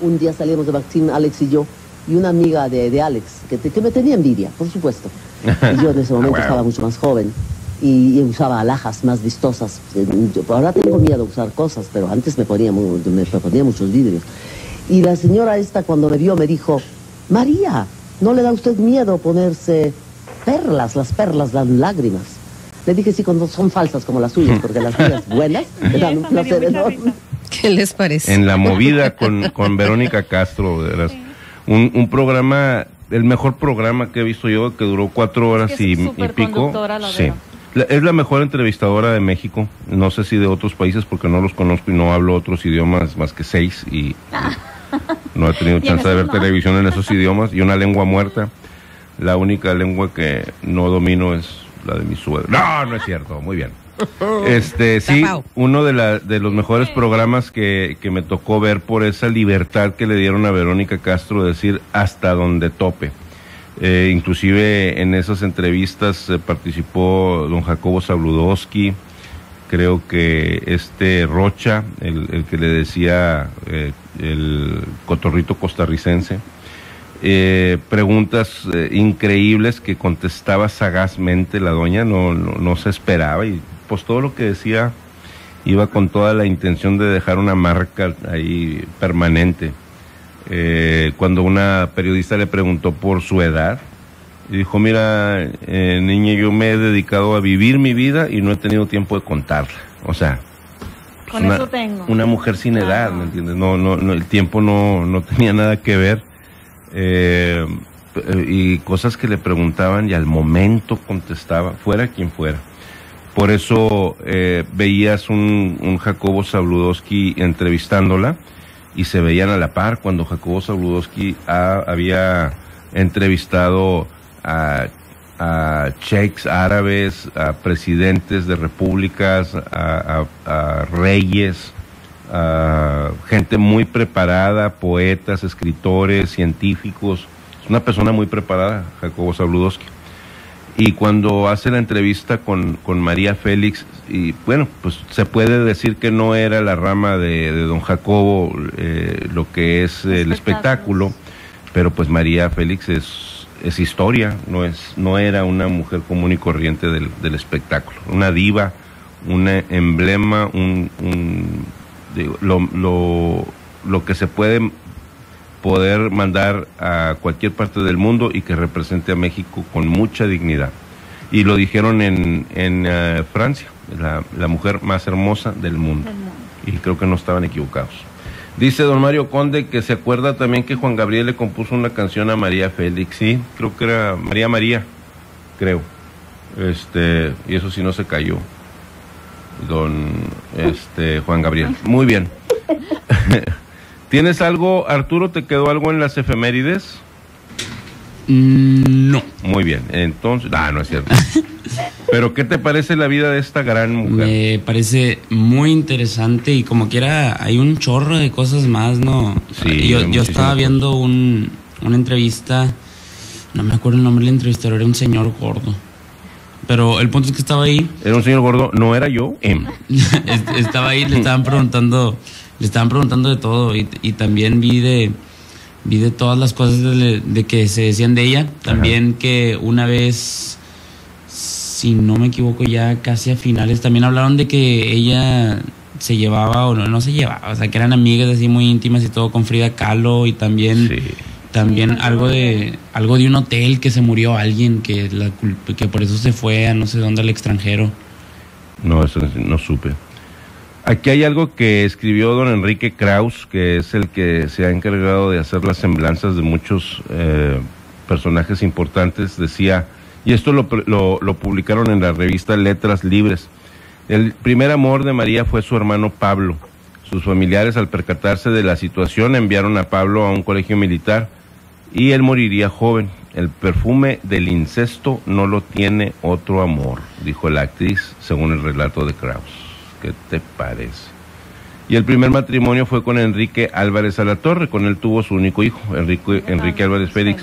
Un día salimos de Maxim, Alex y yo, y una amiga de, de Alex, que, te, que me tenía envidia, por supuesto. Y yo en ese momento wow. estaba mucho más joven y, y usaba alhajas más vistosas. Yo, ahora tengo miedo a usar cosas, pero antes me ponía, muy, me ponía muchos vidrios. Y la señora esta, cuando me vio, me dijo, María, ¿no le da a usted miedo ponerse... perlas, las perlas dan lágrimas? Le dije, sí, cuando son falsas como las suyas, porque las suyas buenas me dan un placer enorme. ¿Qué les parece? En La Movida con, con Verónica Castro, un, un programa, el mejor programa que he visto yo, que duró cuatro horas es que y, y pico. Sí. La, es la mejor entrevistadora de México, no sé si de otros países, porque no los conozco y no hablo otros idiomas más que seis, y, No he tenido chance de ver no. televisión en esos idiomas. Y una lengua muerta. La única lengua que no domino es la de mi suegro. No, no es cierto. Muy bien. Este, sí, uno de, la, de los mejores programas que, que me tocó ver por esa libertad que le dieron a Verónica Castro, decir hasta donde tope. Eh, inclusive en esas entrevistas eh, participó don Jacobo Zabludovsky, creo que este Rocha, el, el que le decía eh, el cotorrito costarricense, eh, preguntas eh, increíbles que contestaba sagazmente la doña, no, no, no se esperaba, y pues todo lo que decía iba con toda la intención de dejar una marca ahí permanente. Eh, cuando una periodista le preguntó por su edad, y dijo, mira, eh, niña, yo me he dedicado a vivir mi vida y no he tenido tiempo de contarla. O sea, pues con una, eso tengo. Una mujer sin edad, ¿me entiendes? No, no, no, el tiempo no, no tenía nada que ver. Eh, y cosas que le preguntaban y al momento contestaba, fuera quien fuera. Por eso eh, veías un, un Jacobo Zabludovsky entrevistándola, y se veían a la par cuando Jacobo Zabludovsky a, había entrevistado a, a sheiks árabes, a presidentes de repúblicas, a, a, a reyes, a gente muy preparada, poetas, escritores, científicos. Es una persona muy preparada, Jacobo Zabludovsky. Y cuando hace la entrevista con, con María Félix, y bueno, pues se puede decir que no era la rama de, de don Jacobo eh, lo que es eh, el espectáculo, pero pues María Félix es, es historia, no es no era una mujer común y corriente del, del espectáculo, una diva, un emblema, un, un digo, lo, lo, lo que se puede poder mandar a cualquier parte del mundo y que represente a México con mucha dignidad. Y lo dijeron en, en uh, Francia, la, la mujer más hermosa del mundo. del mundo. Y creo que no estaban equivocados. Dice don Mario Conde que se acuerda también que Juan Gabriel le compuso una canción a María Félix, sí, creo que era María María, creo. Este, y eso sí no se cayó. Don este Juan Gabriel. Muy bien. ¿Tienes algo, Arturo? ¿Te quedó algo en las efemérides? No. Muy bien, entonces... Ah, no es cierto. ¿Pero qué te parece la vida de esta gran mujer? Me parece muy interesante y como quiera hay un chorro de cosas más, ¿no? Sí. Yo, yo estaba viendo un, una entrevista, no me acuerdo el nombre del entrevistador, era un señor gordo. Pero el punto es que estaba ahí... Era un señor gordo, no era yo, M. Estaba ahí, le estaban preguntando... Le estaban preguntando de todo y, y también vi de vi de todas las cosas de, de que se decían de ella. También Ajá. que una vez, si no me equivoco, ya casi a finales, también hablaron de que ella se llevaba o no, no se llevaba. O sea, que eran amigas así muy íntimas y todo con Frida Kahlo y también... Sí. También algo de algo de un hotel que se murió alguien, que, la, que por eso se fue a no sé dónde al extranjero. No, eso no supe. Aquí hay algo que escribió don Enrique Krauss, que es el que se ha encargado de hacer las semblanzas de muchos eh, personajes importantes. Decía, y esto lo, lo, lo publicaron en la revista Letras Libres, el primer amor de María fue su hermano Pablo. Sus familiares, al percatarse de la situación, enviaron a Pablo a un colegio militar y él moriría joven. El perfume del incesto no lo tiene otro amor, dijo la actriz, según el relato de Krauss. ¿Qué te parece? Y el primer matrimonio fue con Enrique Álvarez a la Torre, con él tuvo su único hijo, Enrique, Enrique Álvarez Félix.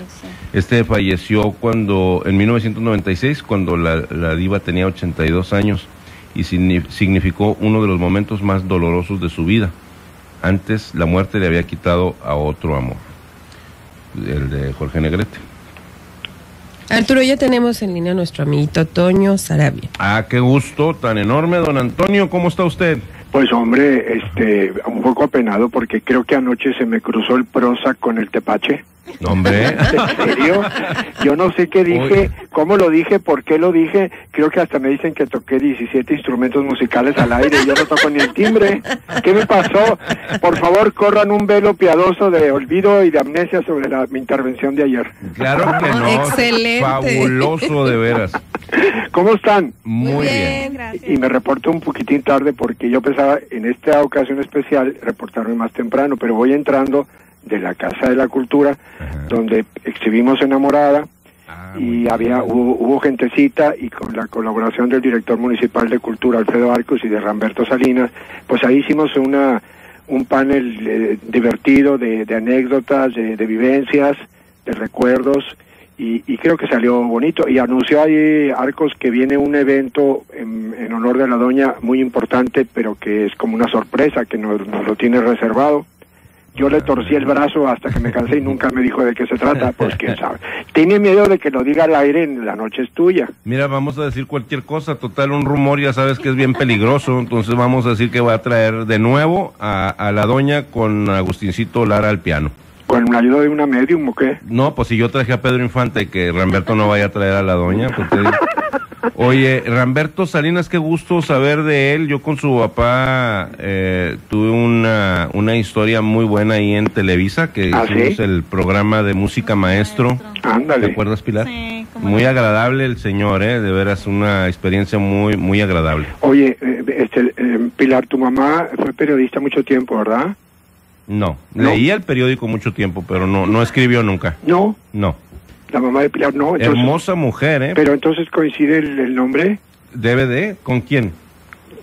Este falleció cuando en mil novecientos noventa y seis, cuando la, la diva tenía ochenta y dos años, y significó uno de los momentos más dolorosos de su vida. Antes la muerte le había quitado a otro amor, el de Jorge Negrete. Arturo, ya tenemos en línea a nuestro amiguito Toño Sarabia. Ah, qué gusto tan enorme, don Antonio, ¿cómo está usted? Pues hombre, este, un poco apenado porque creo que anoche se me cruzó el Prozac con el tepache. Hombre. ¿En serio? Yo no sé qué dije, Uy. cómo lo dije, por qué lo dije. Creo que hasta me dicen que toqué diecisiete instrumentos musicales al aire y yo no toco ni el timbre. ¿Qué me pasó? Por favor, corran un velo piadoso de olvido y de amnesia sobre la, mi intervención de ayer. Claro que no. Excelente. Fabuloso, de veras. ¿Cómo están? Muy bien, gracias. Y me reporto un poquitín tarde porque yo pensaba en esta ocasión especial reportarme más temprano, pero voy entrando de la Casa de la Cultura, ajá, donde exhibimos Enamorada, ah, y había hubo, hubo gentecita, y con la colaboración del director municipal de Cultura, Alfredo Arcos, y de Ramberto Salinas, pues ahí hicimos una un panel eh, divertido de, de anécdotas, de, de vivencias, de recuerdos, y, y creo que salió bonito. Y anunció ahí Arcos que viene un evento en, en honor de la doña muy importante, pero que es como una sorpresa, que nos, nos lo tiene reservado. Yo le torcí el brazo hasta que me cansé y nunca me dijo de qué se trata, pues quién sabe. Tenía miedo de que lo diga al aire en La Noche Es Tuya. Mira, vamos a decir cualquier cosa, total, un rumor ya sabes que es bien peligroso, entonces vamos a decir que va a traer de nuevo a, a la doña con Agustincito Lara al piano. ¿Con la ayuda de una medium o qué? No, pues si yo traje a Pedro Infante, que Ramberto no vaya a traer a la doña, pues te digo. Oye, Ramberto Salinas, qué gusto saber de él. Yo con su papá eh, tuve una, una historia muy buena ahí en Televisa, que ¿ah, hicimos sí? el programa de Música Maestro. Ándale. ¿Te acuerdas, Pilar? Sí, muy agradable el señor, eh, de veras una experiencia muy muy agradable. Oye, este, eh, Pilar, tu mamá fue periodista mucho tiempo, ¿verdad? No, no, leía el periódico mucho tiempo, pero no, no escribió nunca. No. No. La mamá de Pilar, no. Entonces, hermosa mujer, ¿eh? Pero entonces coincide el, el nombre. ¿Debe de? ¿Con quién?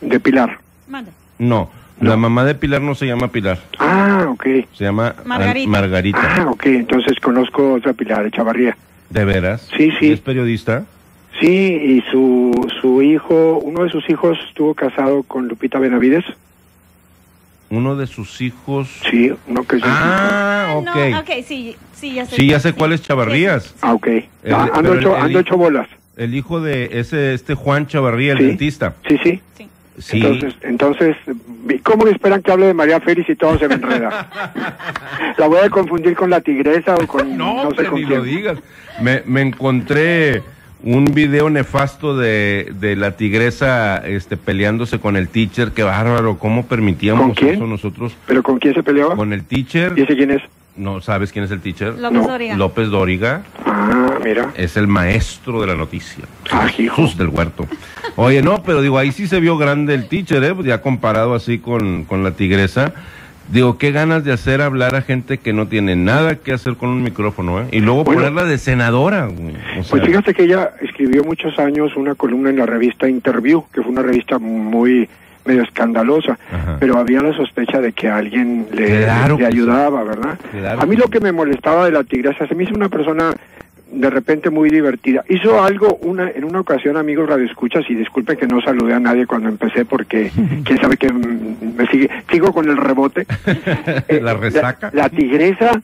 De Pilar. Manda. No, no, la mamá de Pilar no se llama Pilar. Ah, ok. Se llama Margarita. Margarita. Ah, ok, entonces conozco otra Pilar, Echavarría. ¿De veras? Sí, sí. ¿Es periodista? Sí, y su, su hijo, uno de sus hijos estuvo casado con Lupita Benavides. Uno de sus hijos... Sí, uno que... Ah, ok. No, ok, sí, sí, ya sé. Sí, ya sé cuál es Chavarrías. Sí, sí, sí. Ah, ok. El, ah, ando hecho, el, ando hecho bolas. El hijo de ese este Juan Chavarría, el sí, dentista. Sí, sí, sí. Sí. Entonces, entonces, ¿cómo esperan que hable de María Félix y todo se me enreda? ¿La voy a confundir con la tigresa o con... No, no sé, pero con ni quién lo digas. Me, me encontré un video nefasto de, de la tigresa este peleándose con el teacher, qué bárbaro, cómo permitíamos ¿con quién? Eso nosotros. ¿Pero con quién se peleaba? Con el teacher. ¿Y ese quién es? No, ¿sabes quién es el teacher? López no. Dóriga. López Dóriga. Ah, mira. Es el maestro de la noticia. Ah, Jesús del Huerto. Oye, no, pero digo, ahí sí se vio grande el teacher, ¿eh? Ya comparado así con, con la tigresa. Digo, qué ganas de hacer hablar a gente que no tiene nada que hacer con un micrófono, ¿eh? Y luego bueno, ponerla de senadora, güey. O sea, pues fíjate que ella escribió muchos años una columna en la revista Interview, que fue una revista muy medio escandalosa, ajá, pero había la sospecha de que alguien le, claro, le ayudaba, ¿verdad? Claro. A mí lo que me molestaba de la tigresa, se me hizo una persona de repente muy divertida. Hizo algo una en una ocasión, amigos radioescuchas, y disculpen que no saludé a nadie cuando empecé porque quién sabe que me sigue, sigo con el rebote. Eh, la resaca. La, la tigresa,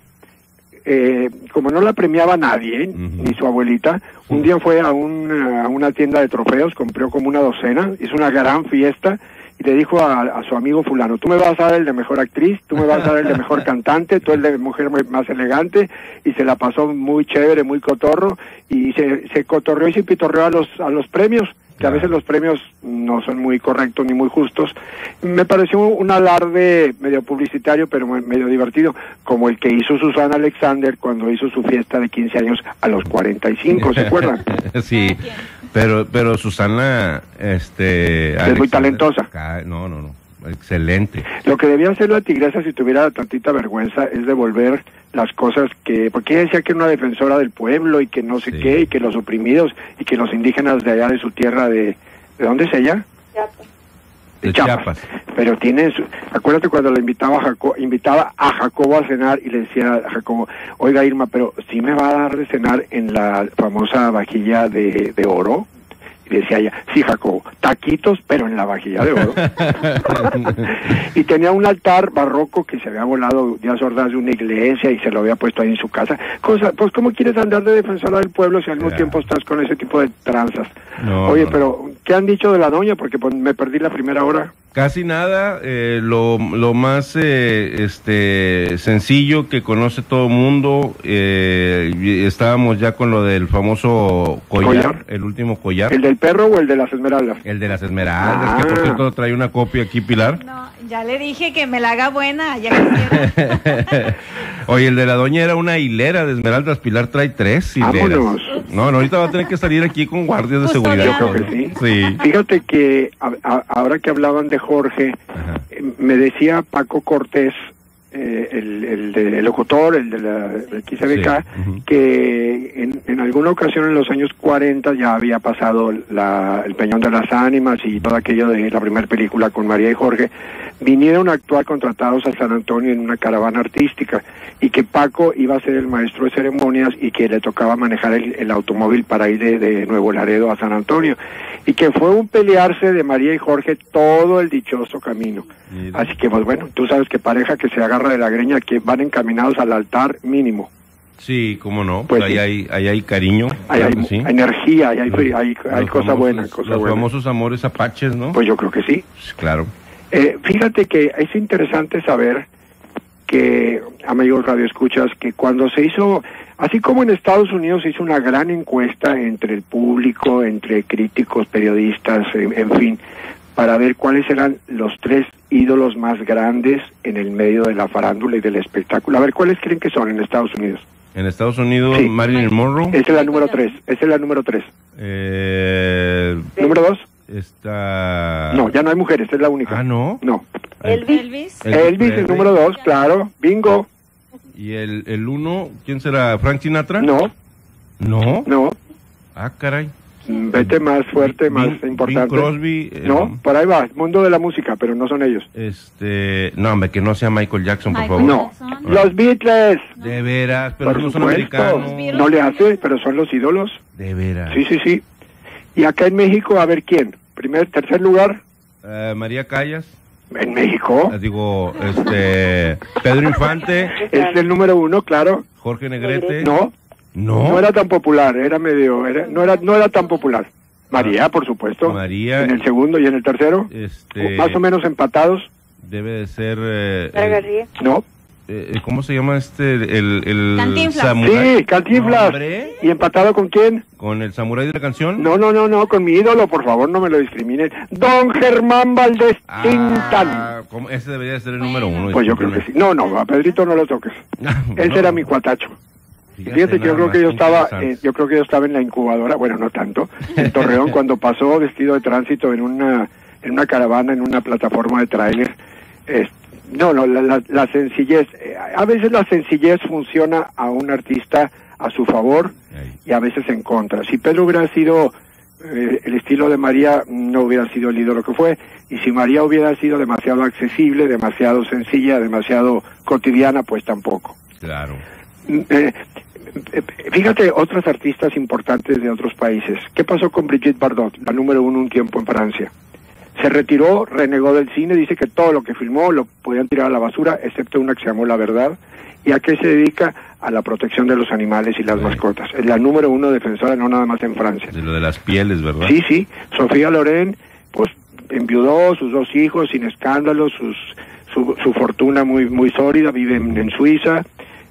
eh, como no la premiaba nadie, uh-huh, ni su abuelita, un día fue a, un, a una tienda de trofeos, compró como una docena, hizo una gran fiesta, y le dijo a, a su amigo fulano, tú me vas a dar el de mejor actriz, tú me vas a dar el de mejor cantante, tú el de mujer más elegante, y se la pasó muy chévere, muy cotorro, y se, se cotorreó y se pitorreó a los, a los premios, que a veces los premios no son muy correctos ni muy justos. Me pareció un alarde medio publicitario, pero medio divertido, como el que hizo Susana Alexander cuando hizo su fiesta de quince años a los cuarenta y cinco, ¿se acuerdan? Sí, pero pero Susana este es Alexander, muy talentosa. No, no, no. Excelente. Lo que debía hacer la tigresa si tuviera tantita vergüenza es devolver las cosas que... Porque ella decía que era una defensora del pueblo y que no sé sí, qué, y que los oprimidos y que los indígenas de allá de su tierra de... ¿De dónde es ella? Chiapas. De Chiapas. Chiapas. Pero tiene... Su... Acuérdate cuando la invitaba a, Jaco... invitaba a Jacobo a cenar y le decía a Jacobo, oiga Irma, pero ¿sí me va a dar de cenar en la famosa vajilla de, de oro? Y decía ella, sí, Jacobo, taquitos, pero en la vajilla de oro. Y tenía un altar barroco que se había volado Díaz Ordaz de una iglesia y se lo había puesto ahí en su casa. Cosa, pues, ¿cómo quieres andar de defensora del pueblo si al mismo yeah, tiempo estás con ese tipo de tranzas? No, oye, no, pero, ¿qué han dicho de la doña? Porque pues, me perdí la primera hora. Casi nada, eh, lo, lo más eh, este sencillo que conoce todo el mundo, eh, estábamos ya con lo del famoso collar, collar, el último collar. ¿El del perro o el de las esmeraldas? El de las esmeraldas, ah, que por cierto trae una copia aquí, Pilar. No, ya le dije que me la haga buena, ya quisiera. Oye, el de la doña era una hilera de esmeraldas, Pilar trae tres hileras. Vámonos. No, no, ahorita va a tener que salir aquí con guardias de seguridad. Yo creo que sí, sí. Fíjate que a, a, ahora que hablaban de Jorge, ajá, me decía Paco Cortés, eh, el, el, de, el locutor, el de la X B K, sí. uh-huh. que en, en alguna ocasión en los años cuarenta ya había pasado la, el Peñón de las Ánimas y todo aquello de la primera película con María y Jorge, vinieron a actuar contratados a San Antonio en una caravana artística, y que Paco iba a ser el maestro de ceremonias y que le tocaba manejar el, el automóvil para ir de, de Nuevo Laredo a San Antonio, y que fue un pelearse de María y Jorge todo el dichoso camino. Mira. Así que pues bueno, tú sabes que pareja que se agarra de la greña, que van encaminados al altar mínimo. Sí, cómo no, pues ahí, sí. hay, ahí hay cariño, ahí claro, hay sí. energía, ahí hay, hay, hay, hay cosa famosos, buena, cosa los buena. Famosos amores apaches, ¿no? Pues yo creo que sí. Claro. Eh, fíjate que es interesante saber que, amigos radioescuchas, que cuando se hizo, así como en Estados Unidos se hizo una gran encuesta entre el público, entre críticos, periodistas, en, en fin, para ver cuáles eran los tres ídolos más grandes en el medio de la farándula y del espectáculo. A ver, ¿cuáles creen que son en Estados Unidos? En Estados Unidos, sí. Marilyn Monroe. Esa es la número tres. Esa es la número tres. Eh... ¿Número dos? Esta... No, ya no hay mujeres, es la única. Ah, ¿no? No. Elvis. Elvis, Elvis es número dos, claro. Bingo. ¿Y el, el uno? ¿Quién será? ¿Frank Sinatra? No. ¿No? No. Ah, caray. Vete más fuerte, más Bing, importante. Bing Crosby. Eh, no, por ahí va. Mundo de la música, pero no son ellos. Este, no, hombre, que no sea Michael Jackson, por Michael favor. Jackson. No. Los Beatles. No. De veras, pero por no supuesto. Son americanos. No le hace, pero son los ídolos. De veras. Sí, sí, sí. Y acá en México, a ver quién. Primer, tercer lugar. Uh, María Callas. En México. Les digo, este, Pedro Infante. Es el número uno, claro. Jorge Negrete. No. No. No era tan popular, era medio, era, no era, no era tan popular. María, ah, por supuesto. María. En el segundo y en el tercero. Este... Más o menos empatados. Debe de ser. Eh, eh, no. Eh, ¿Cómo se llama este? El, el Cantinflas. Samurai. Sí, Cantinflas. ¿Nombre? ¿Y empatado con quién? ¿Con el samurái de la canción? No, no, no, no, con mi ídolo, por favor, no me lo discriminen. Don Germán Valdés Tintán. Ah, ese debería ser el número uno. Pues yo creo que sí. No, no, a Pedrito no lo toques. Él no. Será mi cuatacho. Fíjate, Fíjate que yo creo que yo estaba, eh, yo creo que yo estaba en la incubadora, bueno, no tanto, en Torreón, cuando pasó vestido de tránsito en una, en una caravana, en una plataforma de tráiler. Eh, no, no, la, la, la sencillez, eh, a veces la sencillez funciona a un artista a su favor y a veces en contra. Si Pedro hubiera sido eh, el estilo de María, no hubiera sido el ídolo que fue, y si María hubiera sido demasiado accesible, demasiado sencilla, demasiado cotidiana, pues tampoco. Claro. Eh, Fíjate, otras artistas importantes de otros países. ¿Qué pasó con Brigitte Bardot, la número uno un tiempo en Francia? Se retiró, renegó del cine, dice que todo lo que filmó lo podían tirar a la basura, excepto una que se llamó La Verdad. ¿Y a qué se dedica? A la protección de los animales y las sí. mascotas. Es la número uno defensora, no nada más en Francia. De lo de las pieles, ¿verdad? Sí, sí. Sofía Loren, pues, enviudó, sus dos hijos, sin escándalos, sus, su, su fortuna muy, muy sólida, vive en, en Suiza.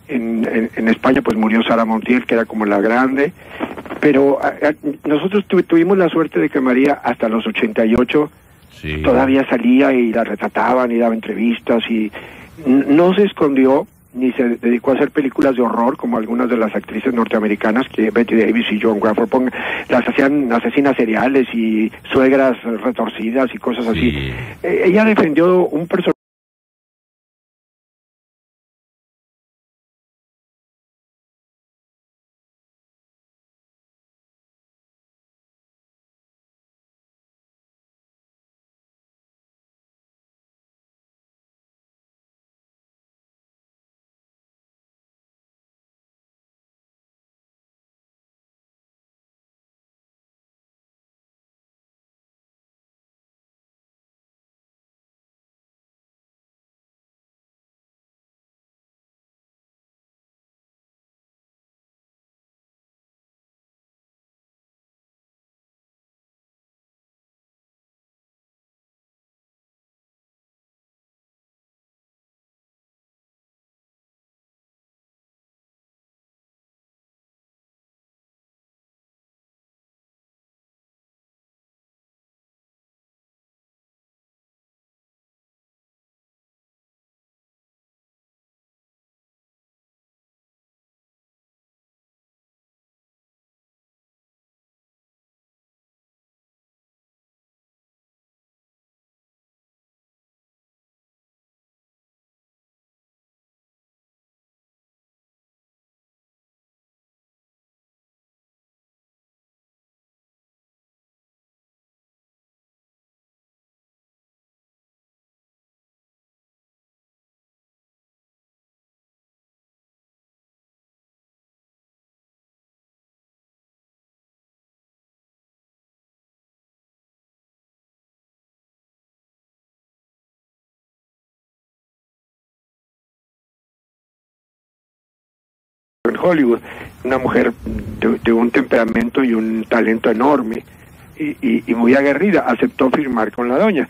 En, en, en España pues murió Sara Montiel, que era como la grande, pero a, a, nosotros tu, tuvimos la suerte de que María hasta los ochenta y ocho sí. todavía salía y la retrataban y daba entrevistas y no se escondió ni se dedicó a hacer películas de horror como algunas de las actrices norteamericanas que Betty Davis y Joan Crawford pongan, las hacían asesinas seriales y suegras retorcidas y cosas así. Sí. Eh, ella defendió un personaje Hollywood, una mujer de, de un temperamento y un talento enorme y, y, y muy aguerrida, aceptó firmar con la doña.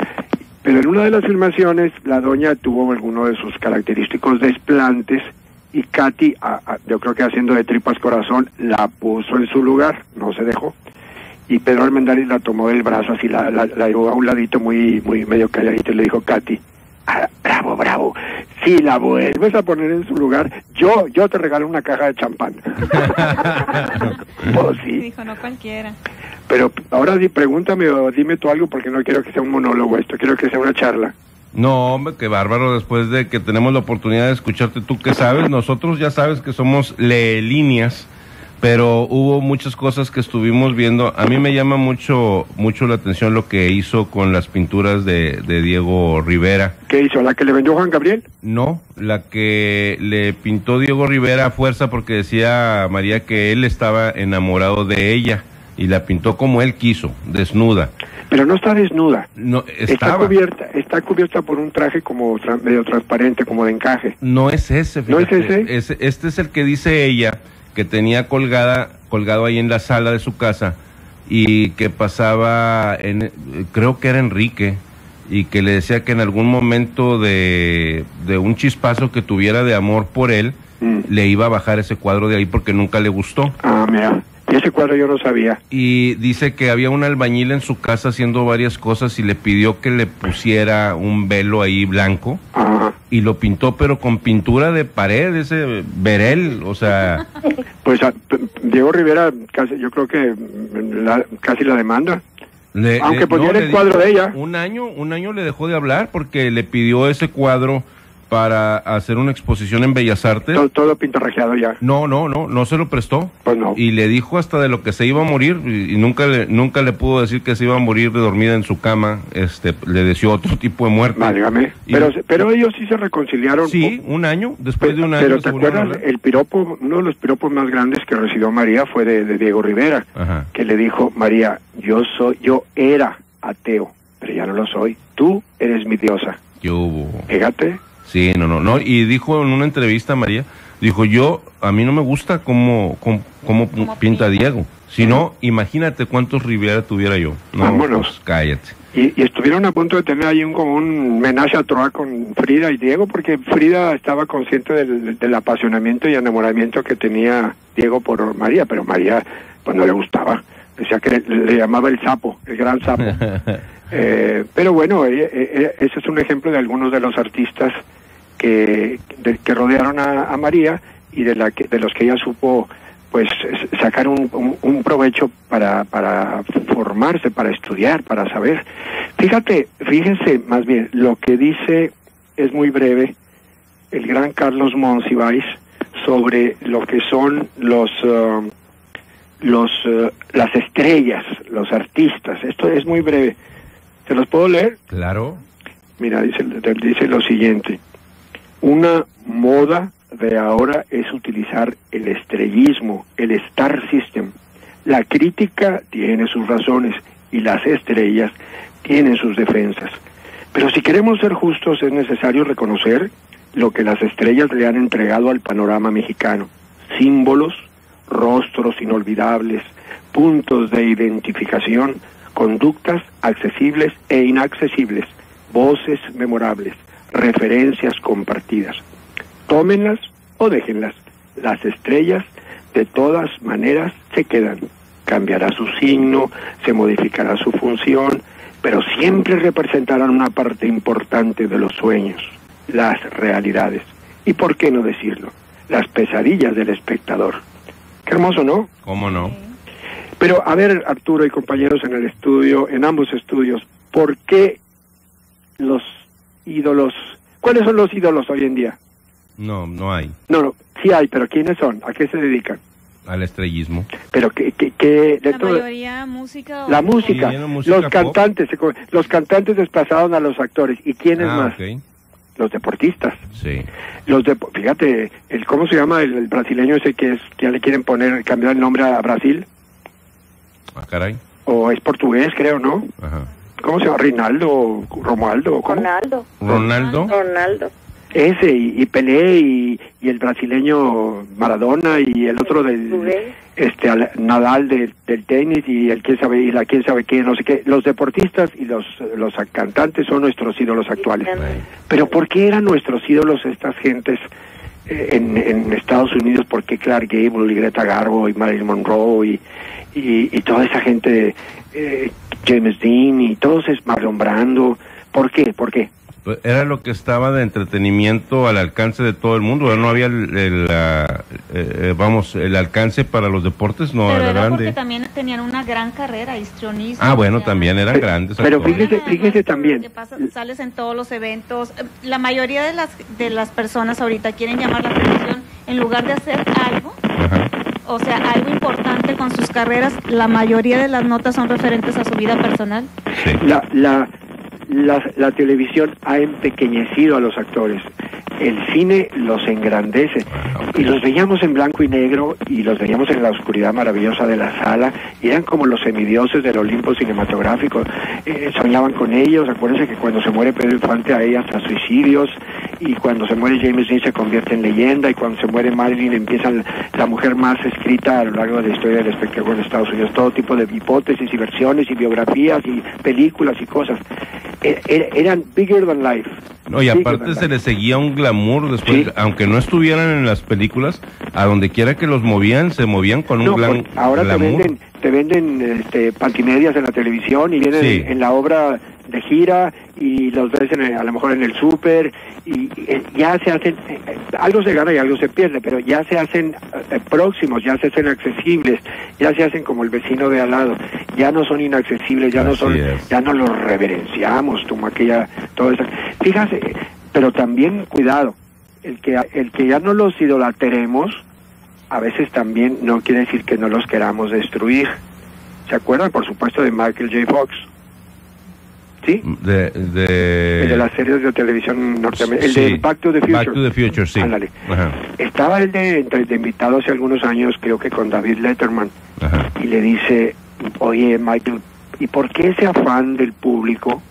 Pero en una de las filmaciones, la doña tuvo alguno de sus característicos desplantes y Katy, a, a, yo creo que haciendo de tripas corazón, la puso en su lugar, no se dejó. Y Pedro Almendáriz la tomó del brazo, así la, la, la llevó a un ladito muy muy medio calladito y le dijo, Katy, ah, bravo, bravo, si la vuelves a poner en su lugar, yo yo te regalo una caja de champán. Pues sí. Dijo, no cualquiera. Pero ahora sí, pregúntame o dime tú algo, porque no quiero que sea un monólogo esto, quiero que sea una charla. No, hombre, qué bárbaro, después de que tenemos la oportunidad de escucharte, tú que sabes, nosotros ya sabes que somos leelíneas, pero hubo muchas cosas que estuvimos viendo. A mí me llama mucho mucho la atención lo que hizo con las pinturas de, de Diego Rivera. ¿Qué hizo? ¿La que le vendió Juan Gabriel? No, la que le pintó Diego Rivera a fuerza, porque decía María que él estaba enamorado de ella. Y la pintó como él quiso, desnuda. Pero no está desnuda. No, está cubierta, está cubierta por un traje como tra medio transparente, como de encaje. No es ese, fíjate. ¿No es ese? Es, este es el que dice ella, que tenía colgada colgado ahí en la sala de su casa, y que pasaba, en, creo que era Enrique, y que le decía que en algún momento de, de un chispazo que tuviera de amor por él, mm. le iba a bajar ese cuadro de ahí porque nunca le gustó. Ah, mira. Ese cuadro yo no sabía. Y dice que había un albañil en su casa haciendo varias cosas y le pidió que le pusiera un velo ahí blanco. Ajá. Y lo pintó, pero con pintura de pared, ese verel, o sea... Pues a Diego Rivera, casi, yo creo que la, casi la demanda. Le, Aunque eh, ponía no, el cuadro de ella. Un año, un año le dejó de hablar porque le pidió ese cuadro... para hacer una exposición en Bellas Artes. Todo, todo pintarrajeado ya. No, no, no, no se lo prestó. Pues no. Y le dijo hasta de lo que se iba a morir, y, y nunca le nunca le pudo decir que se iba a morir de dormida en su cama, este le deseó otro tipo de muerte. Válgame. Y, pero pero ellos sí se reconciliaron. Sí, un año, después pero, de un año. Pero ¿te acuerdas? El piropo, uno de los piropos más grandes que recibió María fue de, de Diego Rivera, ajá, que le dijo, María, yo soy, yo era ateo, pero ya no lo soy, tú eres mi diosa. ¿Qué hubo? Fíjate. Sí, no, no, no, y dijo en una entrevista, María, dijo, yo, a mí no me gusta cómo, cómo, cómo pinta Diego, si no, imagínate cuántos Rivera tuviera yo, no, vámonos, pues cállate. Y, y estuvieron a punto de tener ahí un, como un menaje a Troa con Frida y Diego, porque Frida estaba consciente del, del apasionamiento y enamoramiento que tenía Diego por María, pero María, pues no le gustaba, decía que le, le llamaba el sapo, el gran sapo. Eh, pero bueno, eh, eh, ese es un ejemplo de algunos de los artistas que, de, que rodearon a, a María y de, la que, de los que ella supo pues sacar un, un, un provecho para, para formarse, para estudiar, para saber. Fíjate, fíjense más bien, lo que dice es muy breve el gran Carlos Monsiváis sobre lo que son los... Uh, los uh, las estrellas, los artistas. Esto es muy breve. ¿Se los puedo leer? Claro. Mira, dice, dice lo siguiente. Una moda de ahora es utilizar el estrellismo, el star system. La crítica tiene sus razones y las estrellas tienen sus defensas. Pero si queremos ser justos es necesario reconocer lo que las estrellas le han entregado al panorama mexicano. Símbolos, rostros inolvidables, puntos de identificación, conductas accesibles e inaccesibles, voces memorables, referencias compartidas. Tómenlas o déjenlas. Las estrellas de todas maneras se quedan. Cambiará su signo, se modificará su función, pero siempre representarán una parte importante de los sueños, las realidades. ¿Y por qué no decirlo? Las pesadillas del espectador. Qué hermoso, ¿no? ¿Cómo no? Pero, a ver, Arturo y compañeros en el estudio, en ambos estudios, ¿por qué los ídolos... ¿Cuáles son los ídolos hoy en día? No, no hay. No, no, sí hay, pero ¿quiénes son? ¿A qué se dedican? Al estrellismo. Pero que, que, que de la todo... mayoría música. O... La música, sí, música, los cantantes, pop. Los cantantes desplazaron a los actores. ¿Y quiénes ah, más? Okay. Los deportistas. Sí. Los de, fíjate, el ¿cómo se llama el, el brasileño ese que es que ya le quieren poner cambiar el nombre a Brasil? Ah, caray. O es portugués, creo, ¿no? Ajá. ¿Cómo se llama? Rinaldo, Romualdo, ¿cómo? Ronaldo. Ronaldo. Ronaldo. Ese, y, y Pelé, y, y el brasileño Maradona, y el otro del este Nadal del, del tenis, y el quién sabe, y la quién sabe qué, no sé qué. Los deportistas y los, los cantantes son nuestros ídolos actuales. Pero ¿por qué eran nuestros ídolos estas gentes en, en Estados Unidos? ¿Por qué Clark Gable y Greta Garbo y Marilyn Monroe y, y, y toda esa gente, eh, James Dean y todos es Marlon Brando? ¿Por qué? ¿Por qué? Era lo que estaba de entretenimiento al alcance de todo el mundo. No había el, el la, eh, vamos, el alcance para los deportes, no. Pero era, era grande. Porque también tenían una gran carrera, histrionistas. Ah, bueno, también eran pero, grandes. Pero fíjese, fíjese también. Que pasa, sales en todos los eventos. La mayoría de las de las personas ahorita quieren llamar la atención en lugar de hacer algo. Ajá. O sea, algo importante con sus carreras. La mayoría de las notas son referentes a su vida personal. Sí. La la La, la televisión ha empequeñecido a los actores, el cine los engrandece, y los veíamos en blanco y negro, y los veíamos en la oscuridad maravillosa de la sala, y eran como los semidioses del Olimpo cinematográfico. Eh, soñaban con ellos. Acuérdense que cuando se muere Pedro Infante hay hasta suicidios, y cuando se muere James Dean se convierte en leyenda, y cuando se muere Marilyn empieza la, la mujer más escrita a lo largo de la historia del espectáculo de Estados Unidos, todo tipo de hipótesis y versiones y biografías y películas y cosas. Er, eran bigger than life. No, y aparte se les seguía un glamour después, sí. Aunque no estuvieran en las películas, a donde quiera que los movían, se movían con un no, glam, ahora glamour. Ahora te venden, te venden este, pantimedias en la televisión y vienen sí. en, en la obra de gira y los ves en el, a lo mejor en el súper y, y ya se hacen, algo se gana y algo se pierde, pero ya se hacen eh, próximos, ya se hacen accesibles, ya se hacen como el vecino de al lado, ya no son inaccesibles, ya Así no son, es. ya no los reverenciamos, como aquella, todo eso. Fíjate, pero también cuidado, el que el que ya no los idolatremos, a veces también no quiere decir que no los queramos destruir. ¿Se acuerdan, por supuesto, de Michael J. Fox? ¿Sí? De, de... de las series de televisión norteamericana. Sí. El de Back to the Future. Back to the Future, sí. Ándale. Ajá. Estaba el de, de invitado hace algunos años, creo que con David Letterman. Ajá. Y le dice, oye, Michael, ¿y por qué ese afán del público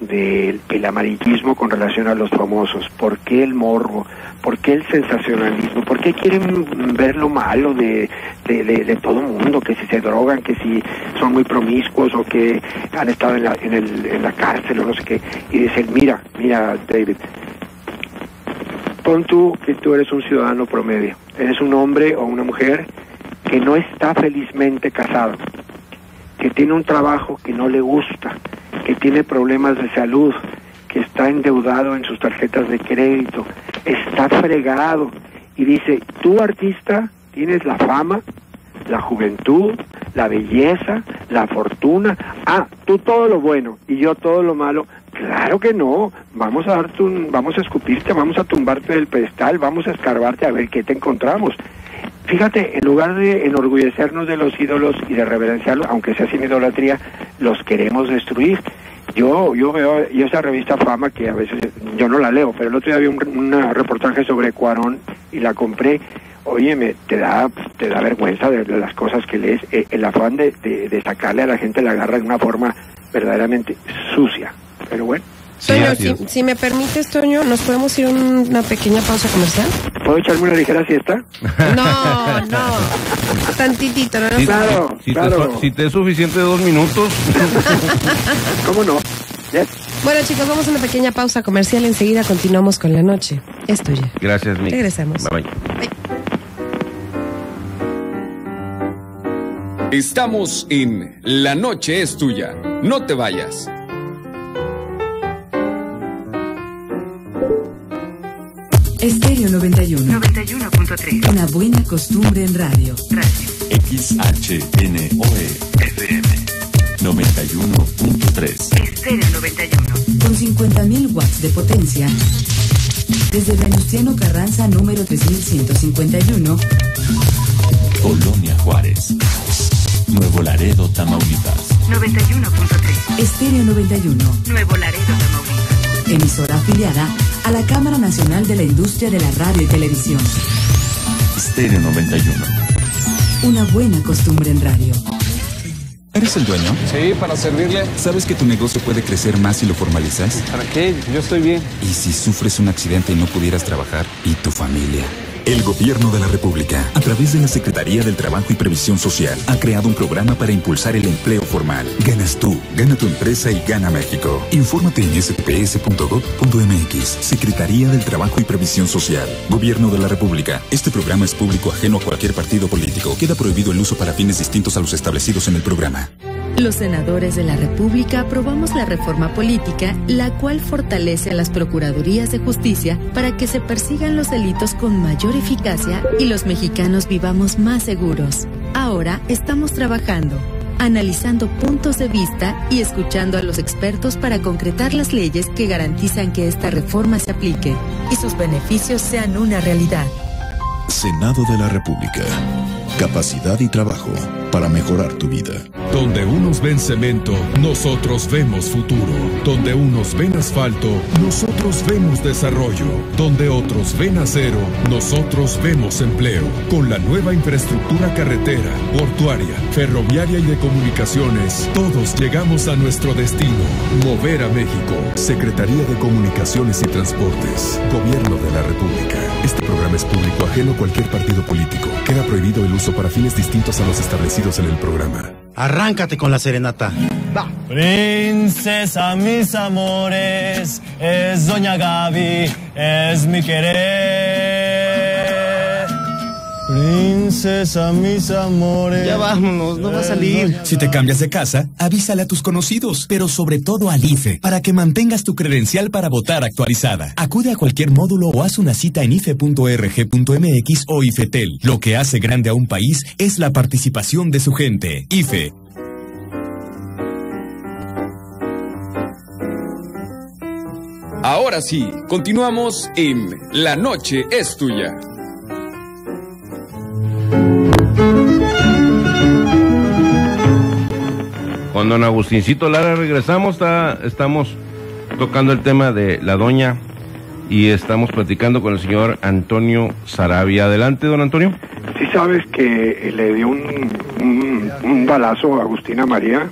del el amarillismo con relación a los famosos? ¿Por qué el morbo? ¿Por qué el sensacionalismo? ¿Por qué quieren ver lo malo de, de, de, de todo el mundo? Que si se drogan, que si son muy promiscuos o que han estado en la, en el, en la cárcel o no sé qué. Y dicen, mira, mira, David, pon tú que tú eres un ciudadano promedio. Eres un hombre o una mujer que no está felizmente casado, que tiene un trabajo que no le gusta, que tiene problemas de salud, que está endeudado en sus tarjetas de crédito, está fregado, y dice, tú artista tienes la fama, la juventud, la belleza, la fortuna, ah, tú todo lo bueno y yo todo lo malo. Claro que no, vamos a darte un, vamos a escupirte, vamos a tumbarte del pedestal, vamos a escarbarte a ver qué te encontramos. Fíjate, en lugar de enorgullecernos de los ídolos y de reverenciarlos, aunque sea sin idolatría, los queremos destruir. Yo yo veo yo esa revista Fama, que a veces yo no la leo, pero el otro día vi un una reportaje sobre Cuarón y la compré. Óyeme, te da te da vergüenza de, de las cosas que lees, eh, el afán de, de, de sacarle a la gente la garra de una forma verdaderamente sucia, pero bueno. Sí, Toño, si, si me permites, Toño, ¿nos podemos ir a una pequeña pausa comercial? ¿Puedo echarme una ligera siesta? No, no, tantitito, ¿no? Sí, claro, si, claro. Te, si te es suficiente dos minutos. ¿Cómo no? Yes. Bueno, chicos, vamos a una pequeña pausa comercial. Enseguida continuamos con la noche. Es tuya. Gracias, Nick. Regresamos. Bye, bye. Bye. Estamos en La Noche es Tuya. No te vayas. Estéreo noventa y uno punto tres. Una buena costumbre en radio. Radio. X H N O E F M noventa y uno punto tres. Estéreo noventa y uno. Con cincuenta mil watts de potencia. Desde Venustiano Carranza número tres mil ciento cincuenta y uno. Colonia Juárez. Nuevo Laredo, Tamaulipas. noventa y uno punto tres. Estéreo noventa y uno. Nuevo Laredo, Tamaulipas. Emisora afiliada a la Cámara Nacional de la Industria de la Radio y Televisión. Estéreo noventa y uno. Una buena costumbre en radio. ¿Eres el dueño? Sí, para servirle. ¿Sabes que tu negocio puede crecer más si lo formalizas? ¿Para qué? Yo estoy bien. ¿Y si sufres un accidente y no pudieras trabajar? ¿Y tu familia? El Gobierno de la República, a través de la Secretaría del Trabajo y Previsión Social, ha creado un programa para impulsar el empleo formal. Ganas tú, gana tu empresa y gana México. Infórmate en ese pe ese punto gob punto eme equis. Secretaría del Trabajo y Previsión Social. Gobierno de la República. Este programa es público ajeno a cualquier partido político. Queda prohibido el uso para fines distintos a los establecidos en el programa. Los senadores de la República aprobamos la reforma política, la cual fortalece a las Procuradurías de Justicia para que se persigan los delitos con mayor eficacia y los mexicanos vivamos más seguros. Ahora estamos trabajando, analizando puntos de vista y escuchando a los expertos para concretar las leyes que garantizan que esta reforma se aplique y sus beneficios sean una realidad. Senado de la República. Capacidad y trabajo para mejorar tu vida. Donde unos ven cemento, nosotros vemos futuro. Donde unos ven asfalto, nosotros vemos desarrollo. Donde otros ven acero, nosotros vemos empleo. Con la nueva infraestructura carretera, portuaria, ferroviaria y de comunicaciones, todos llegamos a nuestro destino. Mover a México. Secretaría de Comunicaciones y Transportes. Gobierno de la República. Este programa es público ajeno a cualquier partido político. Queda prohibido el uso para fines distintos a los establecidos en el programa. Arráncate con la serenata. Va. Princesa, mis amores, es Doña Gaby, es mi querer. Princesa, mis amores. Ya vámonos, no va a salir. Si te cambias de casa, avísale a tus conocidos, pero sobre todo al I F E, para que mantengas tu credencial para votar actualizada. Acude a cualquier módulo o haz una cita en i f e punto org punto m x o IFETEL. Lo que hace grande a un país es la participación de su gente. I F E. Ahora sí, continuamos en La Noche es Tuya. Con don Agustincito Lara regresamos, está, estamos tocando el tema de la doña y estamos platicando con el señor Antonio Sarabia. Adelante, don Antonio. Sí, sabes que le dio un, un, un balazo a Agustina María.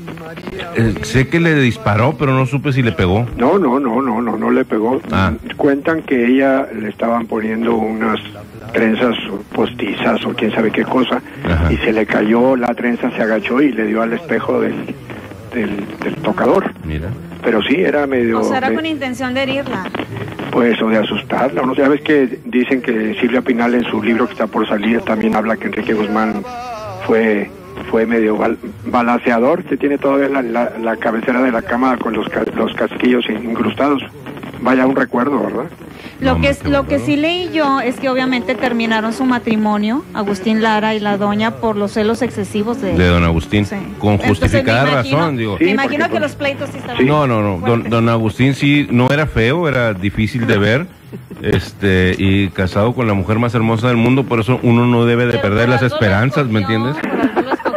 Eh, sé que le disparó, pero no supe si le pegó. No, no, no, no, no, no le pegó. Ah. Cuentan que ella le estaban poniendo unas trenzas postizas o quién sabe qué cosa. Ajá. Y se le cayó, la trenza se agachó y le dio al espejo del... Del, del tocador. Mira. Pero sí, era medio... O sea, era me... con intención de herirla. Pues, o de asustarla, ¿no? ¿Sabes que dicen que Silvia Pinal en su libro que está por salir también habla que Enrique Guzmán fue fue medio bal, balaceador? Se tiene todavía la, la, la cabecera de la cama con los, los casquillos incrustados. Vaya un recuerdo, ¿verdad? Lo, no, que, es, lo que sí leí yo es que obviamente terminaron su matrimonio, Agustín Lara y la doña, por los celos excesivos de, de don Agustín. Sí. Con justificada Entonces, imagino, razón, digo. Sí, me imagino porque, que los pleitos sí estaban. Sí. No, no, no. Don, don Agustín sí no era feo, era difícil de ver. Este, y casado con la mujer más hermosa del mundo, por eso uno no debe de pero perder las esperanzas, cogió, ¿me entiendes?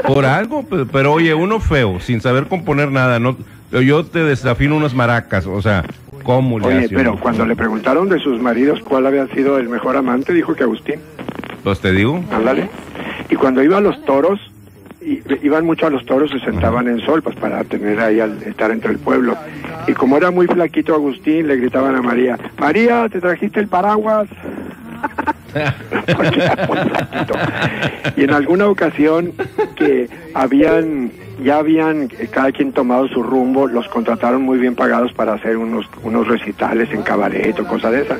Por algo, pero, pero oye, uno feo, sin saber componer nada, no, yo te desafino unas maracas, o sea. Oye, pero cuando le preguntaron de sus maridos cuál había sido el mejor amante, dijo que Agustín. Pues te digo. Ándale. Y cuando iba a los toros, y, iban mucho a los toros, se sentaban en solpas para tener ahí, al estar entre el pueblo. Y como era muy flaquito Agustín, le gritaban a María, María, ¿te trajiste el paraguas? Porque era muy flaquito. Y en alguna ocasión que habían... ya habían eh, cada quien tomado su rumbo, los contrataron muy bien pagados para hacer unos unos recitales en cabaret o cosas de esas,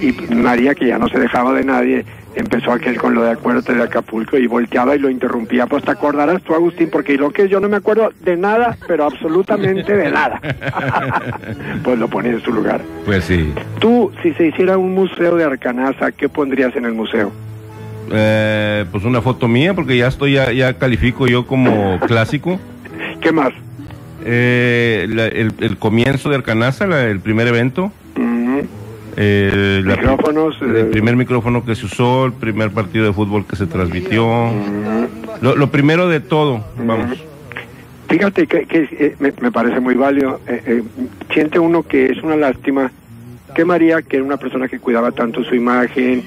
y María, que ya no se dejaba de nadie, empezó aquel con lo de acuérdate de Acapulco y volteaba y lo interrumpía, pues te acordarás tú, Agustín, porque lo que yo no me acuerdo de nada, pero absolutamente de nada. Pues lo ponía en su lugar. Pues sí. Tú, si se hiciera un museo de Arcanaza, ¿qué pondrías en el museo? Eh, pues una foto mía, porque ya estoy, ya, ya califico yo como clásico. ¿Qué más? Eh, la, el, el comienzo de Arcanaza, la, el primer evento. Uh-huh. eh, Micrófonos. La, el primer micrófono que se usó, el primer partido de fútbol que se transmitió. Uh-huh. lo, lo primero de todo, uh-huh. Vamos. Fíjate que, que eh, me, me parece muy válido. Eh, eh, siente uno que es una lástima que María, que era una persona que cuidaba tanto su imagen,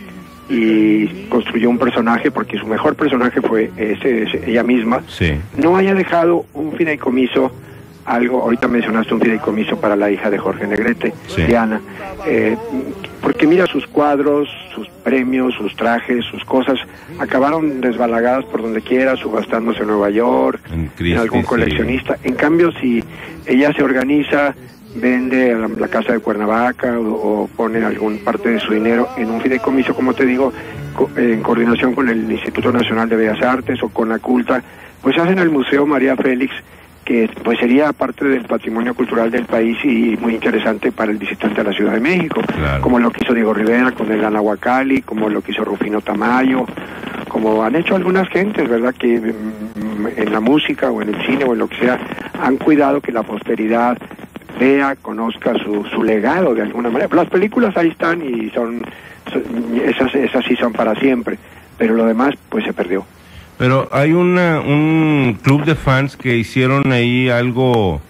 y construyó un personaje, porque su mejor personaje fue ese, ese, ella misma, sí. No haya dejado un fideicomiso, algo, ahorita mencionaste un fideicomiso para la hija de Jorge Negrete, sí. Diana, eh, porque mira, sus cuadros, sus premios, sus trajes, sus cosas, acabaron desbalagadas por donde quiera, subastándose en Nueva York, en, Christi, en algún coleccionista, sí. En cambio, si ella se organiza, vende la, la casa de Cuernavaca o, o pone algún parte de su dinero en un fideicomiso, como te digo, co en coordinación con el Instituto Nacional de Bellas Artes o con la Culta, pues hacen el Museo María Félix, que pues sería parte del patrimonio cultural del país y muy interesante para el visitante de la Ciudad de México, claro. Como lo que hizo Diego Rivera con el Anahuacalli, como lo que hizo Rufino Tamayo, como han hecho algunas gentes, ¿verdad?, que en la música o en el cine o en lo que sea, han cuidado que la posteridad vea, conozca su, su legado de alguna manera. Las películas ahí están y son, son esas, esas sí son para siempre, pero lo demás pues se perdió. Pero hay una, un club de fans que hicieron ahí algo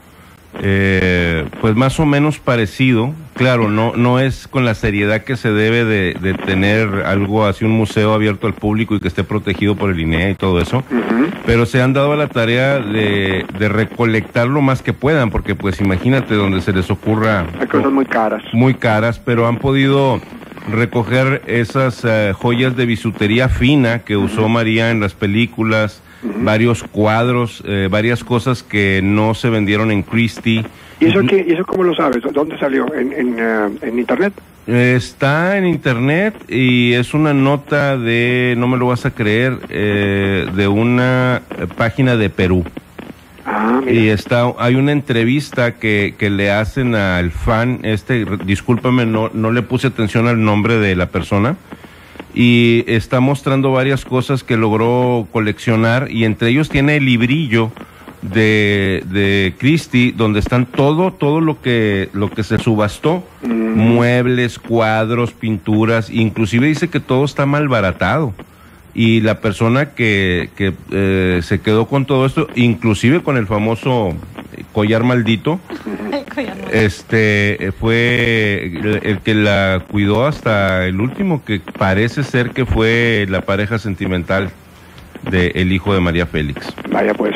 eh, pues más o menos parecido, claro, no, no es con la seriedad que se debe de, de tener algo así, un museo abierto al público y que esté protegido por el I N E A y todo eso, uh-huh. Pero se han dado a la tarea de, de recolectar lo más que puedan, porque pues imagínate donde se les ocurra. Hay cosas muy caras. Muy caras, pero han podido recoger esas uh, joyas de bisutería fina que usó uh-huh. María en las películas, uh-huh. Varios cuadros, eh, varias cosas que no se vendieron en Christie. ¿Y eso, qué, ¿Y eso cómo lo sabes? ¿Dónde salió? ¿En, en, uh, en internet? Está en internet y es una nota de, no me lo vas a creer, eh, de una página de Perú. Ah, mira. Y está, hay una entrevista que, que le hacen al fan, este, discúlpame, no, no le puse atención al nombre de la persona, y está mostrando varias cosas que logró coleccionar, y entre ellos tiene el librillo de, de Christie, donde están todo, todo lo que, lo que se subastó, mm. Muebles, cuadros, pinturas, inclusive dice que todo está malbaratado. Y la persona que, que eh, se quedó con todo esto, inclusive con el famoso collar maldito, el collar maldito. este fue el, el que la cuidó hasta el último, que parece ser que fue la pareja sentimental de el hijo de María Félix. Vaya pues.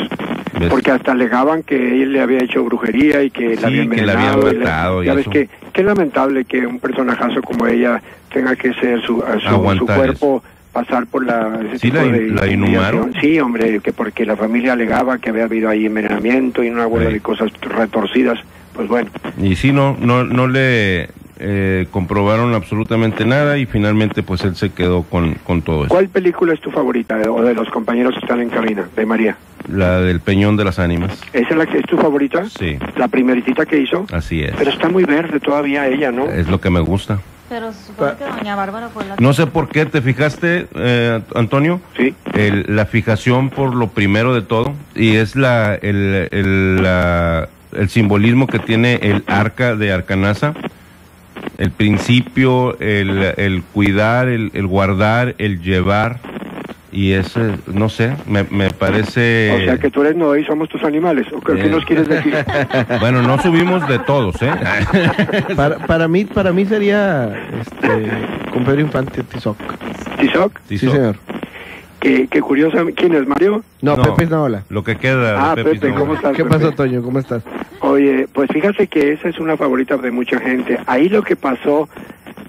¿Ves? Porque hasta alegaban que él le había hecho brujería y que sí, la había envenenado, que la habían matado. Y la, y ya eso. Ves que qué lamentable que un personajazo como ella tenga que ser su, su, su cuerpo... Eso. Pasar por la... Sí, la, de, la inhumaron. Sí, hombre, que porque la familia alegaba que había habido ahí envenenamiento y una bola sí. de cosas retorcidas, pues bueno. Y sí, no, no, no le eh, comprobaron absolutamente nada y finalmente pues él se quedó con, con todo eso. ¿Cuál película es tu favorita o de los compañeros que están en cabina, de María? La del Peñón de las Ánimas. ¿Esa es la que es tu favorita? Sí. ¿La primeritita que hizo? Así es. Pero está muy verde todavía ella, ¿no? Es lo que me gusta. Pero supongo que doña Bárbara fue la... No sé por qué, ¿te fijaste, eh, Antonio? Sí. El, la fijación por lo primero de todo, y es la el, el, la el simbolismo que tiene el arca de Arcanasa, el principio, el, el cuidar, el, el guardar, el llevar, y ese, no sé, me, me parece... O sea, que tú eres no y somos tus animales, ¿o qué, eh. ¿qué nos quieres decir? Bueno, no subimos de todos, ¿eh? Para, para mí para mí sería, este, con Pedro Infante, Tizoc. ¿Tizoc? Sí, señor. Qué, qué curioso, ¿quién es, Mario? No, no Pepe Naola. Lo que queda. Ah, Pepe, Pepe ¿cómo estás? ¿Qué pasó, Toño? ¿Cómo estás? Oye, pues fíjate que esa es una favorita de mucha gente. Ahí lo que pasó...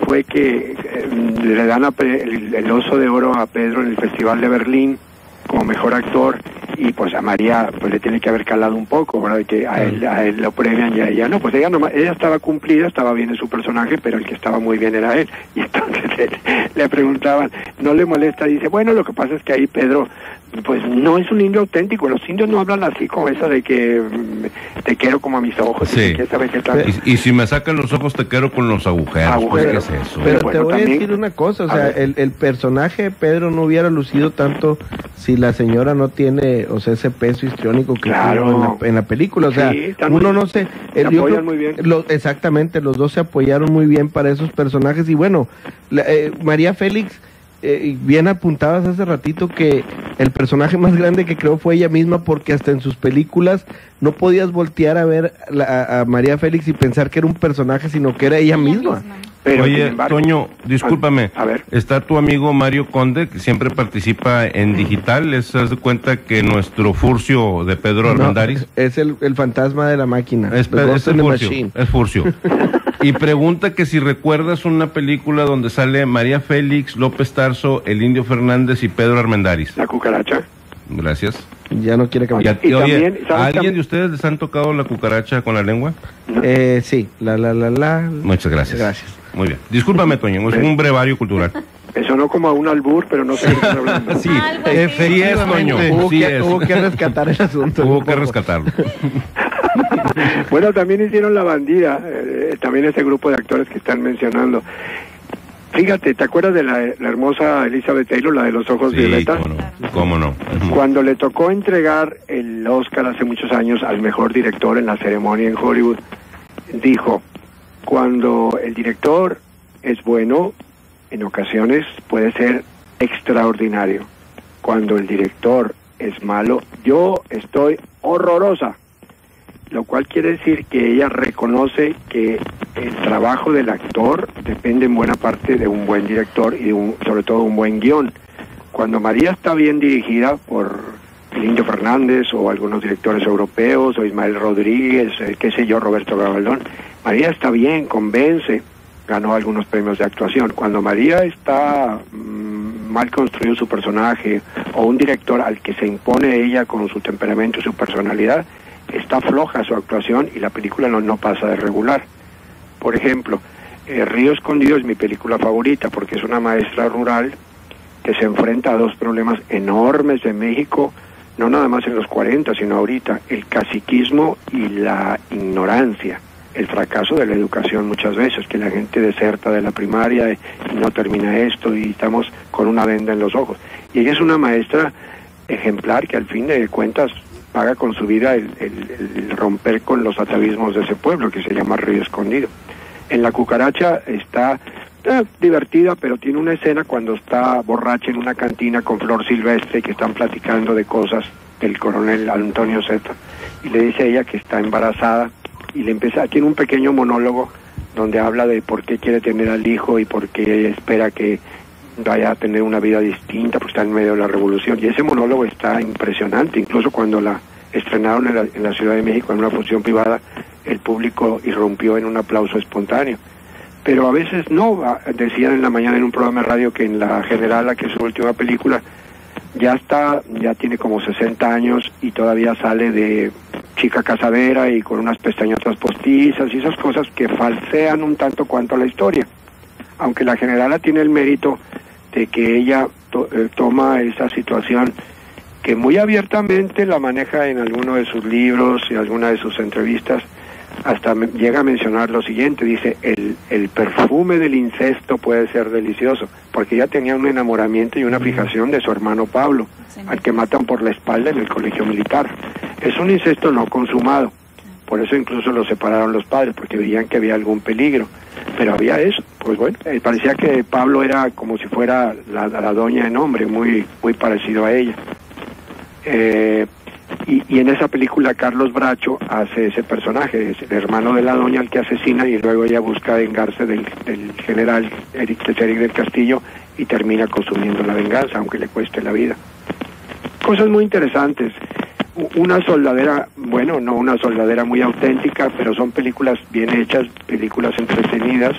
fue que eh, le dan a Pe el, el oso de oro a Pedro en el Festival de Berlín como mejor actor, y pues a María pues le tiene que haber calado un poco, ¿verdad? Que a él, a él lo premian y a ella no, pues ella nomás, ella estaba cumplida, estaba bien en su personaje, pero el que estaba muy bien era él, y entonces le, le preguntaban, ¿no le molesta? Y dice, bueno, lo que pasa es que ahí Pedro pues no es un indio auténtico, los indios no hablan así como esa de que te quiero como a mis ojos, sí. que sabe que tal... y, y si me sacan los ojos te quiero con los agujeros, agujeros. Pues, ¿qué es eso? Pero, pero bueno, te voy también... a decir una cosa, o sea, el, el personaje de Pedro no hubiera lucido tanto si la señora no tiene, o sea, ese peso histriónico que claro. tuvo en la, en la película, o sea, sí, uno no sé, el, se yo creo, muy bien. Lo, exactamente, los dos se apoyaron muy bien para esos personajes, y bueno, la, eh, María Félix, eh, bien apuntadas hace ratito que el personaje más grande que creó fue ella misma, porque hasta en sus películas no podías voltear a ver la, a, a María Félix y pensar que era un personaje, sino que era ella, ella misma. misma. Pero, oye, embargo, Toño, discúlpame, a ver. Está tu amigo Mario Conde, que siempre participa en digital. ¿Les das cuenta que nuestro Furcio de Pedro Armendariz? No, es el, el fantasma de la máquina. Es, es, el Furcio, es Furcio. Y pregunta que si recuerdas una película donde sale María Félix, López Tarso, El Indio Fernández y Pedro Armendariz. La cucaracha. Gracias. Ya no quiere cambiar. Y, y oye, también, ¿a alguien de ustedes les han tocado la cucaracha con la lengua? No. Eh, sí, la, la, la, la... Muchas gracias. Gracias. Muy bien. Discúlpame, Toño, es un brevario cultural. Me sonó como a un albur, pero no sé de qué están hablando. Sí, efectivamente, Toño. Hubo, sí que, es. hubo que rescatar el asunto. Hubo que rescatarlo. Bueno, también hicieron La Bandida, eh, también ese grupo de actores que están mencionando. Fíjate, ¿te acuerdas de la, la hermosa Elizabeth Taylor, la de los ojos sí, violetas? Cómo no, cómo no. Cuando le tocó entregar el Oscar hace muchos años al mejor director en la ceremonia en Hollywood, dijo, cuando el director es bueno, en ocasiones puede ser extraordinario. Cuando el director es malo, yo estoy horrorosa. Lo cual quiere decir que ella reconoce que el trabajo del actor depende en buena parte de un buen director y de un, sobre todo un buen guión. Cuando María está bien dirigida por El Indio Fernández o algunos directores europeos, o Ismael Rodríguez, eh, qué sé yo, Roberto Gabaldón, María está bien, convence, ganó algunos premios de actuación. Cuando María está mmm, mal construido su personaje, o un director al que se impone ella con su temperamento y su personalidad, está floja su actuación y la película no, no pasa de regular. Por ejemplo, eh, Río Escondido es mi película favorita porque es una maestra rural que se enfrenta a dos problemas enormes de México, no nada más en los cuarenta, sino ahorita, el caciquismo y la ignorancia, el fracaso de la educación muchas veces, que la gente deserta de la primaria y no termina esto y estamos con una venda en los ojos. Y ella es una maestra ejemplar que al fin de cuentas paga con su vida el, el, el romper con los atavismos de ese pueblo que se llama Río Escondido. En La Cucaracha está eh, divertida, pero tiene una escena cuando está borracha en una cantina con Flor Silvestre, que están platicando de cosas del coronel Antonio Zeta, y le dice a ella que está embarazada, y le empieza, tiene un pequeño monólogo donde habla de por qué quiere tener al hijo y por qué espera que vaya a tener una vida distinta, porque está en medio de la revolución, y ese monólogo está impresionante. Incluso cuando la estrenaron en la, en la Ciudad de México en una función privada, el público irrumpió en un aplauso espontáneo. Pero a veces no, decían en la mañana en un programa de radio que en La Generala, que es su última película, ya está, ya tiene como sesenta años y todavía sale de chica casadera y con unas pestañotas postizas y esas cosas que falsean un tanto cuanto a la historia. Aunque La Generala tiene el mérito de que ella to eh, toma esa situación que muy abiertamente la maneja en alguno de sus libros y alguna de sus entrevistas, hasta llega a mencionar lo siguiente, dice, el, el perfume del incesto puede ser delicioso, porque ella tenía un enamoramiento y una fijación de su hermano Pablo, al que matan por la espalda en el colegio militar. Es un incesto no consumado, por eso incluso lo separaron los padres, porque veían que había algún peligro, pero había eso. Pues bueno, eh, parecía que Pablo era como si fuera la, la doña en hombre, muy muy parecido a ella. Eh, y, y en esa película Carlos Bracho hace ese personaje, es el hermano de la doña al que asesina, y luego ella busca vengarse del, del general Eric Eric del Castillo y termina consumiendo la venganza, aunque le cueste la vida. Cosas muy interesantes. Una soldadera, bueno, no una soldadera muy auténtica, pero son películas bien hechas, películas entretenidas.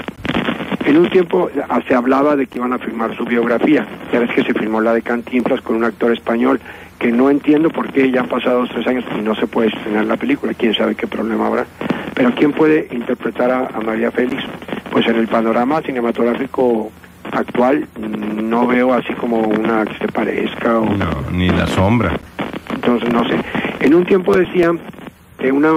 En un tiempo se hablaba de que iban a filmar su biografía. Ya ves que se filmó la de Cantinflas con un actor español, que no entiendo por qué ya han pasado dos, tres años y no se puede estrenar la película. Quién sabe qué problema habrá. Pero ¿quién puede interpretar a, a María Félix? Pues en el panorama cinematográfico actual no veo así como una que se parezca. O... No, ni la sombra. Entonces no sé. En un tiempo decían que una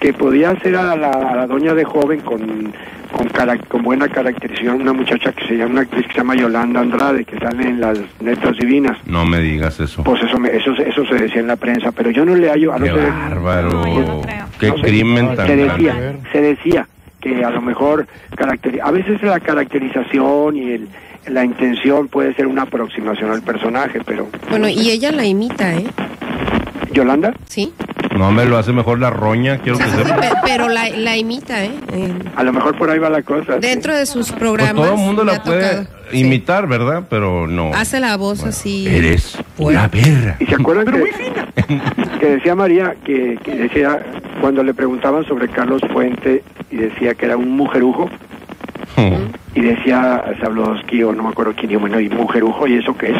que podía ser a la, a la doña de joven con Con, cara, con buena caracterización, una muchacha que se llama, una actriz que se llama Yolanda Andrade, que sale en Las Netas Divinas. No me digas eso. Pues eso me, eso, eso se decía en la prensa, pero yo no le hallo. A no, qué ser, bárbaro. No, yo no creo. Qué no, crimen se, tan se decía, grande. Se decía que a lo mejor, caracter, a veces la caracterización y el, la intención puede ser una aproximación al personaje, pero... Bueno, y ella la imita, ¿eh? ¿Yolanda? Sí. No, me lo hace mejor la roña, quiero que sepa. Pero la, la imita, ¿eh? ¿eh? A lo mejor por ahí va la cosa. Dentro sí. de sus programas. Pues todo el mundo la puede tocado. imitar, sí. ¿verdad? Pero no. Hace la voz bueno, así. Eres una perra. ¿Y se acuerdan que, que decía María, que, que decía, cuando le preguntaban sobre Carlos Fuentes y decía que era un mujerujo? Hmm. Y decía Zabludovsky, o no me acuerdo quién, y bueno, y mujerujo, ¿y eso qué es?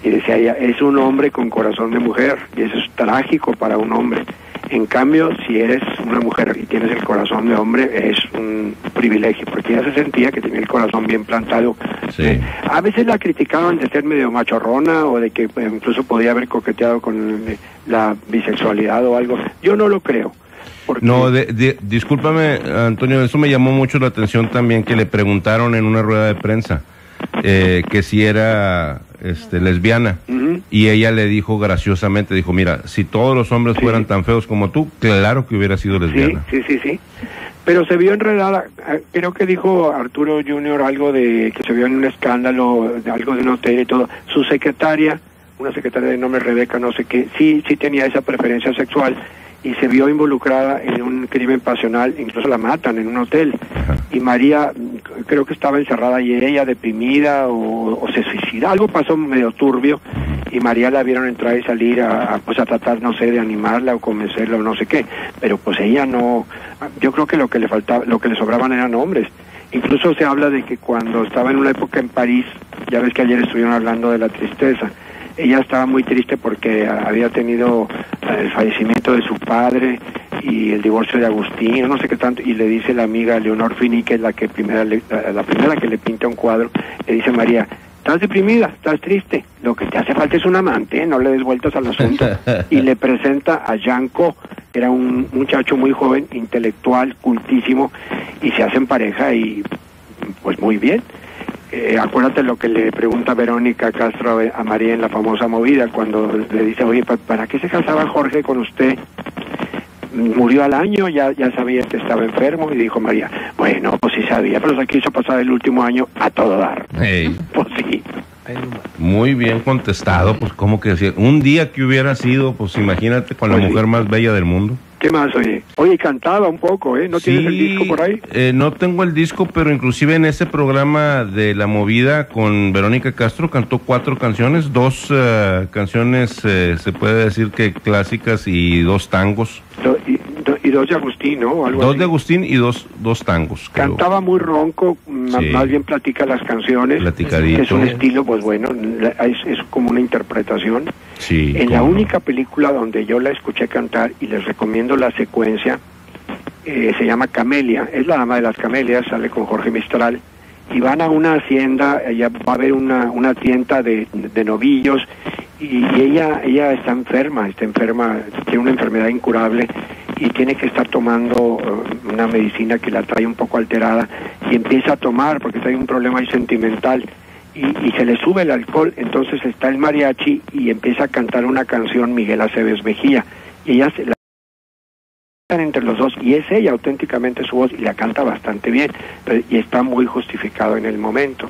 Y decía ella, es un hombre con corazón de mujer, y eso es trágico para un hombre. En cambio, si eres una mujer y tienes el corazón de hombre, es un privilegio, porque ella se sentía que tenía el corazón bien plantado. Sí. A veces la criticaban de ser medio machorrona, o de que incluso podía haber coqueteado con la bisexualidad o algo. Yo no lo creo. No, de, de, discúlpame, Antonio, eso me llamó mucho la atención también, que le preguntaron en una rueda de prensa eh, que si era este, lesbiana, uh-huh. y ella le dijo graciosamente, dijo, mira, si todos los hombres sí. fueran tan feos como tú, claro que hubiera sido lesbiana. Sí, sí, sí, sí. Pero se vio enredada, creo que dijo Arturo Junior algo de que se vio en un escándalo, de algo de un hotel y todo. Su secretaria, una secretaria de nombre Rebeca, no sé qué, sí, sí tenía esa preferencia sexual, y se vio involucrada en un crimen pasional, incluso la matan en un hotel. Ajá. Y María creo que estaba encerrada y ella deprimida o, o se suicida, algo pasó medio turbio, y María la vieron entrar y salir a, a, pues a tratar, no sé, de animarla o convencerla o no sé qué, pero pues ella no, yo creo que lo que le faltaba, lo que le sobraban eran hombres. Incluso se habla de que cuando estaba en una época en París, ya ves que ayer estuvieron hablando de la tristeza, ella estaba muy triste porque había tenido el fallecimiento de su padre y el divorcio de Agustín, no sé qué tanto, y le dice la amiga Leonor Fini, que es la que primera le, la primera que le pinta un cuadro, le dice María, estás deprimida, estás triste, lo que te hace falta es un amante, ¿eh? No le des vueltas al asunto. Y le presenta a Yanko, que era un muchacho muy joven, intelectual, cultísimo, y se hacen pareja y pues muy bien. Eh, acuérdate lo que le pregunta Verónica Castro a María en la famosa movida, cuando le dice, oye, ¿para qué se casaba Jorge con usted? Murió al año, ya, ya sabía que estaba enfermo, y dijo María, bueno, pues sí sabía, pero se quiso pasar el último año a todo dar. Hey. Pues sí. Muy bien contestado, pues como que decía, un día que hubiera sido, pues imagínate, con la mujer más bella del mundo. ¿Qué más, oye? Oye, cantaba un poco, ¿eh? ¿No sí, tienes el disco por ahí? Eh, no tengo el disco, pero inclusive en ese programa de La Movida con Verónica Castro cantó cuatro canciones, dos uh, canciones, eh, se puede decir que clásicas, y dos tangos. Do, y, do, y dos de Agustín, ¿no? Algo dos así. de Agustín y dos, dos tangos. Creo. Cantaba muy ronco, más, sí. más bien platica las canciones. Platicadito. Es un estilo, pues bueno, es, es como una interpretación. Sí, en la única no. película donde yo la escuché cantar, y les recomiendo la secuencia, eh, se llama Camelia, es la dama de las camelias, sale con Jorge Mistral, y van a una hacienda, ella va a haber una, una tienda de, de novillos, y, y ella ella está enferma, está enferma, tiene una enfermedad incurable, y tiene que estar tomando una medicina que la trae un poco alterada, y empieza a tomar, porque trae un problema ahí sentimental, Y, y se le sube el alcohol, entonces está el mariachi y empieza a cantar una canción Miguel Aceves Mejía, y ella se la cantan entre los dos, y es ella auténticamente su voz, y la canta bastante bien, y está muy justificado en el momento.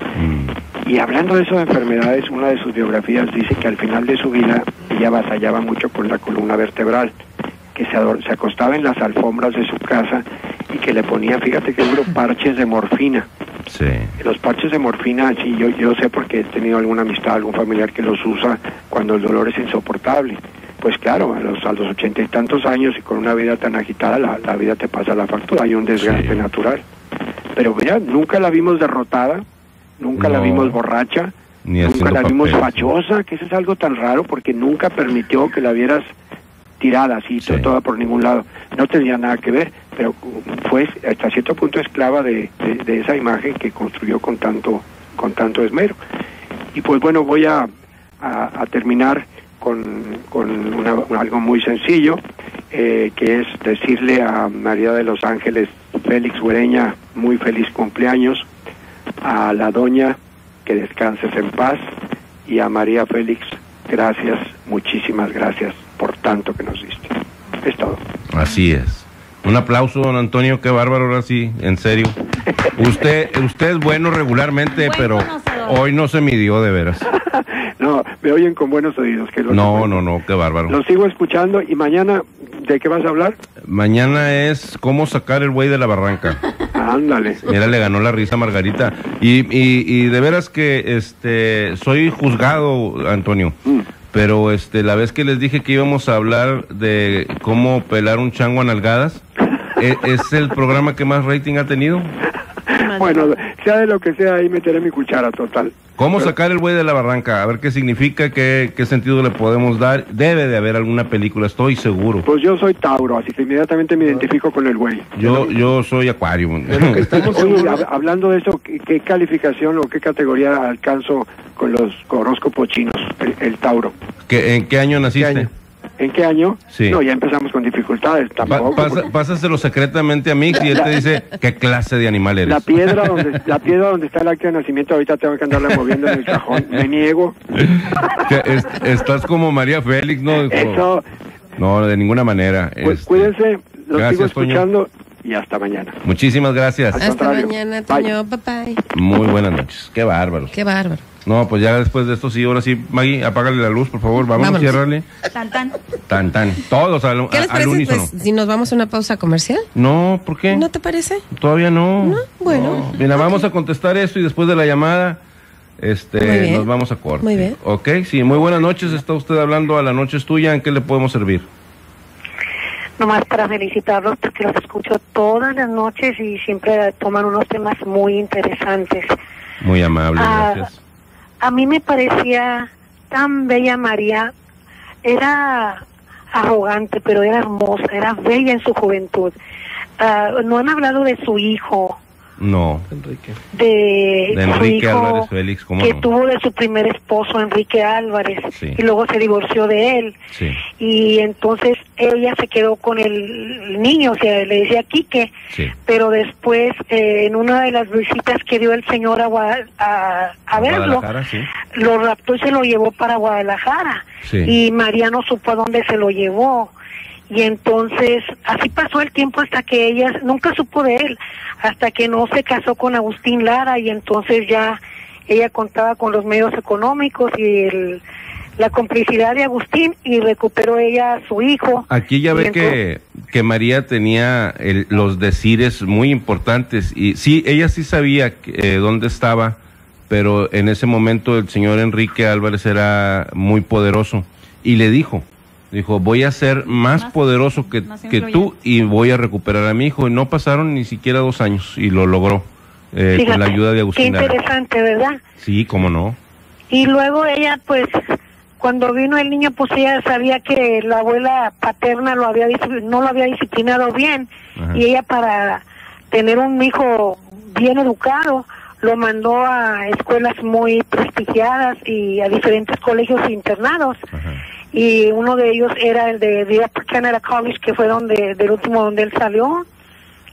Y hablando de eso de enfermedades, una de sus biografías dice que al final de su vida ella batallaba mucho con la columna vertebral, que se, ador se acostaba en las alfombras de su casa y que le ponía, fíjate que duro, parches de morfina. Sí. Los parches de morfina, sí, yo, yo sé porque he tenido alguna amistad, algún familiar que los usa cuando el dolor es insoportable. Pues claro, a los, a los ochenta y tantos años y con una vida tan agitada, la, la vida te pasa la factura, hay un desgaste sí. natural. Pero mira, nunca la vimos derrotada, nunca no. la vimos borracha, Ni nunca la papel. vimos fachosa, que eso es algo tan raro porque nunca permitió que la vieras tirada así, sí. toda por ningún lado. No tenía nada que ver, pero fue hasta cierto punto esclava de, de, de esa imagen que construyó con tanto con tanto esmero. Y pues bueno, voy a, a, a terminar con, con una, algo muy sencillo, eh, que es decirle a María de los Ángeles Félix Güereña, muy feliz cumpleaños, a la doña, que descanses en paz, y a María Félix, gracias, muchísimas gracias por tanto que nos diste. Es todo. Así es. Un aplauso, don Antonio, qué bárbaro, ahora sí, en serio. Usted usted es bueno regularmente, buen pero conocedor. Hoy no se midió de veras. No, me oyen con buenos oídos. Que lo no, no, no, qué bárbaro. Lo sigo escuchando y mañana ¿De qué vas a hablar? Mañana es cómo sacar el buey de la barranca. Ándale. Mira, le ganó la risa a Margarita. Y, y, y de veras que este soy juzgado, Antonio. Mm. Pero este la vez que les dije que íbamos a hablar de cómo pelar un chango a nalgadas, ¿es, es el programa que más rating ha tenido? Bueno, sea de lo que sea, ahí meteré mi cuchara total. ¿Cómo Pero... sacar el buey de la barranca? A ver qué significa, qué, qué sentido le podemos dar. Debe de haber alguna película, estoy seguro. Pues yo soy Tauro, así que inmediatamente me identifico con el buey. Yo yo soy Acuario. Oye, hablando de eso, ¿qué calificación o qué categoría alcanzo con los horóscopos chinos, el, el Tauro? ¿Qué, ¿En qué año naciste? ¿Qué año? ¿En qué año? Sí. No, ya empezamos con dificultades. Tampoco, pa pasa, porque... Pásaselo secretamente a mí y él te dice qué clase de animal eres. La piedra donde, la piedra donde está el acta de nacimiento, ahorita tengo que andarla moviendo en el cajón. Me niego. Es, estás como María Félix, ¿no? Eso... No, de ninguna manera. Pues, este... Cuídense, los gracias, sigo escuchando Toño. Y hasta mañana. Muchísimas gracias. Al hasta contrario. Mañana, Toño. Bye. Bye, bye. Muy buenas noches. Qué bárbaro. Qué bárbaro. No, pues ya después de esto sí, ahora sí, Maggie, apágale la luz, por favor, vámonos, ciérrale. Tan, tan. Tan, tan. Todos al, ¿Qué les parece, al unísono. Pues, si nos vamos a una pausa comercial? No, ¿por qué? ¿No te parece? Todavía no. No, bueno. No. Mira, okay. Vamos a contestar esto y después de la llamada, este, nos vamos a corte. Muy bien. Ok, sí, muy buenas noches, está usted hablando a La Noche Es Tuya, ¿en qué le podemos servir? Nomás para felicitarlos porque los escucho todas las noches y siempre toman unos temas muy interesantes. Muy amable, ah, gracias. A mí me parecía tan bella María, era arrogante, pero era hermosa, era bella en su juventud. Uh, ¿No han hablado de su hijo? No, Enrique. De, de Enrique hijo Álvarez Félix, ¿cómo que no? Tuvo de su primer esposo, Enrique Álvarez, sí. Y luego se divorció de él. Sí. Y entonces ella se quedó con el niño, o sea, le decía Quique, sí. Pero después, eh, en una de las visitas que dio el señor a, Guada, a, a verlo, sí. Lo raptó y se lo llevó para Guadalajara. Sí. Y María no supo a dónde se lo llevó. Y entonces, así pasó el tiempo hasta que ella, nunca supo de él, hasta que no se casó con Agustín Lara y entonces ya ella contaba con los medios económicos y el, la complicidad de Agustín y recuperó ella a su hijo. Aquí ya ve entonces... que, que María tenía el, los decires muy importantes y sí, ella sí sabía eh, dónde estaba, pero en ese momento el señor Enrique Álvarez era muy poderoso y le dijo... Dijo, voy a ser más, más poderoso que, más que tú y voy a recuperar a mi hijo. Y no pasaron ni siquiera dos años y lo logró eh, Fíjate, con la ayuda de Agustín. Qué interesante, ¿verdad? Sí, cómo no. Y luego ella, pues, cuando vino el niño, pues ella sabía que la abuela paterna lo había no lo había disciplinado bien. Ajá. Y ella para tener un hijo bien educado... lo mandó a escuelas muy prestigiadas y a diferentes colegios internados. Ajá. Y uno de ellos era el de The Upper Canada College, que fue donde del último donde él salió.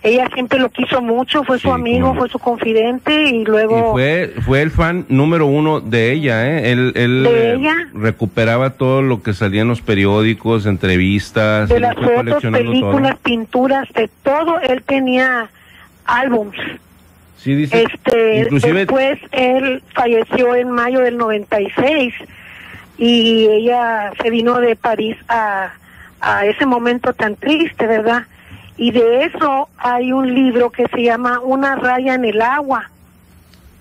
Ella siempre lo quiso mucho, fue sí, su amigo, como... fue su confidente y luego... Y fue, fue el fan número uno de ella, ¿eh? Él, él ¿De eh, ella? Recuperaba todo lo que salía en los periódicos, entrevistas... De las fotos, películas, todo. Pinturas, de todo, él tenía álbums... Sí, dice, este, inclusive... Después él falleció en mayo del noventa y seis y ella se vino de París a, a ese momento tan triste, ¿verdad? Y de eso hay un libro que se llama Una raya en el agua.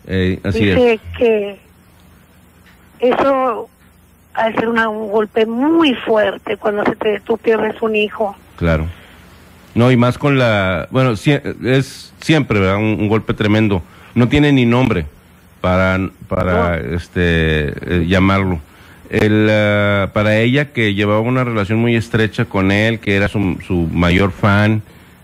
Eh, así dice es. Que eso ha de ser una, un golpe muy fuerte cuando se te, tú pierdes un hijo. Claro. No, y más con la... Bueno, si, es siempre, ¿verdad? Un, un golpe tremendo. No tiene ni nombre para, para no. este eh, llamarlo. El, uh, para ella, que llevaba una relación muy estrecha con él, que era su, su mayor fan,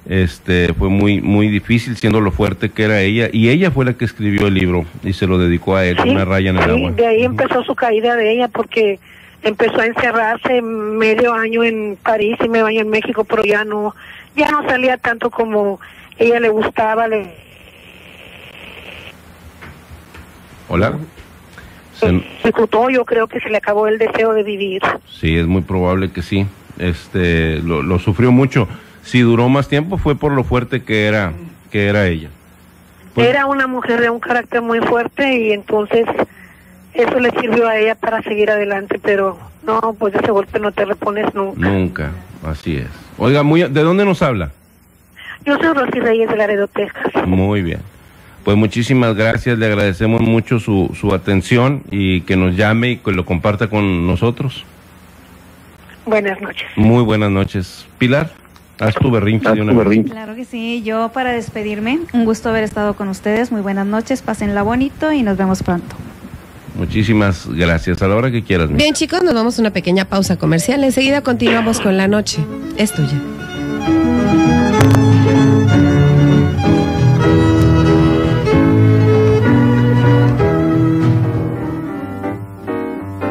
este fue muy muy difícil, siendo lo fuerte que era ella. Y ella fue la que escribió el libro y se lo dedicó a él, sí, Una raya en el sí, agua. De ahí empezó su caída de ella, porque... empezó a encerrarse medio año en París y medio año en México, pero ya no, ya no salía tanto como ella le gustaba. Le... Hola. Se ejecutó, yo creo que se le acabó el deseo de vivir. Sí, es muy probable que sí. Este, lo, lo sufrió mucho. Si duró más tiempo fue por lo fuerte que era, que era ella. Pues... Era una mujer de un carácter muy fuerte y entonces... eso le sirvió a ella para seguir adelante, pero no, pues de ese golpe no te repones nunca. Nunca, así es. Oiga, muy, ¿de dónde nos habla? Yo soy Rosy Reyes de Laredo, Texas. Muy bien. Pues muchísimas gracias, le agradecemos mucho su, su atención y que nos llame y que lo comparta con nosotros. Buenas noches. Muy buenas noches. Pilar, haz tu berrinche haz de una vez. Claro que sí, yo para despedirme, un gusto haber estado con ustedes, muy buenas noches, pásenla bonito y nos vemos pronto. Muchísimas gracias, a la hora que quieras. Mira. Bien chicos, nos vamos a una pequeña pausa comercial, enseguida continuamos con La Noche es Tuya.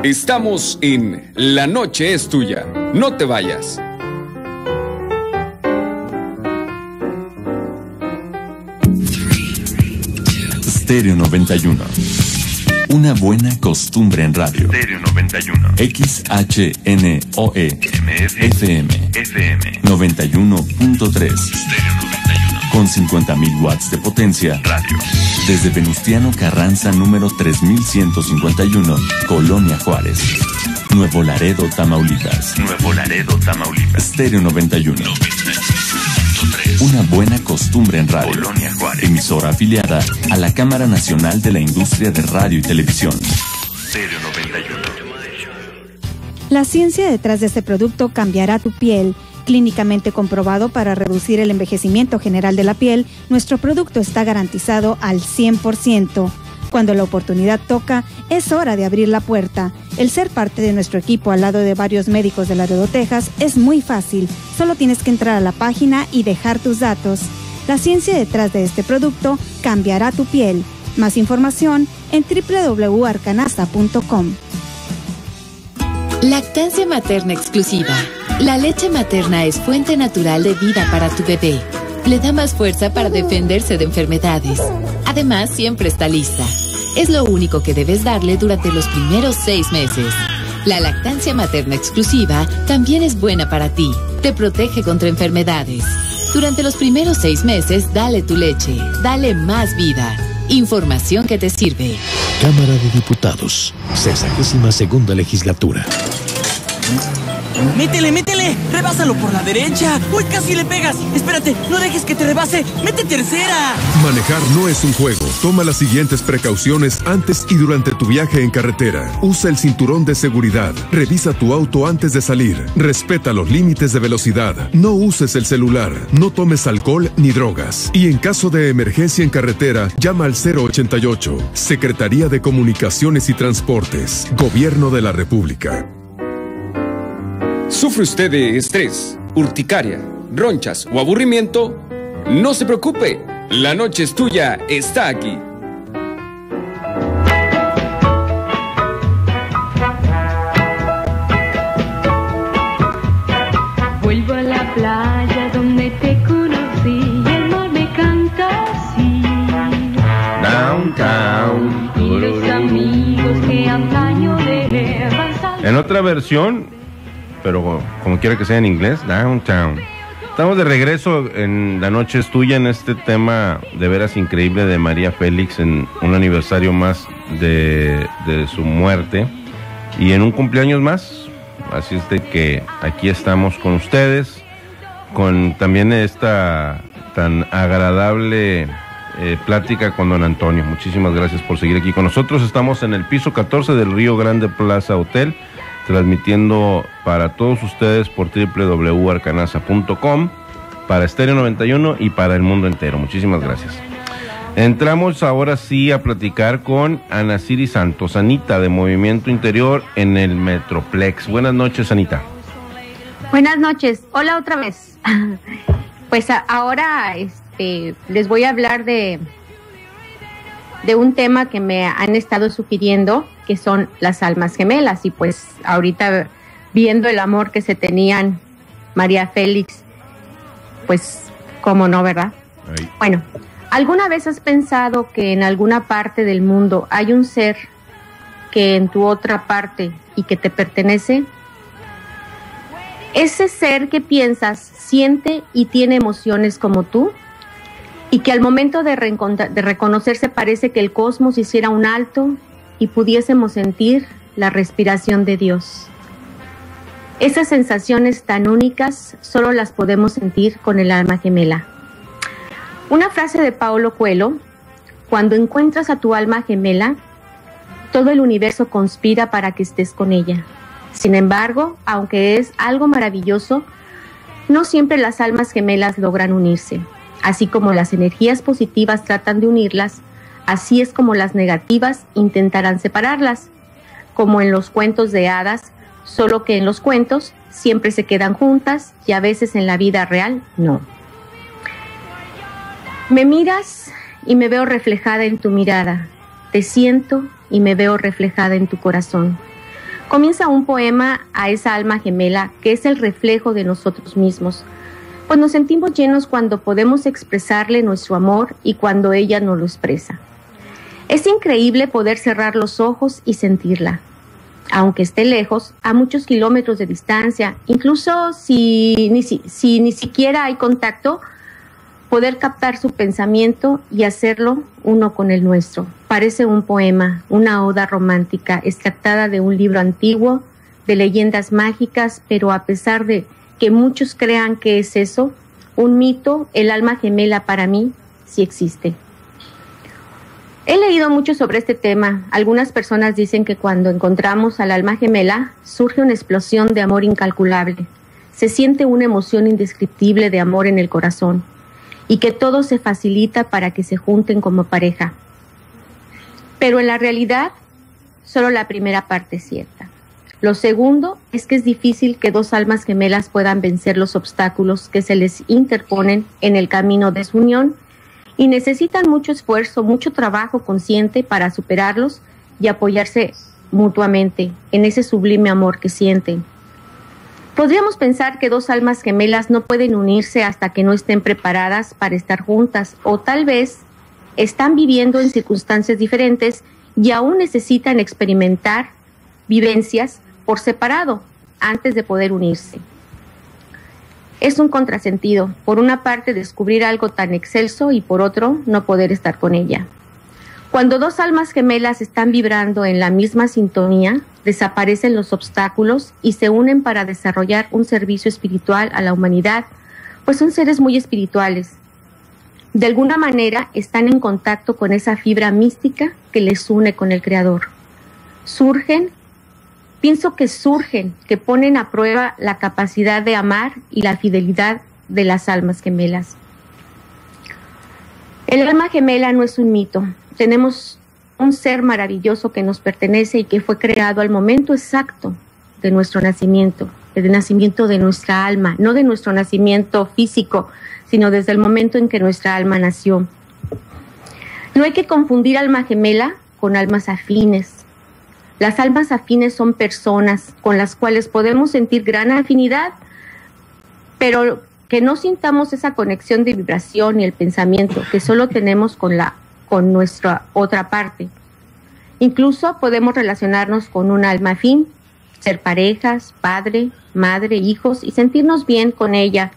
Estamos en La Noche es Tuya. No te vayas. Stereo noventa y uno. Una buena costumbre en radio. Stereo noventa y uno. X H N O E M F M F M noventa y uno punto tres. Stereo noventa y uno. Con cincuenta mil watts de potencia. Radio. Desde Venustiano Carranza, número tres mil ciento cincuenta y uno, Colonia Juárez. Nuevo Laredo, Tamaulipas. Nuevo Laredo, Tamaulipas. Stereo noventa y uno. noventa y uno punto tres. Una buena costumbre en radio. Colonia Juárez. Emisora afiliada a la Cámara Nacional de la Industria de Radio y Televisión. Stereo noventa y uno. La ciencia detrás de este producto cambiará tu piel. Clínicamente comprobado para reducir el envejecimiento general de la piel, nuestro producto está garantizado al cien por ciento. Cuando la oportunidad toca, es hora de abrir la puerta. El ser parte de nuestro equipo al lado de varios médicos de Laredo, Texas, es muy fácil. Solo tienes que entrar a la página y dejar tus datos. La ciencia detrás de este producto cambiará tu piel. Más información en w w w punto arcanasta punto com. Lactancia materna exclusiva. La leche materna es fuente natural de vida para tu bebé. Le da más fuerza para defenderse de enfermedades. Además, siempre está lista. Es lo único que debes darle durante los primeros seis meses. La lactancia materna exclusiva también es buena para ti. Te protege contra enfermedades. Durante los primeros seis meses, dale tu leche. Dale más vida. Información que te sirve. Cámara de Diputados, sexagésima segunda Legislatura. ¡Métele, métele! ¡Rebásalo por la derecha! ¡Uy, casi le pegas! ¡Espérate, no dejes que te rebase! ¡Mete tercera! Manejar no es un juego. Toma las siguientes precauciones antes y durante tu viaje en carretera. Usa el cinturón de seguridad. Revisa tu auto antes de salir. Respeta los límites de velocidad. No uses el celular. No tomes alcohol ni drogas. Y en caso de emergencia en carretera, llama al cero ochenta y ocho. Secretaría de Comunicaciones y Transportes. Gobierno de la República. ¿Sufre usted de estrés, urticaria, ronchas o aburrimiento? No se preocupe, La Noche es Tuya está aquí. Vuelvo a la playa donde te conocí y el mar me canta así. Downtown. Y los amigos que antaño dejé avanzar. En otra versión, pero como quiera que sea en inglés, Downtown. Estamos de regreso en La Noche es Tuya, en este tema de veras increíble de María Félix, en un aniversario más de, de su muerte y en un cumpleaños más. Así es de que aquí estamos con ustedes, con también esta tan agradable eh, plática con don Antonio. Muchísimas gracias por seguir aquí con nosotros. Estamos en el piso catorce del Río Grande Plaza Hotel, transmitiendo para todos ustedes por w w w punto arcanasa punto com, para Stereo noventa y uno y para el mundo entero. Muchísimas gracias. Entramos ahora sí a platicar con Ana Ciri Santos, Anita, de Movimiento Interior en el Metroplex. Buenas noches, Anita. Buenas noches. Hola otra vez. Pues ahora este, les voy a hablar de, de un tema que me han estado sugiriendo, que son las almas gemelas. Y pues ahorita viendo el amor que se tenían María Félix, pues cómo no, ¿verdad? Ay. Bueno, ¿alguna vez has pensado que en alguna parte del mundo hay un ser que en tu otra parte y que te pertenece? Ese ser que piensas, siente y tiene emociones como tú, y que al momento de, de reconocerse parece que el cosmos hiciera un alto y pudiésemos sentir la respiración de Dios. Esas sensaciones tan únicas solo las podemos sentir con el alma gemela. Una frase de Paulo Coelho: cuando encuentras a tu alma gemela, todo el universo conspira para que estés con ella. Sin embargo, aunque es algo maravilloso, no siempre las almas gemelas logran unirse. Así como las energías positivas tratan de unirlas, así es como las negativas intentarán separarlas, como en los cuentos de hadas, solo que en los cuentos siempre se quedan juntas y a veces en la vida real no. Me miras y me veo reflejada en tu mirada, te siento y me veo reflejada en tu corazón. Comienza un poema a esa alma gemela que es el reflejo de nosotros mismos, pues nos sentimos llenos cuando podemos expresarle nuestro amor y cuando ella nos lo expresa. Es increíble poder cerrar los ojos y sentirla, aunque esté lejos, a muchos kilómetros de distancia, incluso si ni, si, si ni siquiera hay contacto, poder captar su pensamiento y hacerlo uno con el nuestro. Parece un poema, una oda romántica, extractada de un libro antiguo, de leyendas mágicas, pero a pesar de que muchos crean que es eso, un mito, el alma gemela para mí sí existe. He leído mucho sobre este tema. Algunas personas dicen que cuando encontramos al alma gemela, surge una explosión de amor incalculable. Se siente una emoción indescriptible de amor en el corazón y que todo se facilita para que se junten como pareja. Pero en la realidad, solo la primera parte es cierta. Lo segundo es que es difícil que dos almas gemelas puedan vencer los obstáculos que se les interponen en el camino de su unión y necesitan mucho esfuerzo, mucho trabajo consciente para superarlos y apoyarse mutuamente en ese sublime amor que sienten. Podríamos pensar que dos almas gemelas no pueden unirse hasta que no estén preparadas para estar juntas, o tal vez están viviendo en circunstancias diferentes y aún necesitan experimentar vivencias por separado, antes de poder unirse. Es un contrasentido, por una parte descubrir algo tan excelso y por otro no poder estar con ella. Cuando dos almas gemelas están vibrando en la misma sintonía, desaparecen los obstáculos y se unen para desarrollar un servicio espiritual a la humanidad, pues son seres muy espirituales. De alguna manera están en contacto con esa fibra mística que les une con el Creador. Surgen Pienso que surgen, que ponen a prueba la capacidad de amar y la fidelidad de las almas gemelas. El alma gemela no es un mito. Tenemos un ser maravilloso que nos pertenece y que fue creado al momento exacto de nuestro nacimiento, del nacimiento de nuestra alma, no de nuestro nacimiento físico, sino desde el momento en que nuestra alma nació. No hay que confundir alma gemela con almas afines. Las almas afines son personas con las cuales podemos sentir gran afinidad, pero que no sintamos esa conexión de vibración y el pensamiento que solo tenemos con, la, con nuestra otra parte. Incluso podemos relacionarnos con un alma afín, ser parejas, padre, madre, hijos y sentirnos bien con ella,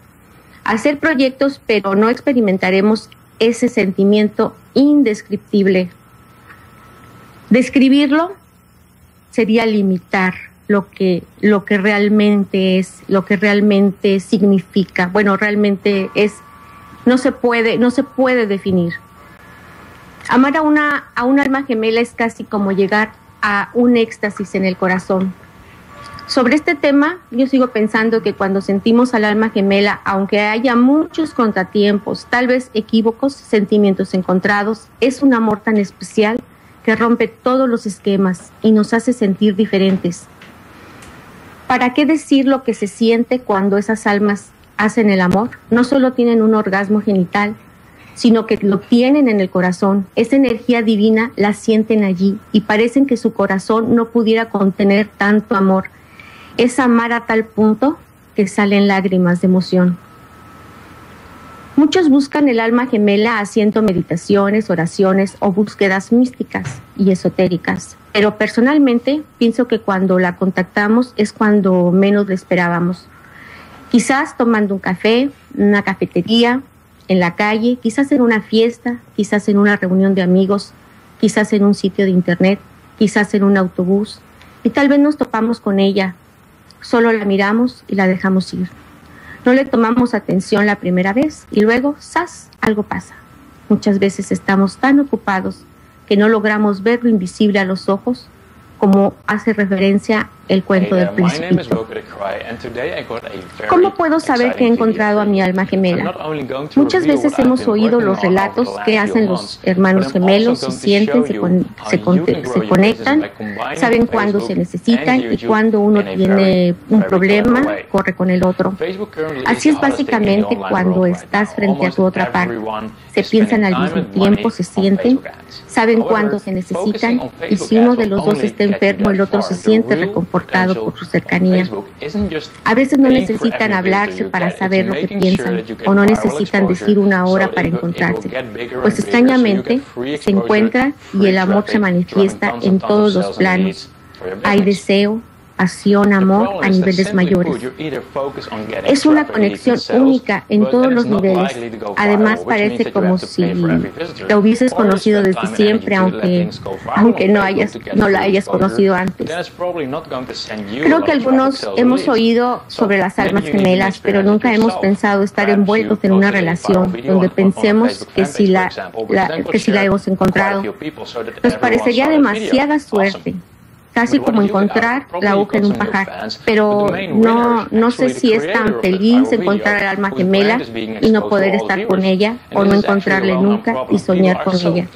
hacer proyectos, pero no experimentaremos ese sentimiento indescriptible. Describirlo sería limitar lo que, lo que realmente es, lo que realmente significa. Bueno, realmente es, no se puede, no se puede definir. Amar a una, a un alma gemela es casi como llegar a un éxtasis en el corazón. Sobre este tema, yo sigo pensando que cuando sentimos al alma gemela, aunque haya muchos contratiempos, tal vez equívocos, sentimientos encontrados, es un amor tan especial que rompe todos los esquemas y nos hace sentir diferentes. ¿Para qué decir lo que se siente cuando esas almas hacen el amor? No solo tienen un orgasmo genital, sino que lo tienen en el corazón. Esa energía divina la sienten allí y parecen que su corazón no pudiera contener tanto amor. Es amar a tal punto que salen lágrimas de emoción. Muchos buscan el alma gemela haciendo meditaciones, oraciones o búsquedas místicas y esotéricas. Pero personalmente pienso que cuando la contactamos es cuando menos la esperábamos. Quizás tomando un café, en una cafetería, en la calle, quizás en una fiesta, quizás en una reunión de amigos, quizás en un sitio de internet, quizás en un autobús, y tal vez nos topamos con ella. Solo la miramos y la dejamos ir. No le tomamos atención la primera vez y luego, ¡zas!, algo pasa. Muchas veces estamos tan ocupados que no logramos ver lo invisible a los ojos, como hace referencia el cuento del principito. ¿Cómo puedo saber que he encontrado a mi alma gemela? Muchas veces hemos oído los relatos que hacen los hermanos gemelos, se sienten, se, con, se, con, se conectan, saben cuándo se necesitan y cuándo uno tiene un problema, corre con el otro. Así es básicamente cuando estás frente a tu otra parte. Se piensan al mismo tiempo, se sienten, saben cuándo se necesitan y si uno de los dos está enfermo, el otro se siente reconfortado por su cercanía. A veces no necesitan hablarse para saber lo que piensan o no necesitan decir una hora para encontrarse, pues extrañamente se encuentran y el amor se manifiesta en todos los planos. Hay deseo, pasión, amor a niveles mayores. Es una conexión única en todos los niveles. Además parece como si te hubieses conocido desde siempre, aunque, aunque no, hayas, no la hayas conocido antes. Creo que algunos hemos oído sobre las almas gemelas, pero nunca hemos pensado estar envueltos en una relación donde pensemos que si la, la, que si la hemos encontrado. Nos parecería demasiada suerte, casi como encontrar la aguja en un pajar, pero no, no sé si es tan feliz encontrar al alma gemela y no poder estar con ella, o no encontrarle nunca y soñar con ella.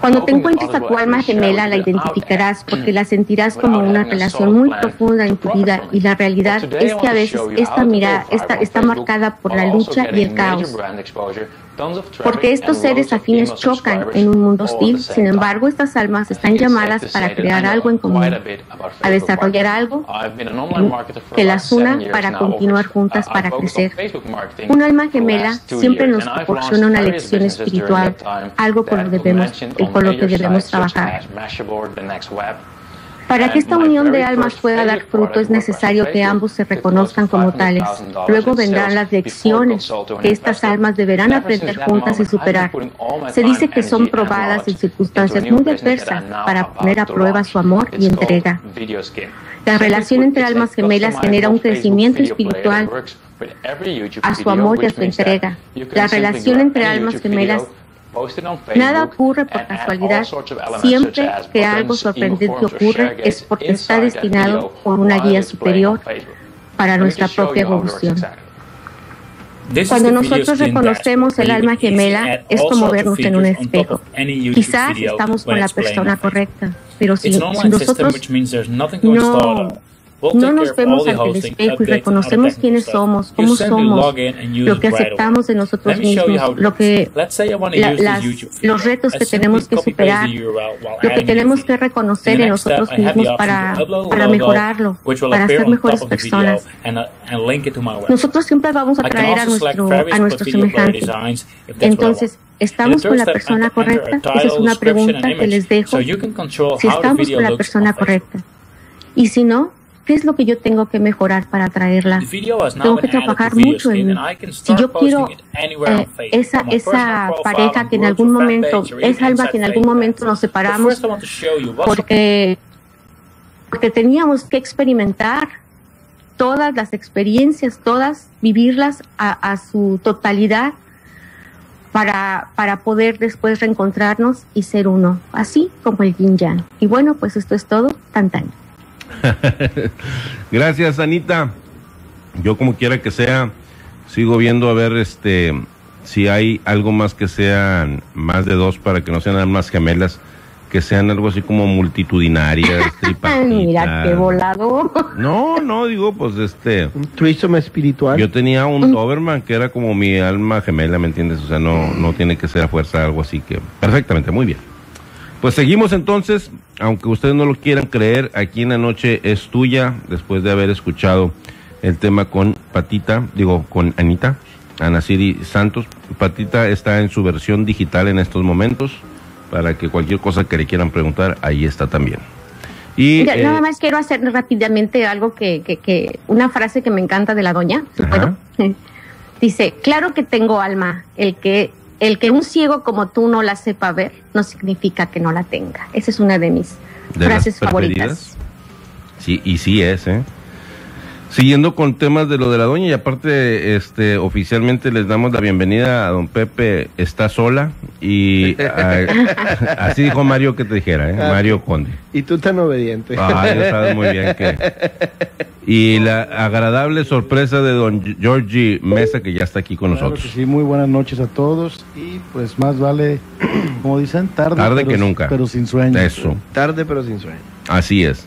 Cuando te encuentres a tu alma gemela, la identificarás porque la sentirás como una relación muy profunda en tu vida, y la realidad es que a veces esta mirada está, está marcada por la lucha y el caos. Porque estos seres afines chocan en un mundo hostil, sin embargo, estas almas están llamadas para crear algo en común, a desarrollar algo que las una para continuar juntas, para crecer. Un alma gemela siempre nos proporciona una lección espiritual, algo con lo, debemos, con lo que debemos trabajar. Para que esta unión de almas pueda dar fruto es necesario que ambos se reconozcan como tales. Luego vendrán las lecciones que estas almas deberán aprender juntas y superar. Se dice que son probadas en circunstancias muy adversas para poner a prueba su amor y entrega. La relación entre almas gemelas genera un crecimiento espiritual a su amor y a su entrega. La relación entre almas gemelas Nada ocurre por casualidad. Siempre que algo sorprendente ocurre es porque está destinado por una guía superior para nuestra propia evolución. Cuando nosotros reconocemos el alma gemela, es como vernos en un espejo. Quizás estamos con la persona correcta, pero si, si nosotros no... No nos vemos ante el espejo y reconocemos quiénes somos, cómo somos, lo que aceptamos de nosotros mismos, lo que, la, las, los retos que tenemos que superar, lo que tenemos que reconocer en nosotros mismos para, para mejorarlo, para ser mejores personas. Nosotros siempre vamos a traer a nuestro, a nuestro semejante. Entonces, ¿estamos con la persona correcta? Esa es una pregunta que les dejo. Si estamos con la persona correcta, y si no, ¿qué es lo que yo tengo que mejorar para traerla? Tengo que trabajar mucho en mí. Si yo quiero eh, esa, esa pareja que en algún momento, esa alma que en algún momento nos separamos porque, porque teníamos que experimentar todas las experiencias, todas, vivirlas a, a su totalidad para, para poder después reencontrarnos y ser uno, así como el yin yang. Y bueno, pues esto es todo, tan tan. Gracias, Anita. Yo, como quiera que sea, sigo viendo a ver este si hay algo más que sean más de dos, para que no sean almas gemelas, que sean algo así como multitudinarias, tripartitas. Mira qué volado. No, no, digo, pues este un trísome espiritual. Yo tenía un Doberman que era como mi alma gemela, ¿me entiendes? O sea, no, no tiene que ser a fuerza algo así que... Perfectamente, muy bien. Pues seguimos entonces, aunque ustedes no lo quieran creer, aquí en La Noche es Tuya, después de haber escuchado el tema con Patita, digo, con Anita, Anaciri Santos. Patita está en su versión digital en estos momentos, para que cualquier cosa que le quieran preguntar, ahí está también. Y mira, eh, nada más quiero hacer rápidamente algo que, que, que, una frase que me encanta de la doña, ¿puedo? Dice, claro que tengo alma, el que el que un ciego como tú no la sepa ver no significa que no la tenga. Esa es una de mis de frases favoritas. Sí, y sí es, ¿eh? Siguiendo con temas de lo de la doña, y aparte este oficialmente les damos la bienvenida a don Pepe Está Sola, y a, así dijo Mario que te dijera, ¿eh? Mario Conde. Y tú tan obediente. Ah, ya sabes muy bien que... Y la agradable sorpresa de don Georgie Mesa, que ya está aquí con claro nosotros. Sí, muy buenas noches a todos, y pues más vale, como dicen, tarde, tarde pero, que nunca. Pero sin sueño. Eso. Tarde pero sin sueño. Así es.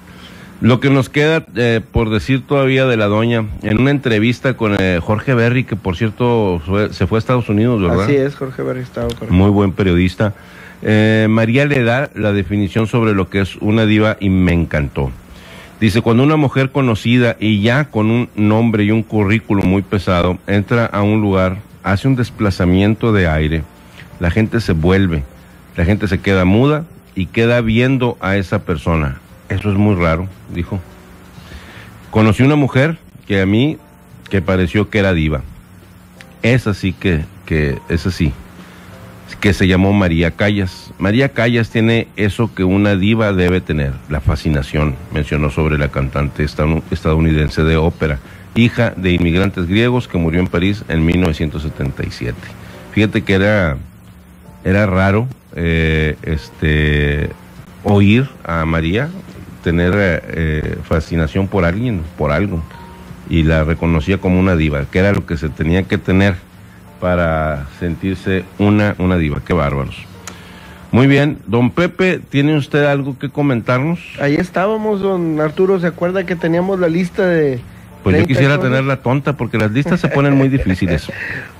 Lo que nos queda eh, por decir todavía de la doña, en una entrevista con eh, Jorge Berry, que por cierto fue, se fue a Estados Unidos, ¿verdad? Así es, Jorge Berry está correcto. Muy buen periodista. Eh, María le da la definición sobre lo que es una diva y me encantó. Dice, cuando una mujer conocida y ya con un nombre y un currículo muy pesado, entra a un lugar, hace un desplazamiento de aire, la gente se vuelve, la gente se queda muda y queda viendo a esa persona. Eso es muy raro, dijo. Conocí una mujer que a mí, que pareció que era diva. Esa sí que, que es así, que se llamó María Callas. María Callas tiene eso que una diva debe tener, la fascinación, mencionó sobre la cantante estadounidense de ópera, hija de inmigrantes griegos que murió en París en mil novecientos setenta y siete. Fíjate que era, era raro eh, este, oír a María tener eh, fascinación por alguien, por algo, y la reconocía como una diva, que era lo que se tenía que tener para sentirse una, una diva. Qué bárbaros. Muy bien, don Pepe, ¿tiene usted algo que comentarnos? Ahí estábamos, don Arturo, ¿se acuerda que teníamos la lista de... Pues yo quisiera personas? Tenerla tonta, porque las listas se ponen muy difíciles.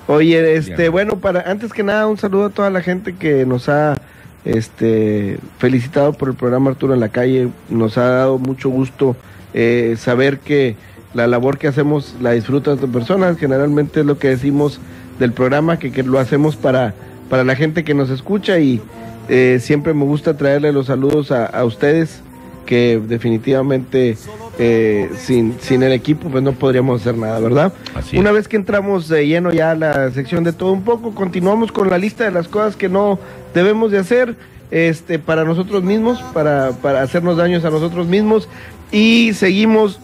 Oye, este, bien. Bueno, para antes que nada, un saludo a toda la gente que nos ha... Este, felicitado por el programa Arturo en la Calle. Nos ha dado mucho gusto eh, saber que la labor que hacemos la disfrutan las personas. Generalmente es lo que decimos del programa, que, que lo hacemos para, para la gente que nos escucha, y eh, siempre me gusta traerle los saludos a, a ustedes, que definitivamente eh, sin, sin el equipo pues no podríamos hacer nada, ¿verdad? Así es. Una vez que entramos de lleno ya a la sección de todo un poco, continuamos con la lista de las cosas que no debemos de hacer este, para nosotros mismos, para, para hacernos daños a nosotros mismos, y seguimos.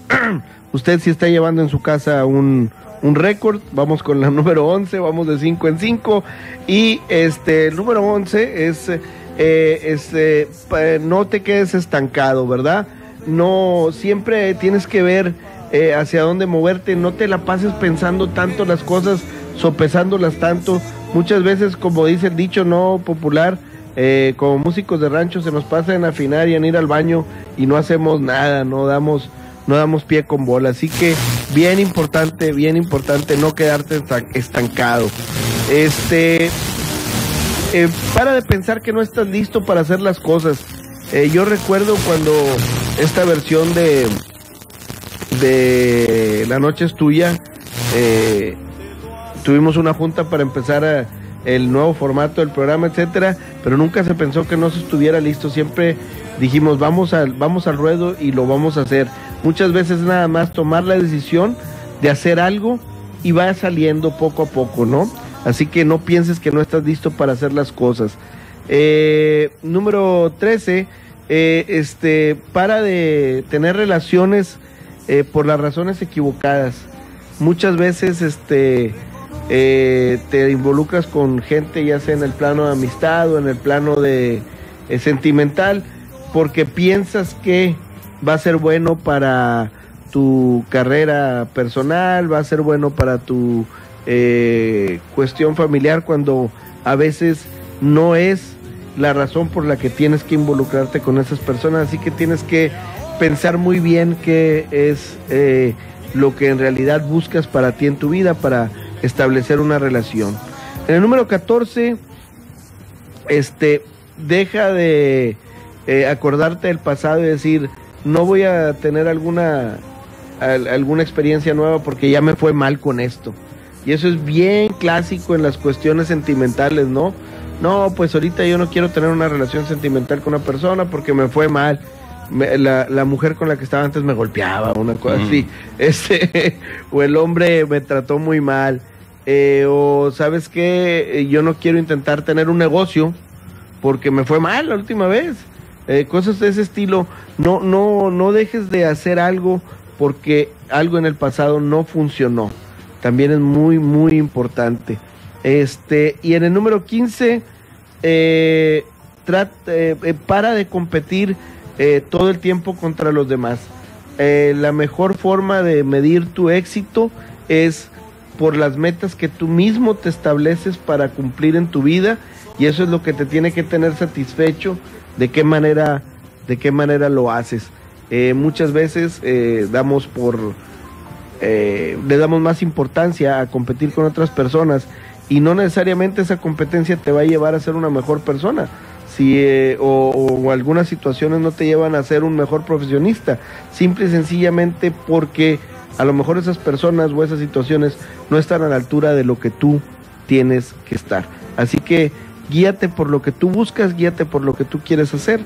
Usted si está llevando en su casa un, un récord, vamos con la número once, vamos de cinco en cinco, y este, el número once es... Eh, este, eh, no te quedes estancado, ¿verdad? No, siempre tienes que ver eh, hacia dónde moverte, no te la pases pensando tanto las cosas, sopesándolas tanto. Muchas veces, como dice el dicho no popular, eh, como músicos de rancho se nos pasa en afinar y en ir al baño y no hacemos nada, no damos, no damos pie con bola. Así que bien importante, bien importante no quedarte estancado. Este... Eh, para de pensar que no estás listo para hacer las cosas. Eh, yo recuerdo cuando esta versión de de La Noche es Tuya, eh, tuvimos una junta para empezar a, el nuevo formato del programa, etcétera, pero nunca se pensó que no se estuviera listo. Siempre dijimos vamos al, vamos al ruedo y lo vamos a hacer. Muchas veces nada más tomar la decisión de hacer algo y va saliendo poco a poco, ¿no? Así que no pienses que no estás listo para hacer las cosas. Eh, número trece, eh, este, para de tener relaciones eh, por las razones equivocadas. Muchas veces este, eh, te involucras con gente, ya sea en el plano de amistad o en el plano de eh, sentimental, porque piensas que va a ser bueno para tu carrera personal, va a ser bueno para tu... Eh, cuestión familiar, cuando a veces no es la razón por la que tienes que involucrarte con esas personas. Así que tienes que pensar muy bien qué es eh, lo que en realidad buscas para ti en tu vida, para establecer una relación. En el número catorce, este, deja de eh, acordarte del pasado y decir no voy a tener alguna al, alguna experiencia nueva porque ya me fue mal con esto. Y eso es bien clásico en las cuestiones sentimentales, ¿no? No, pues ahorita yo no quiero tener una relación sentimental con una persona porque me fue mal. Me, la, la mujer con la que estaba antes me golpeaba, una cosa mm. así. Este, o el hombre me trató muy mal. eh, o sabes qué, yo no quiero intentar tener un negocio porque me fue mal la última vez, eh, cosas de ese estilo. No, no, no dejes de hacer algo porque algo en el pasado no funcionó. También es muy, muy importante. Este, y en el número quince, eh, trata, eh, para de competir eh, todo el tiempo contra los demás. Eh, la mejor forma de medir tu éxito es por las metas que tú mismo te estableces para cumplir en tu vida, y eso es lo que te tiene que tener satisfecho de qué manera, de qué manera lo haces. Eh, muchas veces eh, damos por eh, le damos más importancia a competir con otras personas, y no necesariamente esa competencia te va a llevar a ser una mejor persona. Si, eh, o, o algunas situaciones no te llevan a ser un mejor profesionista, simple y sencillamente porque a lo mejor esas personas o esas situaciones no están a la altura de lo que tú tienes que estar. Así que guíate por lo que tú buscas, guíate por lo que tú quieres hacer,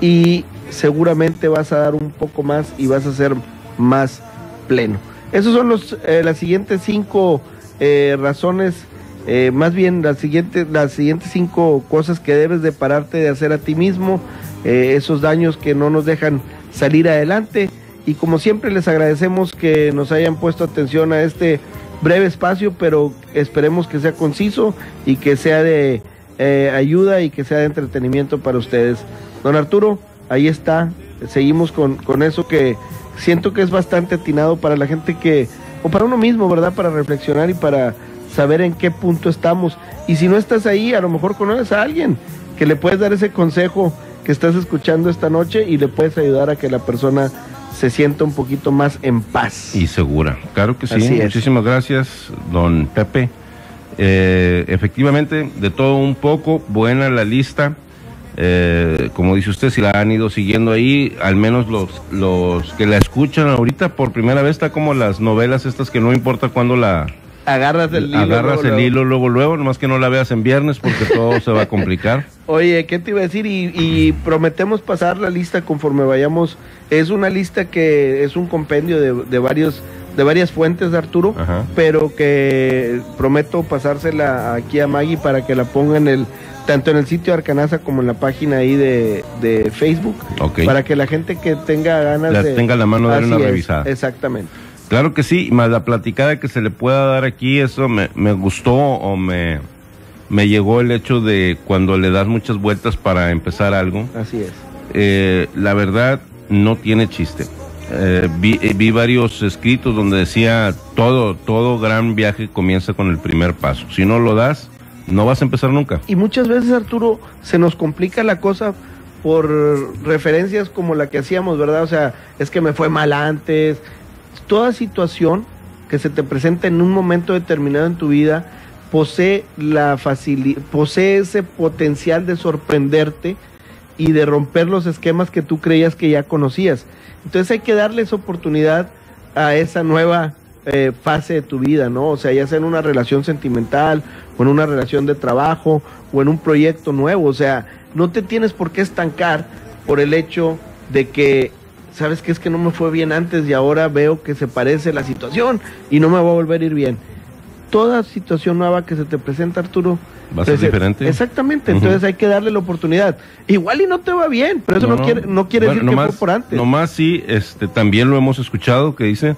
y seguramente vas a dar un poco más y vas a ser más pleno. Esos son los, eh, las siguientes cinco eh, razones. Eh, más bien las siguientes, las siguientes cinco cosas que debes de pararte de hacer a ti mismo, eh, esos daños que no nos dejan salir adelante. Y como siempre les agradecemos que nos hayan puesto atención a este breve espacio, pero esperemos que sea conciso y que sea de eh, ayuda y que sea de entretenimiento para ustedes. Don Arturo, ahí está, seguimos con, con eso que siento que es bastante atinado para la gente que, o para uno mismo, ¿verdad? Para reflexionar y para saber en qué punto estamos, y si no estás ahí, a lo mejor conoces a alguien que le puedes dar ese consejo que estás escuchando esta noche y le puedes ayudar a que la persona se sienta un poquito más en paz y segura. Claro que sí, muchísimas gracias, don Pepe. Eh, efectivamente, de todo un poco, buena la lista. Eh, como dice usted, si la han ido siguiendo ahí, al menos los, los que la escuchan ahorita por primera vez, está como las novelas estas que no importa cuándo la... Agarras el hilo, Agarras luego, el luego. hilo luego, luego, nomás que no la veas en viernes porque todo se va a complicar. Oye, ¿qué te iba a decir? Y, y prometemos pasar la lista conforme vayamos. Es una lista que es un compendio de, de, varios, de varias fuentes de Arturo, ajá, pero que prometo pasársela aquí a Maggie para que la ponga en el, tanto en el sitio de Arcanaza como en la página ahí de, de Facebook, okay, para que la gente que tenga ganas la, de... tenga la mano de dar una es, revisada. Exactamente. Claro que sí, más la platicada que se le pueda dar aquí, eso me, me gustó, o me, me llegó el hecho de cuando le das muchas vueltas para empezar algo. Así es. Eh, la verdad, no tiene chiste. Eh, vi, vi varios escritos donde decía, todo, todo gran viaje comienza con el primer paso. Si no lo das, no vas a empezar nunca. Y muchas veces, Arturo, se nos complica la cosa por referencias como la que hacíamos, ¿verdad? O sea, es que me fue mal antes... Toda situación que se te presenta en un momento determinado en tu vida posee la facilidad, posee ese potencial de sorprenderte y de romper los esquemas que tú creías que ya conocías. Entonces hay que darles oportunidad a esa nueva eh, fase de tu vida, ¿no? O sea, ya sea en una relación sentimental, o en una relación de trabajo, o en un proyecto nuevo. O sea, no te tienes por qué estancar por el hecho de que ¿sabes qué? Es que no me fue bien antes y ahora veo que se parece la situación y no me va a volver a ir bien. Toda situación nueva que se te presenta, Arturo, va a ser diferente. Exactamente, uh-huh. Entonces hay que darle la oportunidad. Igual y no te va bien, pero eso no, no quiere, no quiere bueno, decir nomás, que fue por antes. Nomás sí, este, también lo hemos escuchado que dice,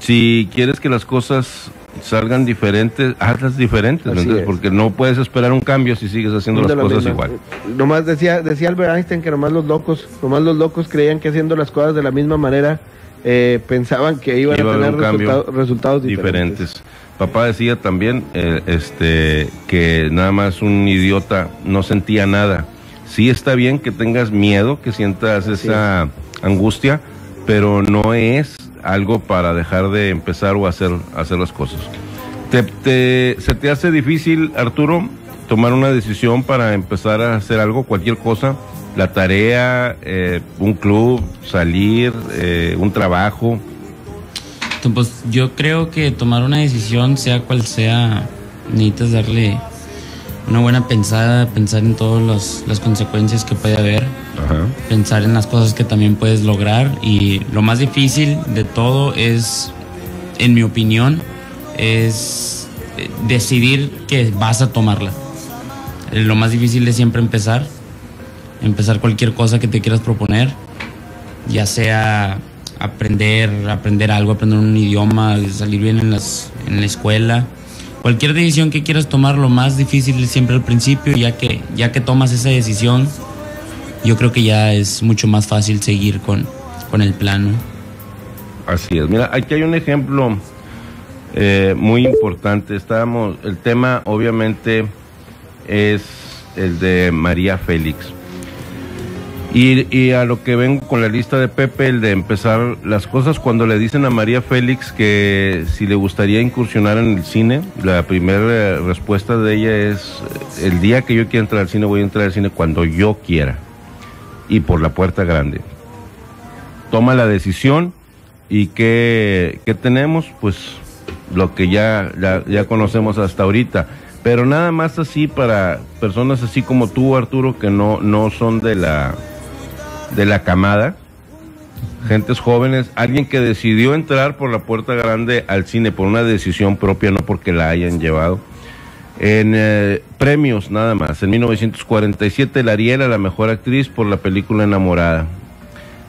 si quieres que las cosas salgan diferentes, hazlas diferentes, entonces, porque no puedes esperar un cambio si sigues haciendo las cosas igual. Nomás decía, decía Albert Einstein que nomás los locos, nomás los locos creían que haciendo las cosas de la misma manera eh, pensaban que iban Iba a tener resultado, resultados diferentes. diferentes. Papá decía también eh, este, que nada más un idiota no sentía nada. Sí está bien que tengas miedo, que sientas Así esa es. angustia, pero no es algo para dejar de empezar o hacer, hacer las cosas. ¿Te, te, ¿Se te hace difícil, Arturo, tomar una decisión para empezar a hacer algo, cualquier cosa? La tarea, eh, un club, salir, eh, un trabajo. Pues yo creo que tomar una decisión, sea cual sea, necesitas darle una buena pensada, pensar en todas las consecuencias que puede haber. Ajá. Pensar en las cosas que también puedes lograr, y lo más difícil de todo es, en mi opinión, es decidir que vas a tomarla. Lo más difícil es siempre empezar, empezar cualquier cosa que te quieras proponer, ya sea aprender, aprender algo, aprender un idioma, salir bien en, las, en la escuela. Cualquier decisión que quieras tomar, lo más difícil es siempre al principio, ya que, ya que tomas esa decisión, yo creo que ya es mucho más fácil seguir con, con el plan, ¿no? Así es. Mira, aquí hay un ejemplo eh, muy importante. Estábamos, el tema obviamente es el de María Félix. Y, y a lo que vengo con la lista de Pepe, el de empezar las cosas, cuando le dicen a María Félix que si le gustaría incursionar en el cine, la primera respuesta de ella es: el día que yo quiera entrar al cine, voy a entrar al cine cuando yo quiera y por la puerta grande. Toma la decisión. ¿Y qué, qué tenemos? Pues lo que ya, ya, ya conocemos hasta ahorita. Pero nada más así para personas así como tú, Arturo, que no, no son de la... de la camada, gentes jóvenes, alguien que decidió entrar por la puerta grande al cine por una decisión propia, no porque la hayan llevado. En eh, premios nada más, en mil novecientos cuarenta y siete el Ariel a la mejor actriz por la película Enamorada.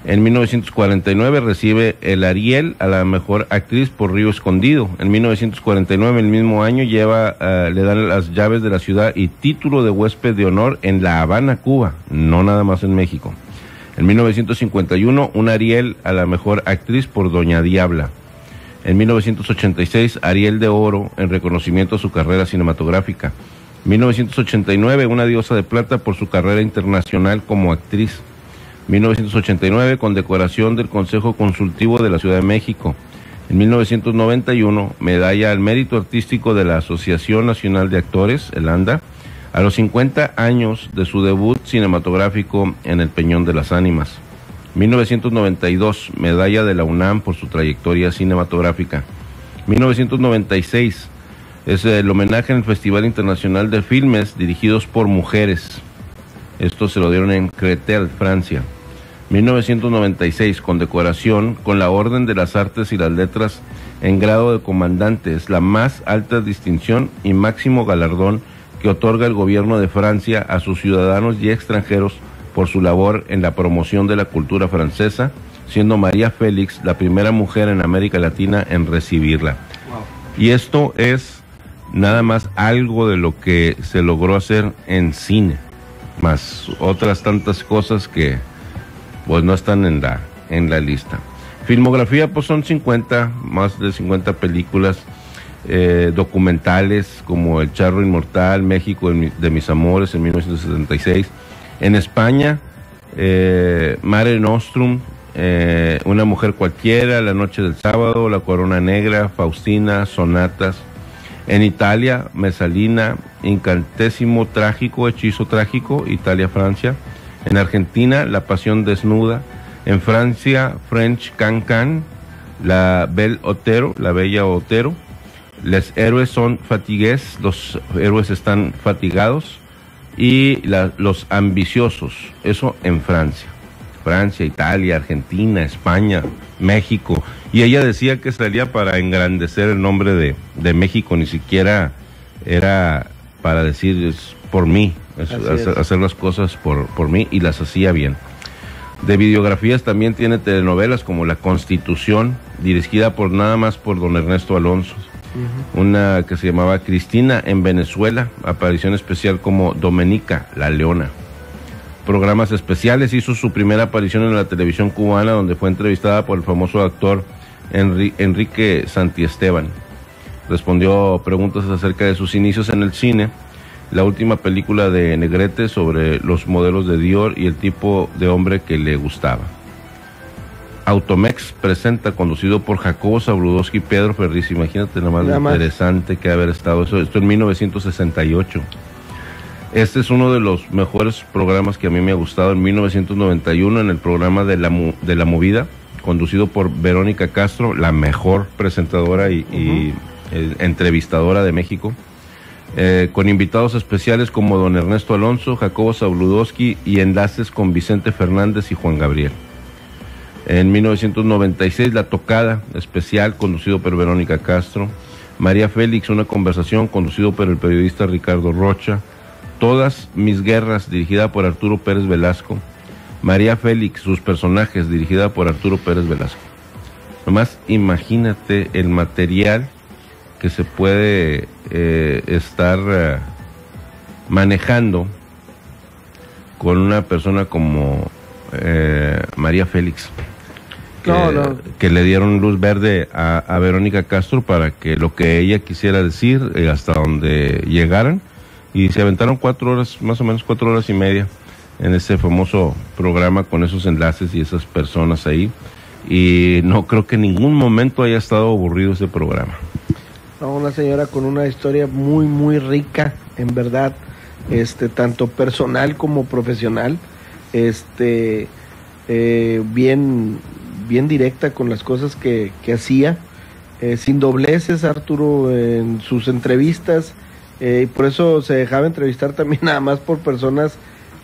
En mil novecientos cuarenta y nueve recibe el Ariel a la mejor actriz por Río Escondido. En mil novecientos cuarenta y nueve, el mismo año, lleva uh, le dan las llaves de la ciudad y título de huésped de honor en La Habana, Cuba, no nada más en México. En mil novecientos cincuenta y uno, un Ariel a la mejor actriz por Doña Diabla. En mil novecientos ochenta y seis, Ariel de Oro en reconocimiento a su carrera cinematográfica. En mil novecientos ochenta y nueve, una Diosa de Plata por su carrera internacional como actriz. En mil novecientos ochenta y nueve, condecoración del Consejo Consultivo de la Ciudad de México. En mil novecientos noventa y uno, medalla al mérito artístico de la Asociación Nacional de Actores, el ANDA. A los cincuenta años de su debut cinematográfico en El Peñón de las Ánimas. mil novecientos noventa y dos, medalla de la UNAM por su trayectoria cinematográfica. mil novecientos noventa y seis, es el homenaje en el Festival Internacional de Filmes dirigidos por mujeres. Esto se lo dieron en Créteil, Francia. mil novecientos noventa y seis, condecoración con la Orden de las Artes y las Letras en grado de comandante. Es la más alta distinción y máximo galardón que otorga el gobierno de Francia a sus ciudadanos y extranjeros por su labor en la promoción de la cultura francesa, siendo María Félix la primera mujer en América Latina en recibirla. Wow. Y esto es nada más algo de lo que se logró hacer en cine, más otras tantas cosas que pues no están en la, en la lista. Filmografía, pues son cincuenta, más de cincuenta películas. Eh, documentales como El Charro Inmortal, México de mis amores en mil novecientos setenta y seis, en España eh, Mare Nostrum, eh, Una mujer cualquiera, La noche del sábado, La corona negra, Faustina, Sonatas. En Italia, Mesalina, Incantésimo trágico, Hechizo trágico, Italia, Francia. En Argentina, La pasión desnuda. En Francia, French Cancan, La Belle Otero, La bella Otero. Les héroes son fatigués, los héroes están fatigados, y la, los ambiciosos, eso en Francia. Francia, Italia, Argentina, España, México. Y ella decía que salía para engrandecer el nombre de, de México, ni siquiera era para decir es por mí, es, hacer, es. hacer las cosas por, por mí, y las hacía bien. De videografías también tiene telenovelas como La Constitución, dirigida por nada más por don Ernesto Alonso. Una que se llamaba Cristina en Venezuela, aparición especial como Domenica, la Leona. Programas especiales, hizo su primera aparición en la televisión cubana, donde fue entrevistada por el famoso actor Enrique Santiesteban. Respondió preguntas acerca de sus inicios en el cine, la última película de Negrete sobre los modelos de Dior y el tipo de hombre que le gustaba. Automex presenta, conducido por Jacobo Zabludovsky y Pedro Ferriz. Imagínate nada más lo interesante que haber estado eso. Esto en mil novecientos sesenta y ocho. Este es uno de los mejores programas que a mí me ha gustado. En mil novecientos noventa y uno, en el programa de la, de la movida, conducido por Verónica Castro, la mejor presentadora y, uh-huh. y eh, entrevistadora de México. Eh, con invitados especiales como don Ernesto Alonso, Jacobo Zabludovsky y enlaces con Vicente Fernández y Juan Gabriel. En mil novecientos noventa y seis, La Tocada Especial, conducido por Verónica Castro. María Félix, una conversación, conducido por el periodista Ricardo Rocha. Todas mis guerras, dirigida por Arturo Pérez Velasco. María Félix, sus personajes, dirigida por Arturo Pérez Velasco. Nomás imagínate el material que se puede eh, estar eh, manejando con una persona como eh, María Félix. Que, no, no. que le dieron luz verde a, a Verónica Castro para que lo que ella quisiera decir, eh, hasta donde llegaran, y se aventaron cuatro horas, más o menos cuatro horas y media, en ese famoso programa con esos enlaces y esas personas ahí, y no creo que en ningún momento haya estado aburrido ese programa. No, una señora con una historia muy, muy rica, en verdad, este tanto personal como profesional, este eh, bien... bien directa con las cosas que, que hacía, eh, sin dobleces, Arturo, en sus entrevistas, eh, y por eso se dejaba entrevistar también nada más por personas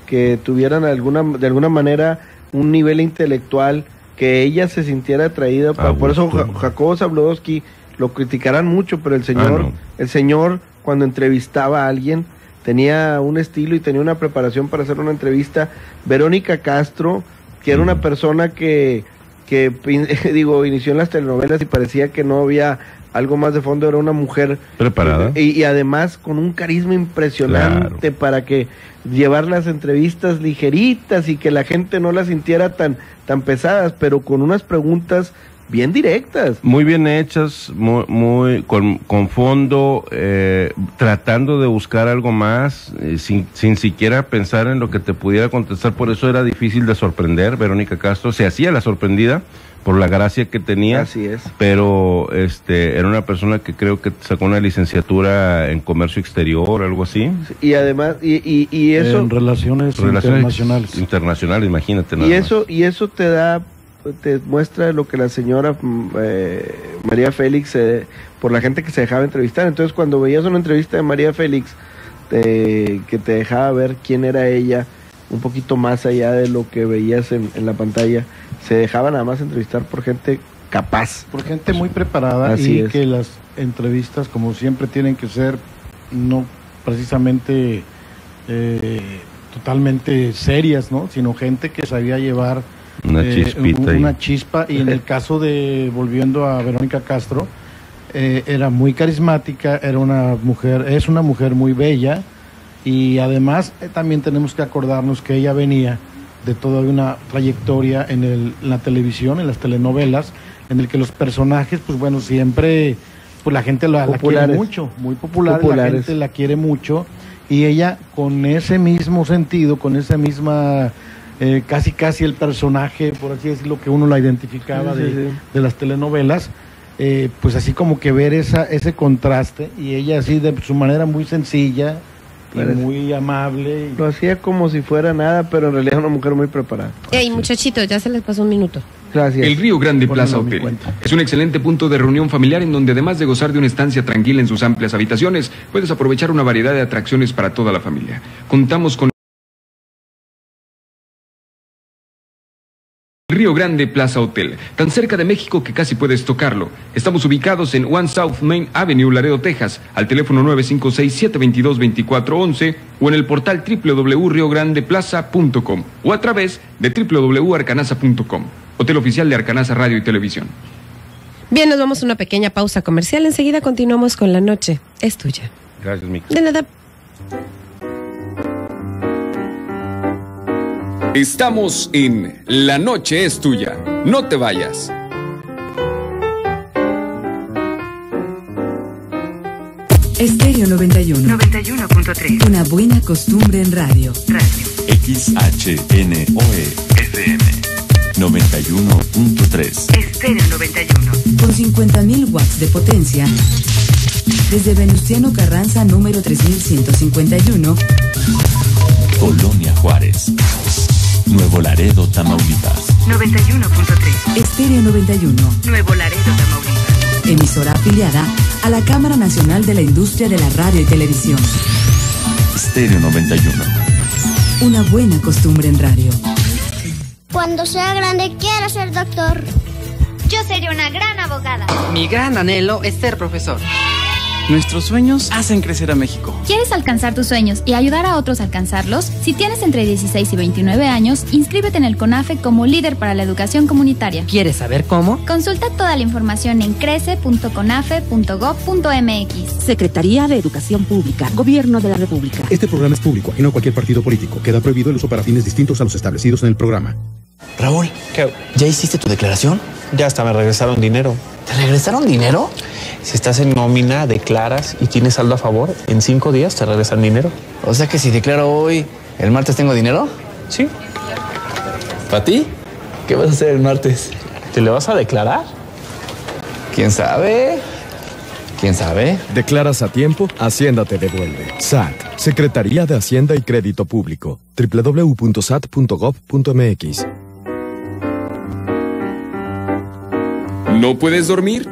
que tuvieran alguna de alguna manera un nivel intelectual, que ella se sintiera atraída, para, por eso ja, Jacobo Zabludovsky lo criticarán mucho, pero el señor, ah, no. el señor cuando entrevistaba a alguien tenía un estilo y tenía una preparación para hacer una entrevista. Verónica Castro, que mm. era una persona que que digo, inició en las telenovelas y parecía que no había algo más de fondo, era una mujer preparada y, y además con un carisma impresionante, claro, para que llevar las entrevistas ligeritas y que la gente no las sintiera tan, tan pesadas, pero con unas preguntas bien directas. Muy bien hechas, muy, muy con, con fondo, eh, tratando de buscar algo más, eh, sin, sin siquiera pensar en lo que te pudiera contestar. Por eso era difícil de sorprender. Verónica Castro se hacía la sorprendida por la gracia que tenía. Así es. Pero este, era una persona que creo que sacó una licenciatura en comercio exterior, algo así. Y además, y, y, y eso... En relaciones, relaciones internacionales. Internacionales, imagínate. Nada y eso, más. Y eso te da... te muestra lo que la señora eh, María Félix, eh, por la gente que se dejaba entrevistar. Entonces cuando veías una entrevista de María Félix, eh, que te dejaba ver quién era ella, un poquito más allá de lo que veías en, en la pantalla, se dejaba nada más entrevistar por gente capaz. Por gente muy preparada. Así y es. Que las entrevistas, como siempre, tienen que ser no precisamente eh, totalmente serias, ¿no? Sino gente que sabía llevar... Una, eh, chispita una chispa, y en el caso de, volviendo a Verónica Castro, eh, era muy carismática, era una mujer, es una mujer muy bella, y además eh, también tenemos que acordarnos que ella venía de toda una trayectoria en, el, en la televisión, en las telenovelas, en el que los personajes, pues bueno, siempre, pues la gente la, la quiere mucho, muy popular, populares. La gente la quiere mucho, y ella con ese mismo sentido, con esa misma... Eh, casi casi el personaje, por así decirlo, que uno la identificaba sí, de, sí. de las telenovelas, eh, pues así como que ver esa ese contraste, y ella así de su manera muy sencilla, claro, y muy amable. Y... Lo hacía como si fuera nada, pero en realidad era una mujer muy preparada. Ey, muchachitos, ya se les pasó un minuto. Gracias. El Río Grande Plaza Hotel es un excelente punto de reunión familiar en donde, además de gozar de una estancia tranquila en sus amplias habitaciones, puedes aprovechar una variedad de atracciones para toda la familia. Contamos con Río Grande Plaza Hotel, tan cerca de México que casi puedes tocarlo. Estamos ubicados en One South Main Avenue, Laredo, Texas, al teléfono nueve cinco seis, siete dos dos, dos cuatro uno uno o en el portal doble u doble u doble u punto rio grande plaza punto com o a través de doble u doble u doble u punto arcanaza punto com. Hotel oficial de Arcanaza Radio y Televisión. Bien, nos vamos a una pequeña pausa comercial. Enseguida continuamos con La Noche es Tuya. Gracias, Mick. De nada. Estamos en La Noche es Tuya. No te vayas. Estéreo noventa y uno. noventa y uno punto tres. Una buena costumbre en radio. Radio. X H N O E F M. noventa y uno punto tres. Estéreo noventa y uno. Con cincuenta mil watts de potencia. Desde Venustiano Carranza, número tres mil ciento cincuenta y uno. Colonia Juárez. Nuevo Laredo, Tamaulipas. noventa y uno punto tres. Estéreo noventa y uno. Nuevo Laredo, Tamaulipas. Emisora afiliada a la Cámara Nacional de la Industria de la Radio y Televisión. Estéreo noventa y uno. Una buena costumbre en radio. Cuando sea grande quiero ser doctor. Yo sería una gran abogada. Mi gran anhelo es ser profesor. Nuestros sueños hacen crecer a México. ¿Quieres alcanzar tus sueños y ayudar a otros a alcanzarlos? Si tienes entre dieciséis y veintinueve años, inscríbete en el CONAFE como líder para la educación comunitaria. ¿Quieres saber cómo? Consulta toda la información en crece punto conafe punto gob punto mx. Secretaría de Educación Pública, Gobierno de la República. Este programa es público, ajeno a cualquier partido político. Queda prohibido el uso para fines distintos a los establecidos en el programa. Raúl, ¿qué? ¿Ya hiciste tu declaración? Ya hasta me regresaron dinero. ¿Te regresaron dinero? Si estás en nómina, declaras y tienes saldo a favor, en cinco días te regresan dinero. O sea que si declaro hoy, ¿el martes tengo dinero? Sí. ¿Para ti? ¿Qué vas a hacer el martes? ¿Te le vas a declarar? ¿Quién sabe? ¿Quién sabe? Declaras a tiempo, Hacienda te devuelve. S A T, Secretaría de Hacienda y Crédito Público. doble u doble u doble u punto sat punto gob punto mx. ¿No puedes dormir?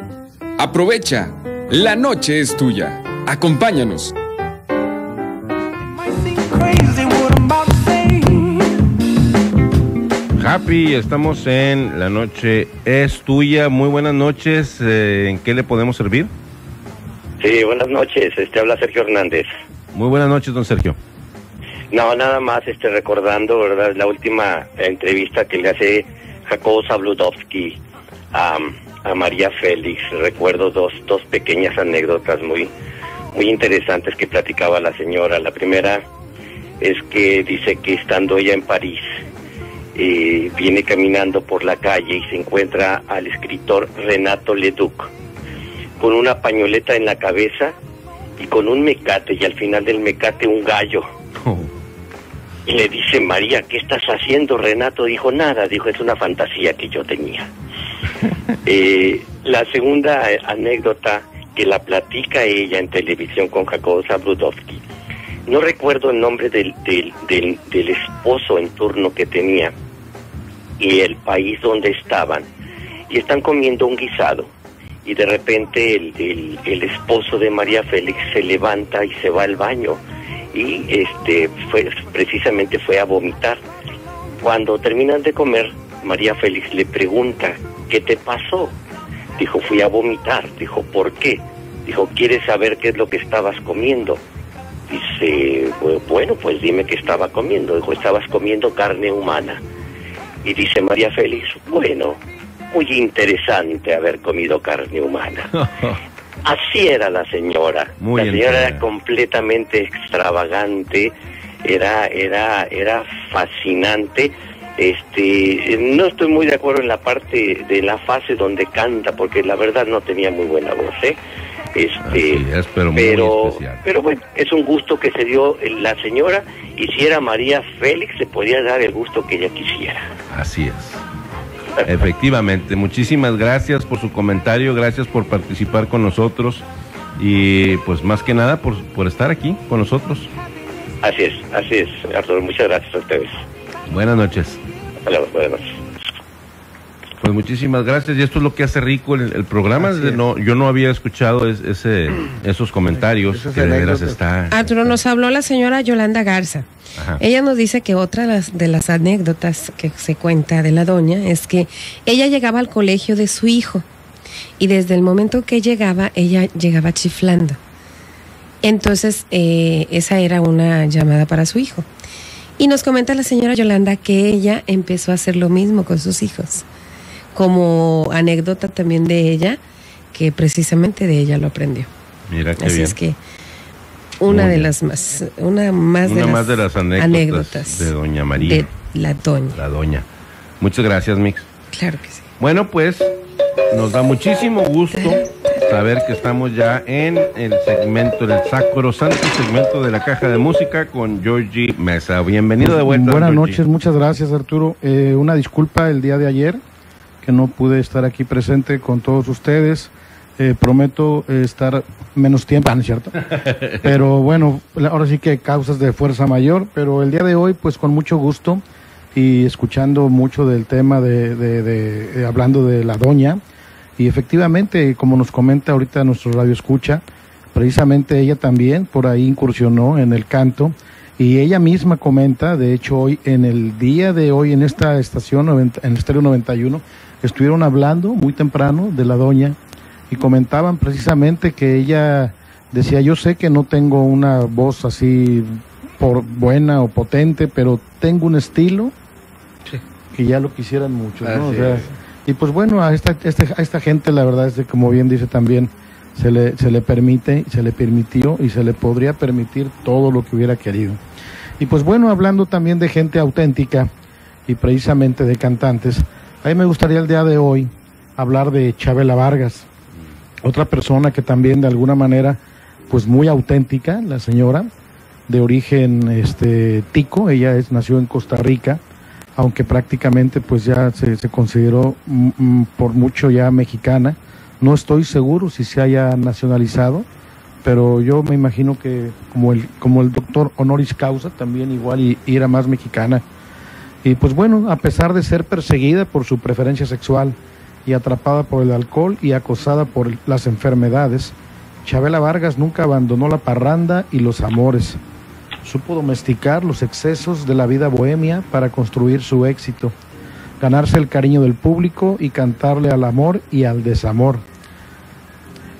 Aprovecha. La noche es tuya. Acompáñanos. Happy, estamos en La noche es tuya. Muy buenas noches. ¿En qué le podemos servir? Sí, buenas noches, este habla Sergio Hernández. Muy buenas noches, don Sergio. No, nada más este recordando, ¿verdad? La última entrevista que le hace Jacobo Zabludovsky a, a María Félix. Recuerdo dos, dos pequeñas anécdotas muy, muy interesantes que platicaba la señora. La primera es que dice que estando ella en París, eh, viene caminando por la calle y se encuentra al escritor Renato Leduc, con una pañoleta en la cabeza y con un mecate, y al final del mecate un gallo. Oh. Y le dice, María, ¿qué estás haciendo? Renato dijo, nada, dijo, es una fantasía que yo tenía. eh, la segunda anécdota que la platica ella en televisión con Jacobo Zabludovsky, no recuerdo el nombre del, del, del, del esposo en turno que tenía y el país donde estaban, y están comiendo un guisado. Y de repente el, el, el esposo de María Félix se levanta y se va al baño. Y este fue, precisamente fue a vomitar. Cuando terminan de comer, María Félix le pregunta, ¿qué te pasó? Dijo, fui a vomitar. Dijo, ¿por qué? Dijo, ¿quieres saber qué es lo que estabas comiendo? Dice, bueno, pues dime qué estaba comiendo. Dijo, estabas comiendo carne humana. Y dice María Félix, bueno... muy interesante haber comido carne humana. Así era la señora. Muy la señora entera. Era completamente extravagante, era, era, era fascinante. Este, no estoy muy de acuerdo en la parte de la fase donde canta, porque la verdad no tenía muy buena voz, ¿eh? Este, es, pero, pero, pero bueno, es un gusto que se dio la señora, y si era María Félix, se podía dar el gusto que ella quisiera. Así es. Efectivamente, muchísimas gracias por su comentario, gracias por participar con nosotros y pues más que nada por, por estar aquí con nosotros. Así es, así es, Arturo, muchas gracias a ustedes. Buenas noches. Hola, buenas noches. Pues muchísimas gracias, y esto es lo que hace rico el, el programa. Desde no, yo no había escuchado es, ese, esos comentarios. Eso es que de veras está... Arturo, nos habló la señora Yolanda Garza. Ajá. Ella nos dice que otra de las anécdotas que se cuenta de la doña es que ella llegaba al colegio de su hijo, y desde el momento que llegaba, ella llegaba chiflando. Entonces, eh, esa era una llamada para su hijo. Y nos comenta la señora Yolanda que ella empezó a hacer lo mismo con sus hijos. Como anécdota también de ella, que precisamente de ella lo aprendió. Mira qué Así bien. Es que una Muy de bien. las más, una más, una de, más las de las anécdotas, anécdotas de doña María. De la doña. La doña. Muchas gracias, Mix. Claro que sí. Bueno, pues nos da muchísimo gusto saber que estamos ya en el segmento del sacrosanto segmento de la caja de música con Georgie Mesa. Bienvenido de vuelta. Buenas noches, muchas gracias, Arturo. Eh, una disculpa el día de ayer, que no pude estar aquí presente con todos ustedes. Eh, prometo eh, estar menos tiempo, ¿no es cierto? Pero bueno, ahora sí que causas de fuerza mayor, pero el día de hoy pues con mucho gusto y escuchando mucho del tema de, de, de, de hablando de la doña, y efectivamente como nos comenta ahorita nuestro radioescucha, precisamente ella también por ahí incursionó en el canto. Y ella misma comenta, de hecho hoy, en el día de hoy, en esta estación, en Estéreo noventa y uno, estuvieron hablando muy temprano de la doña y comentaban precisamente que ella decía, yo sé que no tengo una voz así por buena o potente, pero tengo un estilo sí. que ya lo quisieran mucho, ¿no? O sea, y pues bueno, a esta, esta, a esta gente la verdad es que, como bien dice también, se le, se le permite, se le permitió y se le podría permitir todo lo que hubiera querido. Y pues bueno, hablando también de gente auténtica y precisamente de cantantes, a mí me gustaría el día de hoy hablar de Chabela Vargas, otra persona que también de alguna manera, pues muy auténtica, la señora, de origen este tico. Ella es, nació en Costa Rica, aunque prácticamente pues ya se, se consideró mm, por mucho ya mexicana. No estoy seguro si se haya nacionalizado, pero yo me imagino que como el, como el doctor honoris causa también igual y, y era más mexicana. Y pues bueno, a pesar de ser perseguida por su preferencia sexual y atrapada por el alcohol y acosada por el, las enfermedades, Chabela Vargas nunca abandonó la parranda y los amores. Supo domesticar los excesos de la vida bohemia para construir su éxito, ganarse el cariño del público y cantarle al amor y al desamor.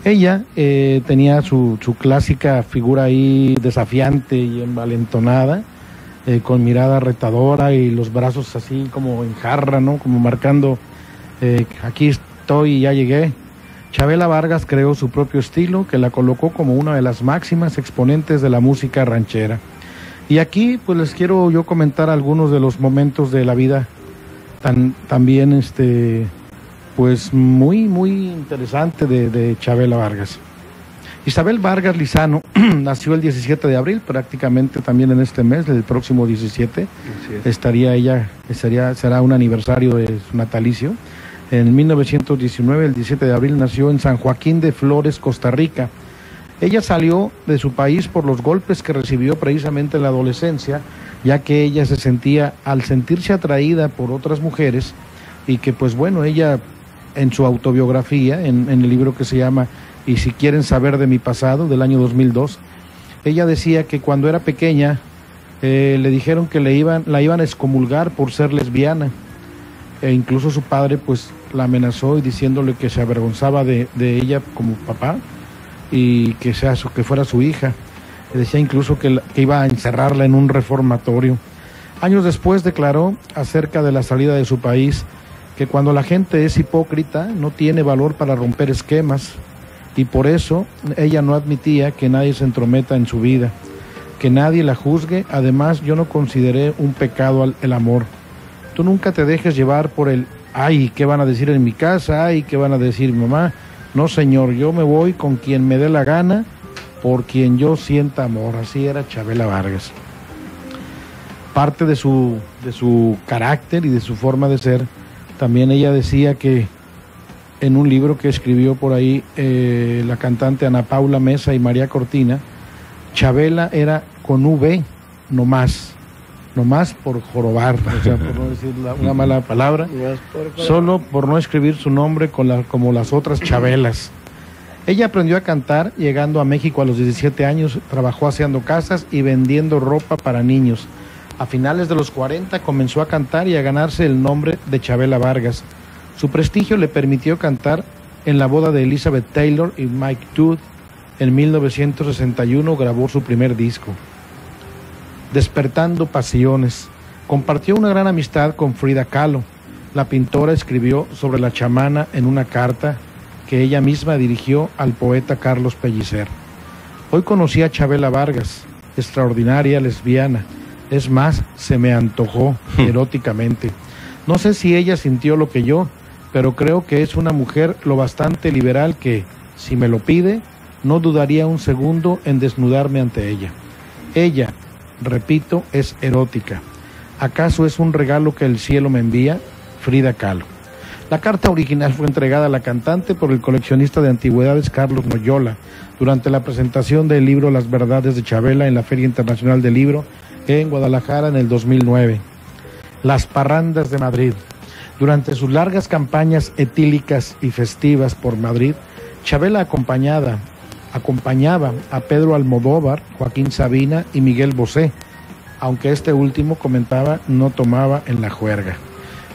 Ella eh, tenía su, su clásica figura ahí desafiante y envalentonada, eh, con mirada retadora y los brazos así como en jarra, ¿no? Como marcando, eh, aquí estoy y ya llegué. Chabela Vargas creó su propio estilo que la colocó como una de las máximas exponentes de la música ranchera. Y aquí pues les quiero yo comentar algunos de los momentos de la vida tan, también este... pues muy, muy interesante de, de Chabela Vargas. Isabel Vargas Lizano nació el diecisiete de abril, prácticamente también en este mes, el próximo diecisiete, es. estaría ella, estaría, será un aniversario de su natalicio. En mil novecientos diecinueve, el diecisiete de abril, nació en San Joaquín de Flores, Costa Rica. Ella salió de su país por los golpes que recibió precisamente en la adolescencia, ya que ella se sentía, al sentirse atraída por otras mujeres, y que pues bueno, ella... en su autobiografía, en, en el libro que se llama Y si quieren saber de mi pasado, del año dos mil dos, ella decía que cuando era pequeña eh, le dijeron que le iban, la iban a excomulgar por ser lesbiana, e incluso su padre pues la amenazó y diciéndole que se avergonzaba de, de ella como papá y que, sea su, que fuera su hija. Le decía incluso que, la, que iba a encerrarla en un reformatorio. Años después declaró acerca de la salida de su país que cuando la gente es hipócrita no tiene valor para romper esquemas, y por eso ella no admitía que nadie se entrometa en su vida, que nadie la juzgue. Además, yo no consideré un pecado el amor. Tú nunca te dejes llevar por el, ay, ¿qué van a decir en mi casa? Ay, ¿qué van a decir mi mamá? No, señor, yo me voy con quien me dé la gana, por quien yo sienta amor. Así era Chabela Vargas. Parte de su, de su carácter y de su forma de ser, también ella decía que en un libro que escribió por ahí eh, la cantante Ana Paula Mesa y María Cortina, Chabela era con V, nomás, nomás por jorobar, o sea, por no decir la, una mala palabra, solo por no escribir su nombre con la, como las otras Chabelas. Ella aprendió a cantar llegando a México a los diecisiete años, trabajó haciendo casas y vendiendo ropa para niños. A finales de los cuarenta comenzó a cantar y a ganarse el nombre de Chabela Vargas. Su prestigio le permitió cantar en la boda de Elizabeth Taylor y Mike Todd. En mil novecientos sesenta y uno grabó su primer disco, Despertando Pasiones. Compartió una gran amistad con Frida Kahlo. La pintora escribió sobre la chamana en una carta que ella misma dirigió al poeta Carlos Pellicer. Hoy conocí a Chabela Vargas, extraordinaria lesbiana. Es más, se me antojó eróticamente. No sé si ella sintió lo que yo, pero creo que es una mujer lo bastante liberal que, si me lo pide, no dudaría un segundo en desnudarme ante ella. Ella, repito, es erótica. ¿Acaso es un regalo que el cielo me envía? Frida Kahlo. La carta original fue entregada a la cantante por el coleccionista de antigüedades Carlos Noyola durante la presentación del libro Las Verdades de Chabela en la Feria Internacional del Libro en Guadalajara en el dos mil nueve. Las parrandas de Madrid. Durante sus largas campañas etílicas y festivas por Madrid, Chabela acompañada, acompañaba a Pedro Almodóvar, Joaquín Sabina y Miguel Bosé, aunque este último comentaba no tomaba en la juerga.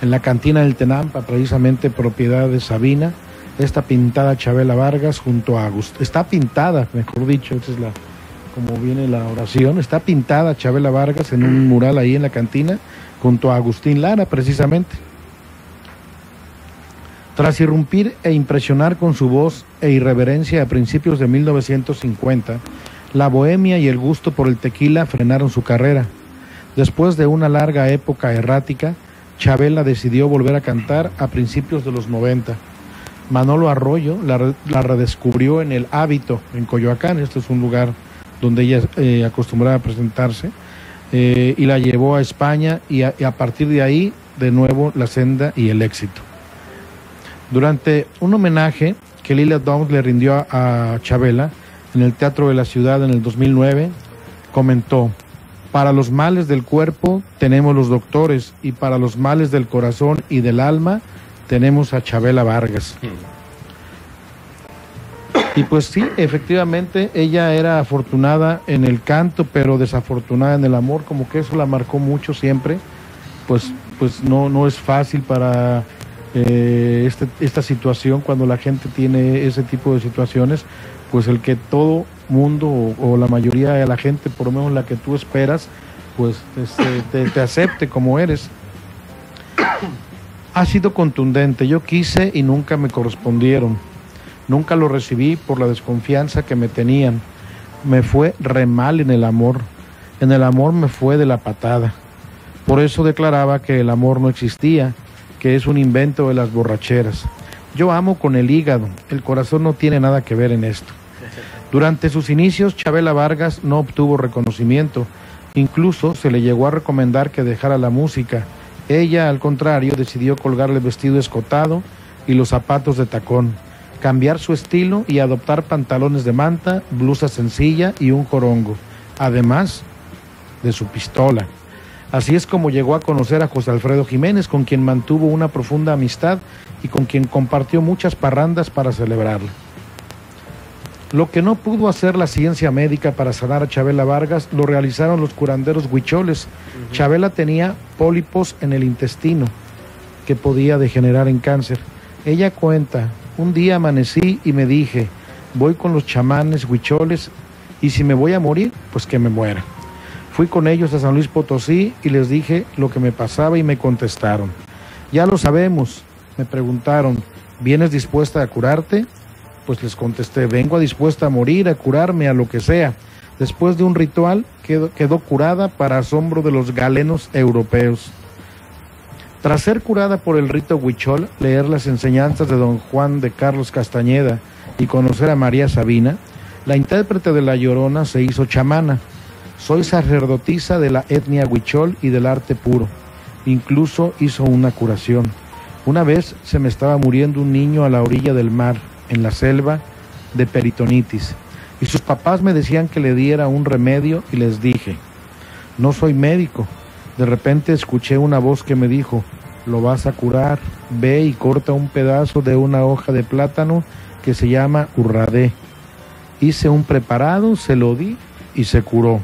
En la cantina del Tenampa, precisamente propiedad de Sabina, Esta pintada Chabela Vargas junto a Agustín, está pintada, mejor dicho, esa es la, como viene la oración, está pintada Chabela Vargas en un mural ahí en la cantina, junto a Agustín Lara, precisamente. Tras irrumpir e impresionar con su voz e irreverencia a principios de mil novecientos cincuenta, la bohemia y el gusto por el tequila frenaron su carrera. Después de una larga época errática, Chabela decidió volver a cantar a principios de los noventa. Manolo Arroyo la, la redescubrió en El Hábito, en Coyoacán. Este es un lugar donde ella eh, acostumbraba a presentarse, eh, y la llevó a España, y a, y a partir de ahí, de nuevo, la senda y el éxito. Durante un homenaje que Lila Downs le rindió a, a Chabela en el Teatro de la Ciudad en el dos mil nueve, comentó: para los males del cuerpo tenemos los doctores, y para los males del corazón y del alma tenemos a Chabela Vargas. Y pues sí, efectivamente, ella era afortunada en el canto, pero desafortunada en el amor, como que eso la marcó mucho siempre. Pues, pues no, no es fácil para eh, este, esta situación, cuando la gente tiene ese tipo de situaciones, pues el que todo mundo, o, o la mayoría de la gente, por lo menos la que tú esperas, pues este, te, te acepte como eres. Ha sido contundente: yo quise y nunca me correspondieron, nunca lo recibí por la desconfianza que me tenían, me fue re mal en el amor, en el amor me fue de la patada, por eso declaraba que el amor no existía, que es un invento de las borracheras, yo amo con el hígado, el corazón no tiene nada que ver en esto. Durante sus inicios, Chabela Vargas no obtuvo reconocimiento, incluso se le llegó a recomendar que dejara la música. Ella, al contrario, decidió colgarle el vestido escotado y los zapatos de tacón, cambiar su estilo y adoptar pantalones de manta, blusa sencilla y un jorongo, además de su pistola. Así es como llegó a conocer a José Alfredo Jiménez, con quien mantuvo una profunda amistad y con quien compartió muchas parrandas para celebrarla. Lo que no pudo hacer la ciencia médica para sanar a Chabela Vargas, lo realizaron los curanderos huicholes. Uh-huh. Chabela tenía pólipos en el intestino que podía degenerar en cáncer. Ella cuenta: un día amanecí y me dije, voy con los chamanes huicholes y si me voy a morir, pues que me muera. Fui con ellos a San Luis Potosí y les dije lo que me pasaba y me contestaron. Ya lo sabemos, me preguntaron, ¿vienes dispuesta a curarte? Pues les contesté, vengo dispuesta a morir, a curarme, a lo que sea. Después de un ritual, quedó, quedó curada para asombro de los galenos europeos. Tras ser curada por el rito huichol, leer las enseñanzas de don Juan de Carlos Castañeda y conocer a María Sabina, la intérprete de La Llorona se hizo chamana. Soy sacerdotisa de la etnia huichol y del arte puro. Incluso hizo una curación. Una vez se me estaba muriendo un niño a la orilla del mar, en la selva, de peritonitis, y sus papás me decían que le diera un remedio y les dije, no soy médico. De repente escuché una voz que me dijo, lo vas a curar, ve y corta un pedazo de una hoja de plátano que se llama urradé. Hice un preparado, se lo di y se curó.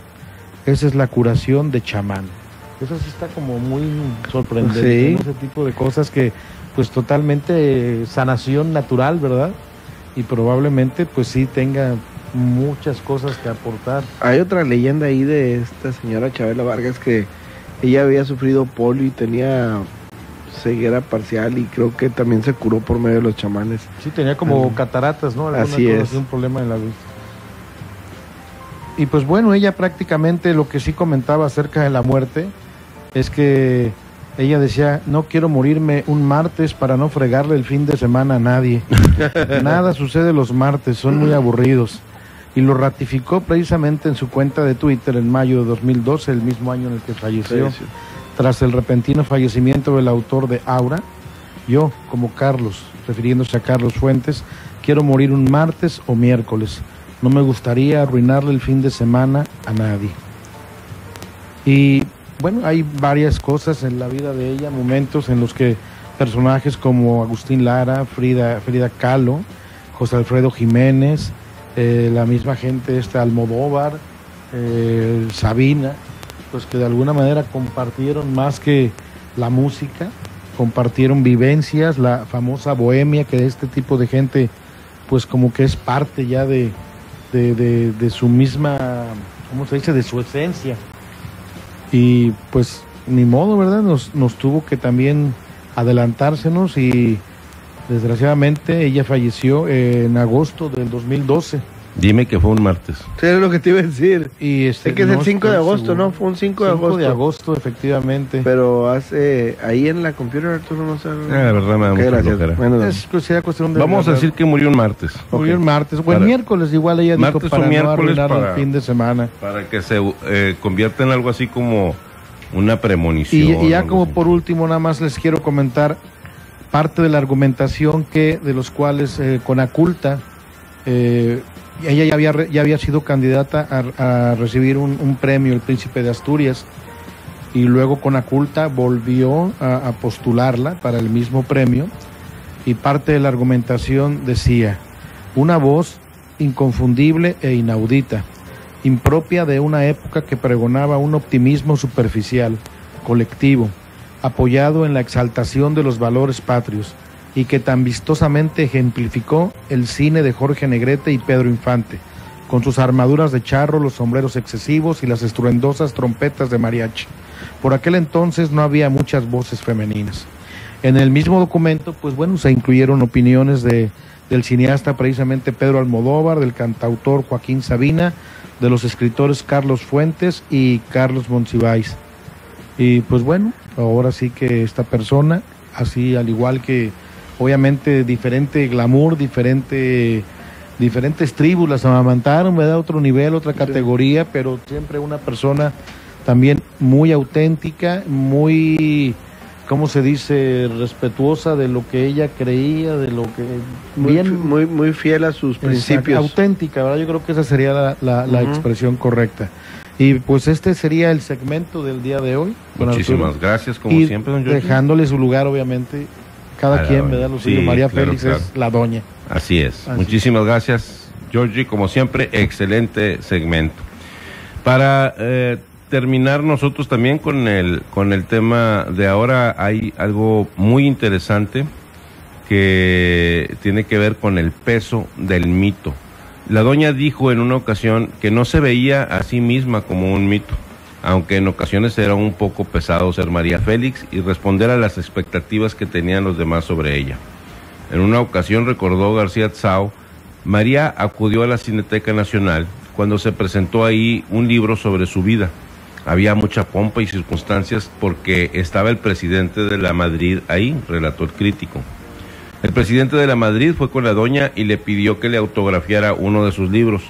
Esa es la curación de chamán. Eso sí está como muy sorprendente, sí, ¿no? Ese tipo de cosas que pues totalmente sanación natural, ¿verdad? Y probablemente pues sí tenga muchas cosas que aportar. Hay otra leyenda ahí de esta señora Chabela Vargas, que ella había sufrido polio y tenía ceguera parcial, y creo que también se curó por medio de los chamanes. Sí, tenía como uh, cataratas, ¿no? Alguna así cosa, es. Un problema en la vista. Y pues bueno, ella prácticamente lo que sí comentaba acerca de la muerte es que ella decía, no quiero morirme un martes para no fregarle el fin de semana a nadie. Nada sucede los martes, son muy aburridos. Y lo ratificó precisamente en su cuenta de Twitter en mayo de dos mil doce, el mismo año en el que falleció. Sí, sí. Tras el repentino fallecimiento del autor de Aura, yo, como Carlos, refiriéndose a Carlos Fuentes, quiero morir un martes o miércoles. No me gustaría arruinarle el fin de semana a nadie. Y bueno, hay varias cosas en la vida de ella, momentos en los que personajes como Agustín Lara, Frida, Frida Kahlo, José Alfredo Jiménez, eh, la misma gente esta, Almodóvar, eh, Sabina, pues que de alguna manera compartieron más que la música, compartieron vivencias, la famosa bohemia, que este tipo de gente pues como que es parte ya de, de, de, de su misma, ¿cómo se dice?, de su esencia. Y pues ni modo, ¿verdad? Nos, nos tuvo que también adelantársenos y desgraciadamente ella falleció en agosto del dos mil doce. Dime que fue un martes. Sí, es lo que te iba a decir. Y este, es que es no el cinco de agosto, seguro. ¿No? Fue un cinco de agosto. cinco de agosto, efectivamente. Pero hace... ahí en la computadora, Arturo, no sabe... Ah, la verdad, me da mucha flojera. Bueno, es cuestión de... Vamos a decir que murió un martes. Murió un martes. O el miércoles, igual ella dijo, para no arruinar el fin de semana. Para que se eh, convierta en algo así como una premonición. Y, y ya como por último, nada más les quiero comentar parte de la argumentación que... de los cuales eh, Conaculta... Eh, ella ya había, ya había sido candidata a, a recibir un, un premio, el Príncipe de Asturias, y luego Conaculta volvió a, a postularla para el mismo premio, y parte de la argumentación decía: una voz inconfundible e inaudita, impropia de una época que pregonaba un optimismo superficial, colectivo, apoyado en la exaltación de los valores patrios, y que tan vistosamente ejemplificó el cine de Jorge Negrete y Pedro Infante, con sus armaduras de charro, los sombreros excesivos y las estruendosas trompetas de mariachi. Por aquel entonces no había muchas voces femeninas. En el mismo documento, pues bueno, se incluyeron opiniones de, del cineasta precisamente Pedro Almodóvar, del cantautor Joaquín Sabina, de los escritores Carlos Fuentes y Carlos Monsiváis. Y pues bueno, ahora sí que esta persona, así al igual que... obviamente diferente glamour, diferente, diferentes tribus las amamantaron, me da otro nivel, otra categoría, pero siempre una persona también muy auténtica, muy, ¿cómo se dice?, respetuosa de lo que ella creía, de lo que... Muy, bien, muy, muy fiel a sus principios. Auténtica, ¿verdad? Yo creo que esa sería la, la, la uh-huh. expresión correcta. Y pues este sería el segmento del día de hoy. Muchísimas gracias, como y siempre, don Jorge. Dejándole su lugar, obviamente... Cada quien me da los suyos. María Félix es la doña. Así es. Muchísimas gracias, Georgie. Como siempre, excelente segmento. Para eh, terminar nosotros también con el, con el tema de ahora, hay algo muy interesante que tiene que ver con el peso del mito. La doña dijo en una ocasión que no se veía a sí misma como un mito, aunque en ocasiones era un poco pesado ser María Félix y responder a las expectativas que tenían los demás sobre ella. En una ocasión, recordó García Tsao, María acudió a la Cineteca Nacional cuando se presentó ahí un libro sobre su vida. Había mucha pompa y circunstancias porque estaba el presidente de la Madrid ahí, relató el crítico. El presidente de la Madrid fue con la doña y le pidió que le autografiara uno de sus libros.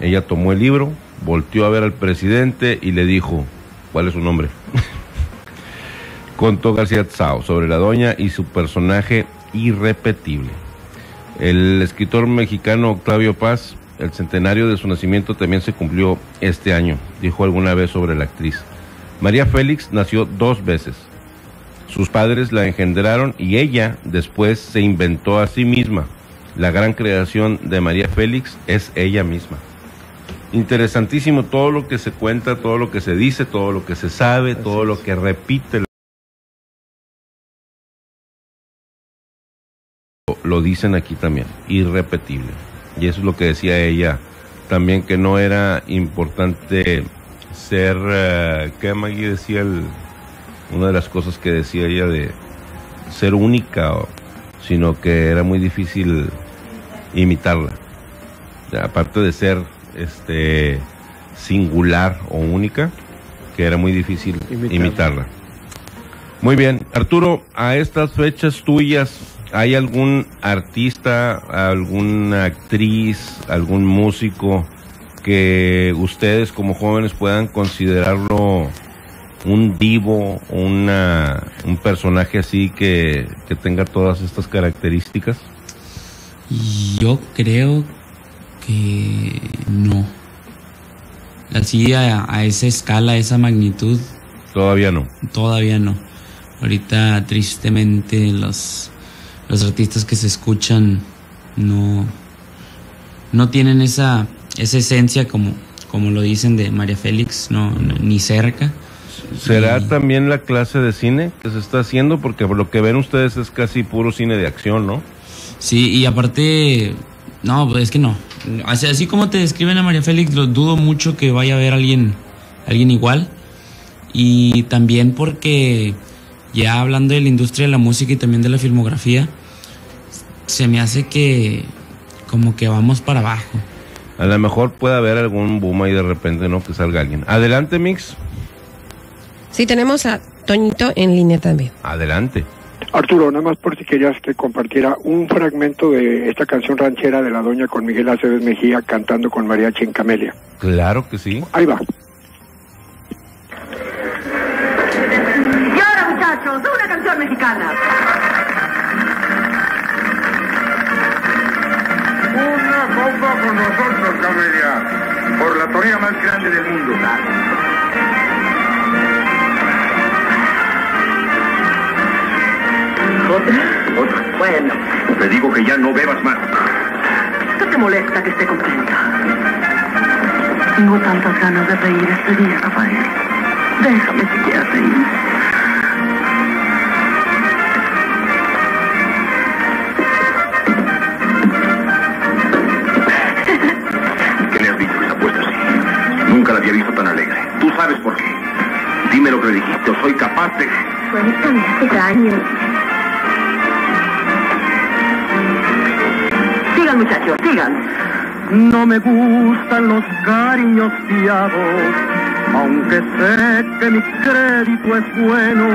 Ella tomó el libro, volteó a ver al presidente y le dijo: ¿cuál es su nombre? Contó García Tsao sobre la doña y su personaje irrepetible. El escritor mexicano Octavio Paz, el centenario de su nacimiento también se cumplió este año, dijo alguna vez sobre la actriz. María Félix nació dos veces. Sus padres la engendraron y ella después se inventó a sí misma. La gran creación de María Félix es ella misma. Interesantísimo todo lo que se cuenta, todo lo que se dice, todo lo que se sabe, así todo es. Lo que repite lo dicen aquí también, irrepetible. Y eso es lo que decía ella también, que no era importante ser uh, que Maggie decía el, una de las cosas que decía ella de ser única, o, sino que era muy difícil imitarla, aparte de ser este singular o única, que era muy difícil imitarla. imitarla. Muy bien, Arturo, a estas fechas tuyas, ¿hay algún artista, alguna actriz, algún músico que ustedes como jóvenes puedan considerarlo un divo, una, un personaje así que, que tenga todas estas características? Yo creo que que no, así a, a esa escala, a esa magnitud todavía no, todavía no ahorita tristemente los, los artistas que se escuchan no no tienen esa esa esencia como, como lo dicen de María Félix, no, no ni cerca. ¿Será sí. también la clase de cine que se está haciendo? Porque lo que ven ustedes es casi puro cine de acción, ¿no? Sí, y aparte... No, pues es que no. Así, así como te describen a María Félix, lo dudo mucho que vaya a haber alguien, alguien igual. Y también porque, ya hablando de la industria de la música y también de la filmografía, se me hace que como que vamos para abajo. A lo mejor puede haber algún boom ahí de repente, ¿no? Que salga alguien. Adelante, Mix. Sí, tenemos a Toñito en línea también. Adelante. Arturo, nada más por si querías que compartiera un fragmento de esta canción ranchera de La Doña con Miguel Aceves Mejía cantando con mariachi en Camelia. Claro que sí. Ahí va. Y ahora, muchachos, una canción mexicana. Una copa con nosotros, Camelia, por la torilla más grande del mundo. ¿Otra? ¿Otra? Bueno. Te digo que ya no bebas más. ¿Qué te molesta que esté contenta? Tengo tantas ganas de reír este día, Rafael. Déjame siquiera reír. ¿Qué le has dicho esa puesta así? Nunca la había visto tan alegre. Tú sabes por qué. Dime lo que le dijiste, o soy capaz de... Pues también hace daño. Sigan, muchachos, sigan. No me gustan los cariños fiados, aunque sé que mi crédito es bueno.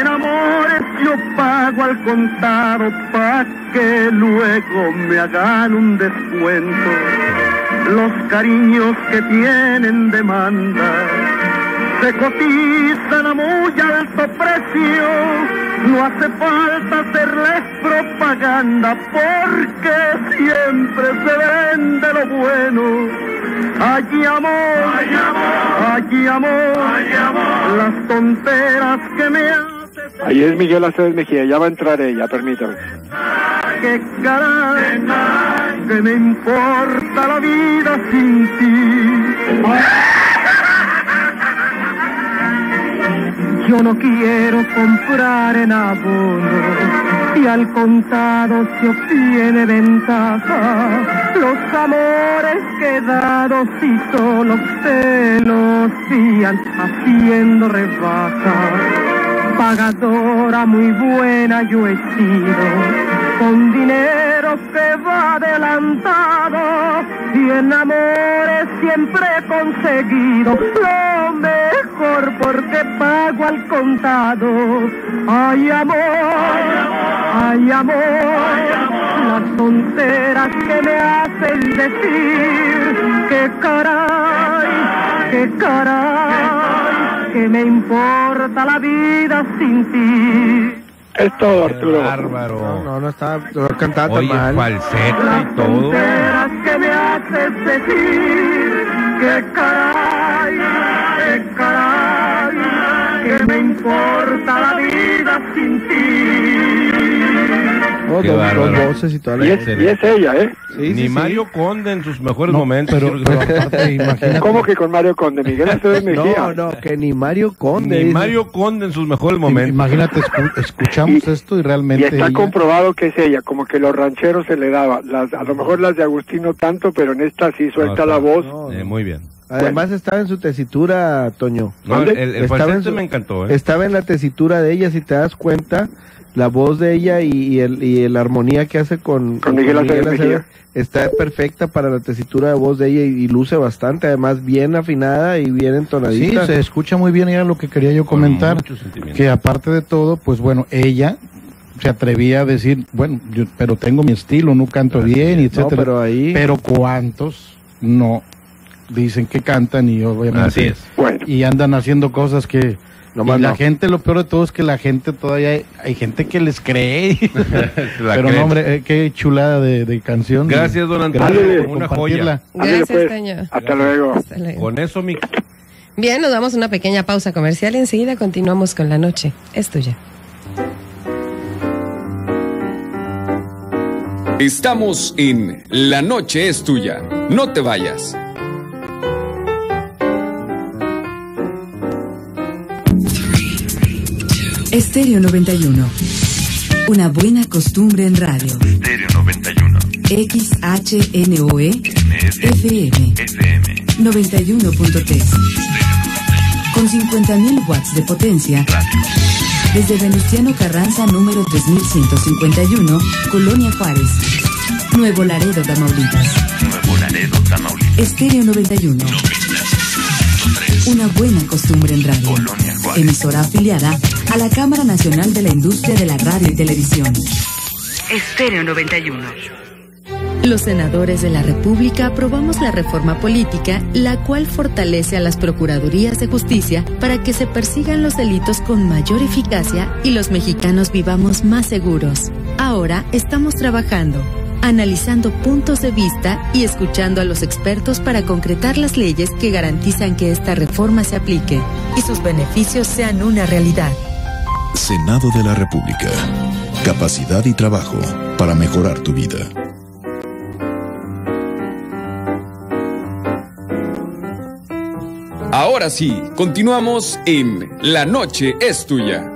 En amores yo pago al contado pa' que luego me hagan un descuento. Los cariños que tienen demanda se cotizan a muy alto precio. No hace falta hacerles propaganda porque siempre se vende lo bueno. Allí amor, allí amor, allí amor, allí amor, las tonteras que me hacen. Ahí es Miguel Aceves Mejía, ya va a entrar ella, permítame. Que caray, que me importa la vida sin ti. ¡Ah! Yo no quiero comprar en abono, y al contado se obtiene ventaja. Los amores quedados y solos se los fían haciendo rebaja. Pagadora muy buena yo he sido, con dinero se va adelantado, y en amores siempre he conseguido lo mejor. Porque pago al contado. Ay amor, ay amor, ay, amor, ay, amor. Las tonteras que me hacen decir. Que caray, que caray, que, caray, que me importa la vida sin ti. Es todo, Arturo. Bárbaro. No, no, no estaba, no cantaba tan mal. Oye, falsete y todo. Las tonteras que me hacen decir. Que caray, caray, que me importa la vida sin ti. Oh, dos, dos voces y toda la y es, y es ella, ¿eh? Sí, Ni sí, Mario sí. Conde en sus mejores no, momentos. Pero, pero aparte, imagínate. ¿Cómo que con Mario Conde? Miguel Aceves Mejía. No, no, que ni Mario Conde. Ni dice. Mario Conde en sus mejores momentos. Imagínate, escuchamos y, esto y realmente. Y está ella... comprobado que es ella, como que los rancheros se le daba. Las, a lo mejor las de Agustín no tanto, pero en esta sí suelta no, la voz. No, eh, muy bien. Además bueno. estaba en su tesitura, Toño. No, el, el estaba en su, me encantó. ¿Eh? Estaba en la tesitura de ella, si te das cuenta, la voz de ella y, y el y la armonía que hace con, con Miguel Aceves está perfecta para la tesitura de voz de ella y, y luce bastante, además bien afinada y bien entonadita. Sí, se escucha muy bien, era lo que quería yo comentar, que aparte de todo, pues bueno, ella... se atrevía a decir, bueno, yo, pero tengo mi estilo, no canto bien, etcétera. No, pero ahí... pero cuántos no... dicen que cantan y obviamente así es. Bueno. Y andan haciendo cosas que no, y la no. gente, lo peor de todo es que la gente todavía hay, hay gente que les cree. Pero cree. No, hombre, eh, qué chulada de, de canción. Gracias, don Antonio, una joya. Gracias, Toño. Hasta luego. Hasta luego. Con eso, mi... Bien, nos damos una pequeña pausa comercial y enseguida continuamos con La Noche es Tuya. Estamos en La Noche es Tuya. No te vayas. Estéreo noventa y uno. Una buena costumbre en radio. Estéreo noventa y uno. X H N O E F M. F M. noventa y uno punto tres. Con cincuenta mil watts de potencia. Radio. Desde Venustiano Carranza, número tres mil ciento cincuenta y uno, Colonia Juárez. Nuevo Laredo, Tamaulipas. Nuevo Laredo, Tamaulipas. Estéreo noventa y uno. noventa y uno punto tres. Una buena costumbre en radio. Colonia Juárez. Emisora afiliada a la Cámara Nacional de la Industria de la Radio y Televisión. Estéreo noventa y uno. Los senadores de la República aprobamos la reforma política, la cual fortalece a las Procuradurías de Justicia para que se persigan los delitos con mayor eficacia y los mexicanos vivamos más seguros. Ahora estamos trabajando, analizando puntos de vista y escuchando a los expertos para concretar las leyes que garantizan que esta reforma se aplique y sus beneficios sean una realidad. Senado de la República. Capacidad y trabajo para mejorar tu vida. Ahora sí, continuamos en La Noche es Tuya.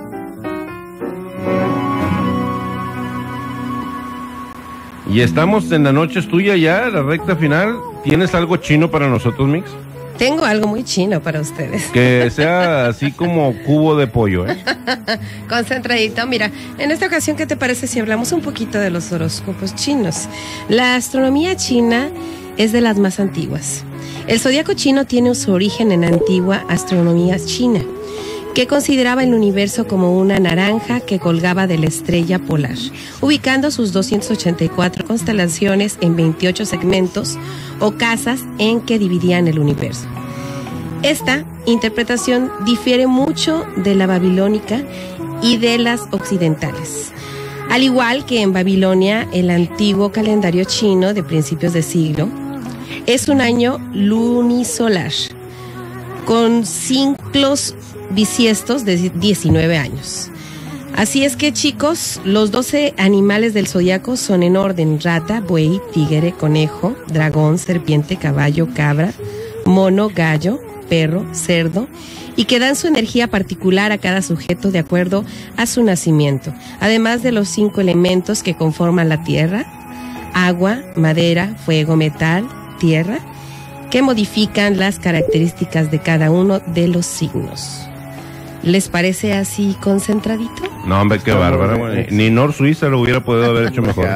Y estamos en La Noche es Tuya ya, la recta final. ¿Tienes algo chino para nosotros, Mix? Tengo algo muy chino para ustedes. Que sea así como cubo de pollo, ¿eh? Concentradito. Mira, en esta ocasión, ¿qué te parece si hablamos un poquito de los horóscopos chinos? La astronomía china es de las más antiguas. El zodiaco chino tiene su origen en la antigua astronomía china, que consideraba el universo como una naranja que colgaba de la estrella polar, ubicando sus doscientas ochenta y cuatro constelaciones en veintiocho segmentos o casas en que dividían el universo. Esta interpretación difiere mucho de la babilónica y de las occidentales. Al igual que en Babilonia, el antiguo calendario chino de principios de siglo es un año lunisolar, con ciclos bisiestos de diecinueve años. Así es que, chicos, los doce animales del zodiaco son en orden: rata, buey, tigre, conejo, dragón, serpiente, caballo, cabra, mono, gallo, perro, cerdo, y que dan su energía particular a cada sujeto de acuerdo a su nacimiento, además de los cinco elementos que conforman la tierra: agua, madera, fuego, metal, tierra, que modifican las características de cada uno de los signos. ¿Les parece así concentradito? No, hombre, qué bárbaro. Ni Nor Suiza lo hubiera podido haber hecho mejor.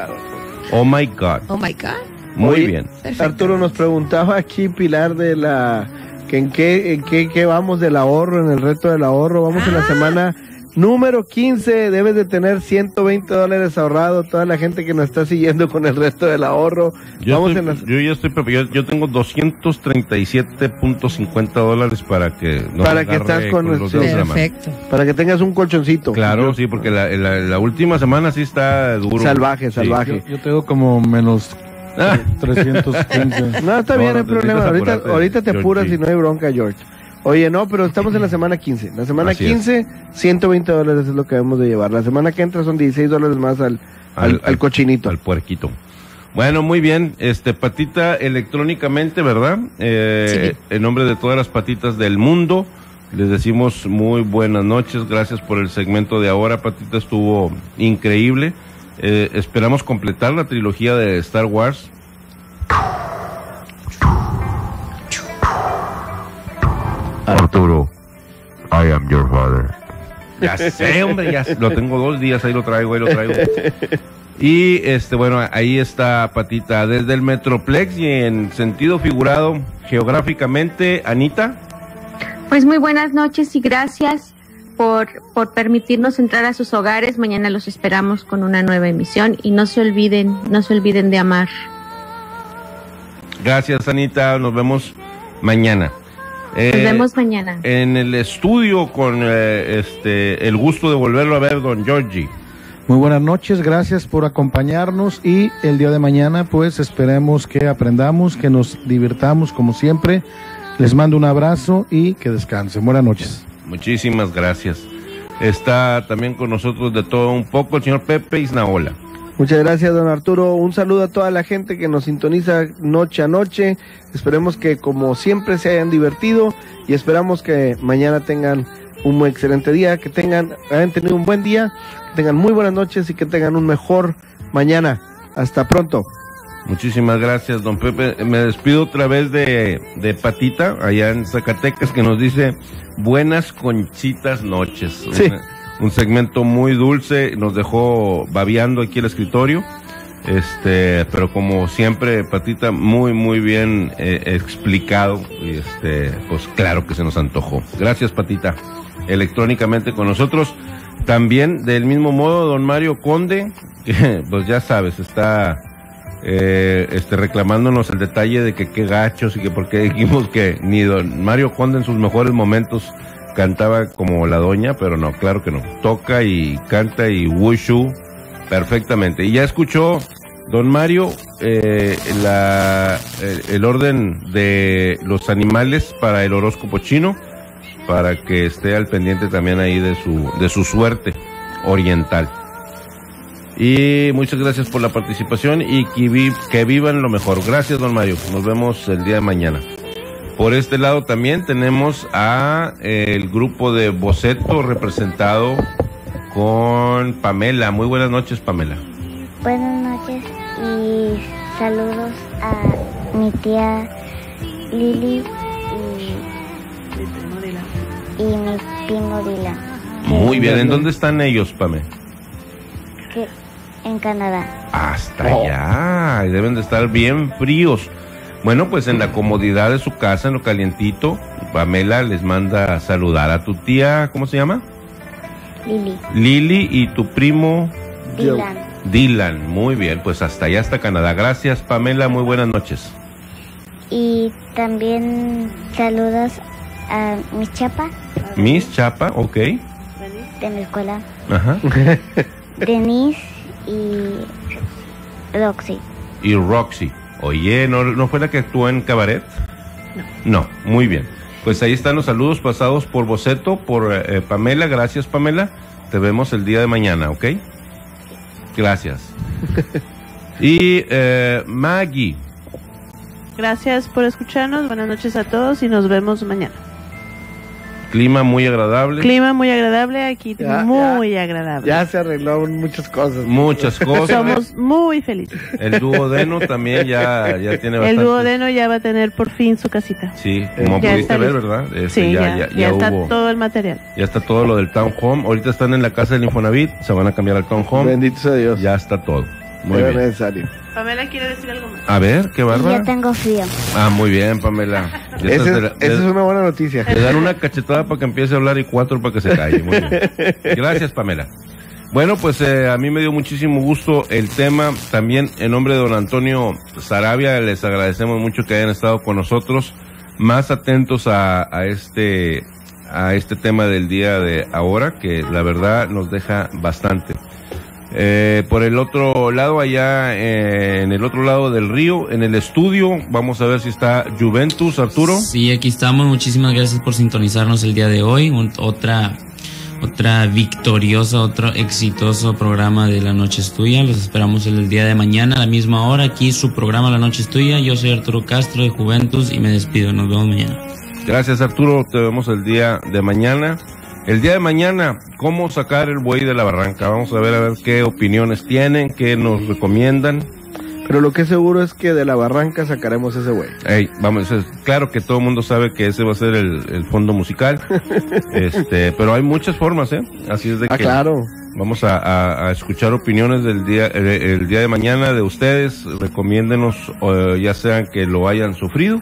Oh my God. Oh my God. Muy bien. Perfecto. Arturo, nos preguntaba aquí Pilar de la... que en qué, en qué, qué vamos del ahorro, en el reto del ahorro. Vamos ah. en la semana número quince, debes de tener ciento veinte dólares ahorrado, toda la gente que nos está siguiendo con el resto del ahorro. Yo, Vamos estoy, en las... yo ya estoy, yo, yo tengo doscientos treinta y siete punto cincuenta dólares para que... No para que estás con, con los sí. Perfecto. Para que tengas un colchoncito. Claro, sí, porque la, la, la última semana sí está duro. Salvaje, salvaje. Sí. Yo, yo tengo como menos... Ah. trescientos quince. No, está no, bien, no hay problema. Ahorita, apurarte, ahorita te George apuras G. y no hay bronca, George. Oye, no, pero estamos en la semana quince. La semana Así quince, es. ciento veinte dólares es lo que debemos de llevar. La semana que entra son dieciséis dólares más al, al, al, al cochinito. Al puerquito. Bueno, muy bien. Este, patita electrónicamente, ¿verdad? Eh, sí. En nombre de todas las patitas del mundo, les decimos muy buenas noches. Gracias por el segmento de ahora. Patita, estuvo increíble. Eh, esperamos completar la trilogía de Star Wars. Arturo, I am your father. Ya sé, hombre, ya sé. Lo tengo dos días, ahí lo traigo, ahí lo traigo. Y, este, bueno, ahí está Patita. Desde el Metroplex y en sentido figurado, geográficamente, Anita. Pues muy buenas noches y gracias por, por permitirnos entrar a sus hogares. Mañana los esperamos con una nueva emisión y no se olviden, no se olviden de amar. Gracias, Anita, nos vemos mañana. Eh, nos vemos mañana. En el estudio con eh, este el gusto de volverlo a ver, don Georgie. Muy buenas noches, gracias por acompañarnos y el día de mañana pues esperemos que aprendamos, que nos divirtamos como siempre. Les mando un abrazo y que descansen. Buenas noches. Muchísimas gracias. Está también con nosotros de todo un poco el señor Pepe Isnaola. Muchas gracias, don Arturo. Un saludo a toda la gente que nos sintoniza noche a noche. Esperemos que como siempre se hayan divertido y esperamos que mañana tengan un muy excelente día, que tengan, hayan tenido un buen día, que tengan muy buenas noches y que tengan un mejor mañana. Hasta pronto. Muchísimas gracias, don Pepe. Me despido otra vez de, de Patita, allá en Zacatecas, que nos dice buenas conchitas noches. Sí. Un, un segmento muy dulce, nos dejó babeando aquí el escritorio. Este, pero como siempre, Patita, muy, muy bien eh, explicado. Y este, pues claro que se nos antojó. Gracias, Patita. Electrónicamente con nosotros. También, del mismo modo, don Mario Conde, que pues ya sabes, está eh, este, reclamándonos el detalle de que qué gachos y que por qué dijimos que ni don Mario Conde en sus mejores momentos cantaba como la doña, pero no, claro que no. Toca y canta y wushu perfectamente. Y ya escuchó don Mario eh, la, eh, el orden de los animales para el horóscopo chino, para que esté al pendiente también ahí de su, de su suerte oriental. Y muchas gracias por la participación y que, vi, que vivan lo mejor. Gracias, don Mario. Nos vemos el día de mañana. Por este lado también tenemos a eh, el grupo de Boceto representado con Pamela. Muy buenas noches, Pamela. Buenas noches y saludos a mi tía Lili y mi primo Dila. Y mi primo Dila. Muy bien, ¿en dónde están ellos, Pame? Que en Canadá. Hasta allá, deben de estar bien fríos. Bueno, pues en la comodidad de su casa, en lo calientito, Pamela les manda a saludar a tu tía, ¿cómo se llama? Lili. Lili y tu primo Dylan. Dylan, muy bien, pues hasta allá, hasta Canadá. Gracias, Pamela, muy buenas noches. Y también saludos a Miss Chapa. Miss Chapa, ok. De mi escuela. Ajá. Denise y Roxy. Y Roxy. Oye, ¿no, ¿no fue la que actuó en Cabaret? No. No, muy bien. Pues ahí están los saludos pasados por Boceto, por eh, Pamela. Gracias, Pamela. Te vemos el día de mañana, ¿ok? Gracias. Y eh, Maggie. Gracias por escucharnos. Buenas noches a todos y nos vemos mañana. Clima muy agradable. Clima muy agradable, aquí ya, muy ya, agradable. Ya se arreglaron muchas cosas. Muchas cosas. Somos muy felices. El duodeno también ya, ya tiene bastante. El duodeno ya va a tener por fin su casita. Sí, como ya pudiste ver, ¿verdad? Este, sí, ya, ya, ya, ya, ya está hubo, todo el material. Ya está todo lo del Town Home. Ahorita están en la casa del Infonavit, se van a cambiar al Town Home. Bendito sea Dios. Ya está todo. Muy Era bien. necesario. Pamela quiere decir algo más. A ver, qué bárbaro. Ya tengo frío. Ah, muy bien, Pamela. Esa es, es, es una buena noticia. Le dan una cachetada para que empiece a hablar y cuatro para que se calle. Muy bien. Gracias, Pamela. Bueno, pues eh, a mí me dio muchísimo gusto el tema. También en nombre de don Antonio Sarabia les agradecemos mucho que hayan estado con nosotros, más atentos a, a este a este tema del día de ahora, que la verdad nos deja bastante. Eh, por el otro lado, allá eh, en el otro lado del río, en el estudio, vamos a ver si está Juventus, Arturo. Sí, aquí estamos, muchísimas gracias por sintonizarnos el día de hoy, Un, otra otra victoriosa, otro exitoso programa de La Noche es Tuya. Los esperamos el día de mañana a la misma hora, aquí su programa La Noche es Tuya. Yo soy Arturo Castro de Juventus y me despido, nos vemos mañana. Gracias, Arturo, te vemos el día de mañana. El día de mañana, ¿cómo sacar el buey de la barranca? Vamos a ver a ver qué opiniones tienen, qué nos recomiendan. Pero lo que es seguro es que de la barranca sacaremos ese buey. Hey, vamos, es claro que todo el mundo sabe que ese va a ser el, el fondo musical. este, Pero hay muchas formas, ¿eh? Así es de ah, que claro. Vamos a, a, a escuchar opiniones del día, el, el día de mañana de ustedes. Recomiéndenos, eh, ya sean que lo hayan sufrido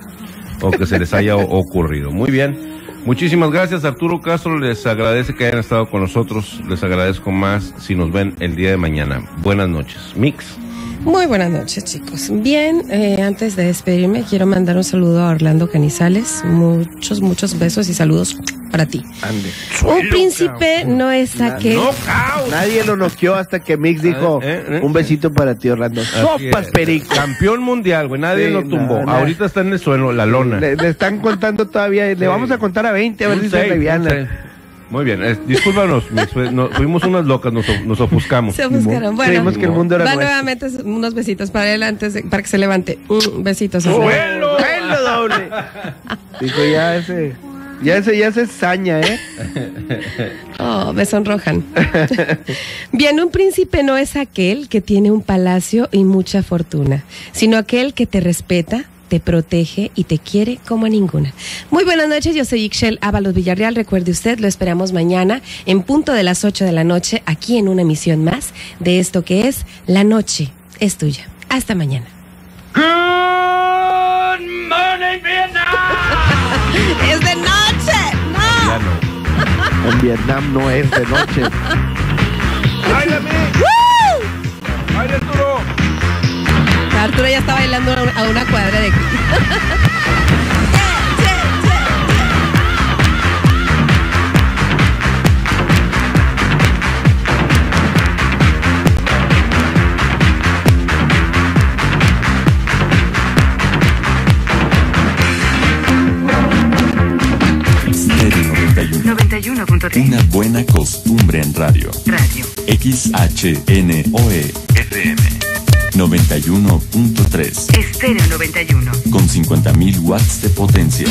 o que se les haya ocurrido. Muy bien. Muchísimas gracias, Arturo Castro, les agradece que hayan estado con nosotros, les agradezco más si nos ven el día de mañana. Buenas noches, Mix. Muy buenas noches, chicos. Bien, eh, antes de despedirme, quiero mandar un saludo a Orlando Canizales, muchos, muchos besos y saludos para ti. Ande. Un Soy príncipe loca. No es aquel... Nadie lo noqueó hasta que Mix dijo, ¿Eh? ¿Eh? un besito para ti, Orlando. Sopas, perico. Campeón mundial, güey, nadie sí, lo tumbó. No, no. Ahorita está en el suelo, la lona. Le, le están contando todavía, sí. Le vamos a contar a veinte, a ver si se aliviana. Muy bien, eh, discúlpanos, no, fuimos unas locas, nos, nos ofuscamos. Se ofuscaron, bueno, creímos que el mundo era va nuevamente unos besitos para él antes de, para que se levante. Uh, besitos. ¡Vuelo! ¡Vuelo doble! Dijo ya ese... Ya se, ya se saña, ¿eh? Oh, me sonrojan. Bien, un príncipe no es aquel que tiene un palacio y mucha fortuna, sino aquel que te respeta, te protege y te quiere como a ninguna. Muy buenas noches, yo soy Ixchel Ábalos Villarreal. Recuerde usted, lo esperamos mañana en punto de las ocho de la noche, aquí en una emisión más de esto que es La Noche es Tuya. Hasta mañana. Good morning, Vietnam. Es de noche, no. En Vietnam no es de noche. ¡Báilame! ¡Woo! ¡Baila duro! Arturo ya está bailando a una cuadra de aquí. noventa y uno punto tres. Una buena costumbre en radio. Radio. X H N O E F M. noventa y uno punto tres. Estéreo noventa y uno. Con cincuenta mil watts de potencia.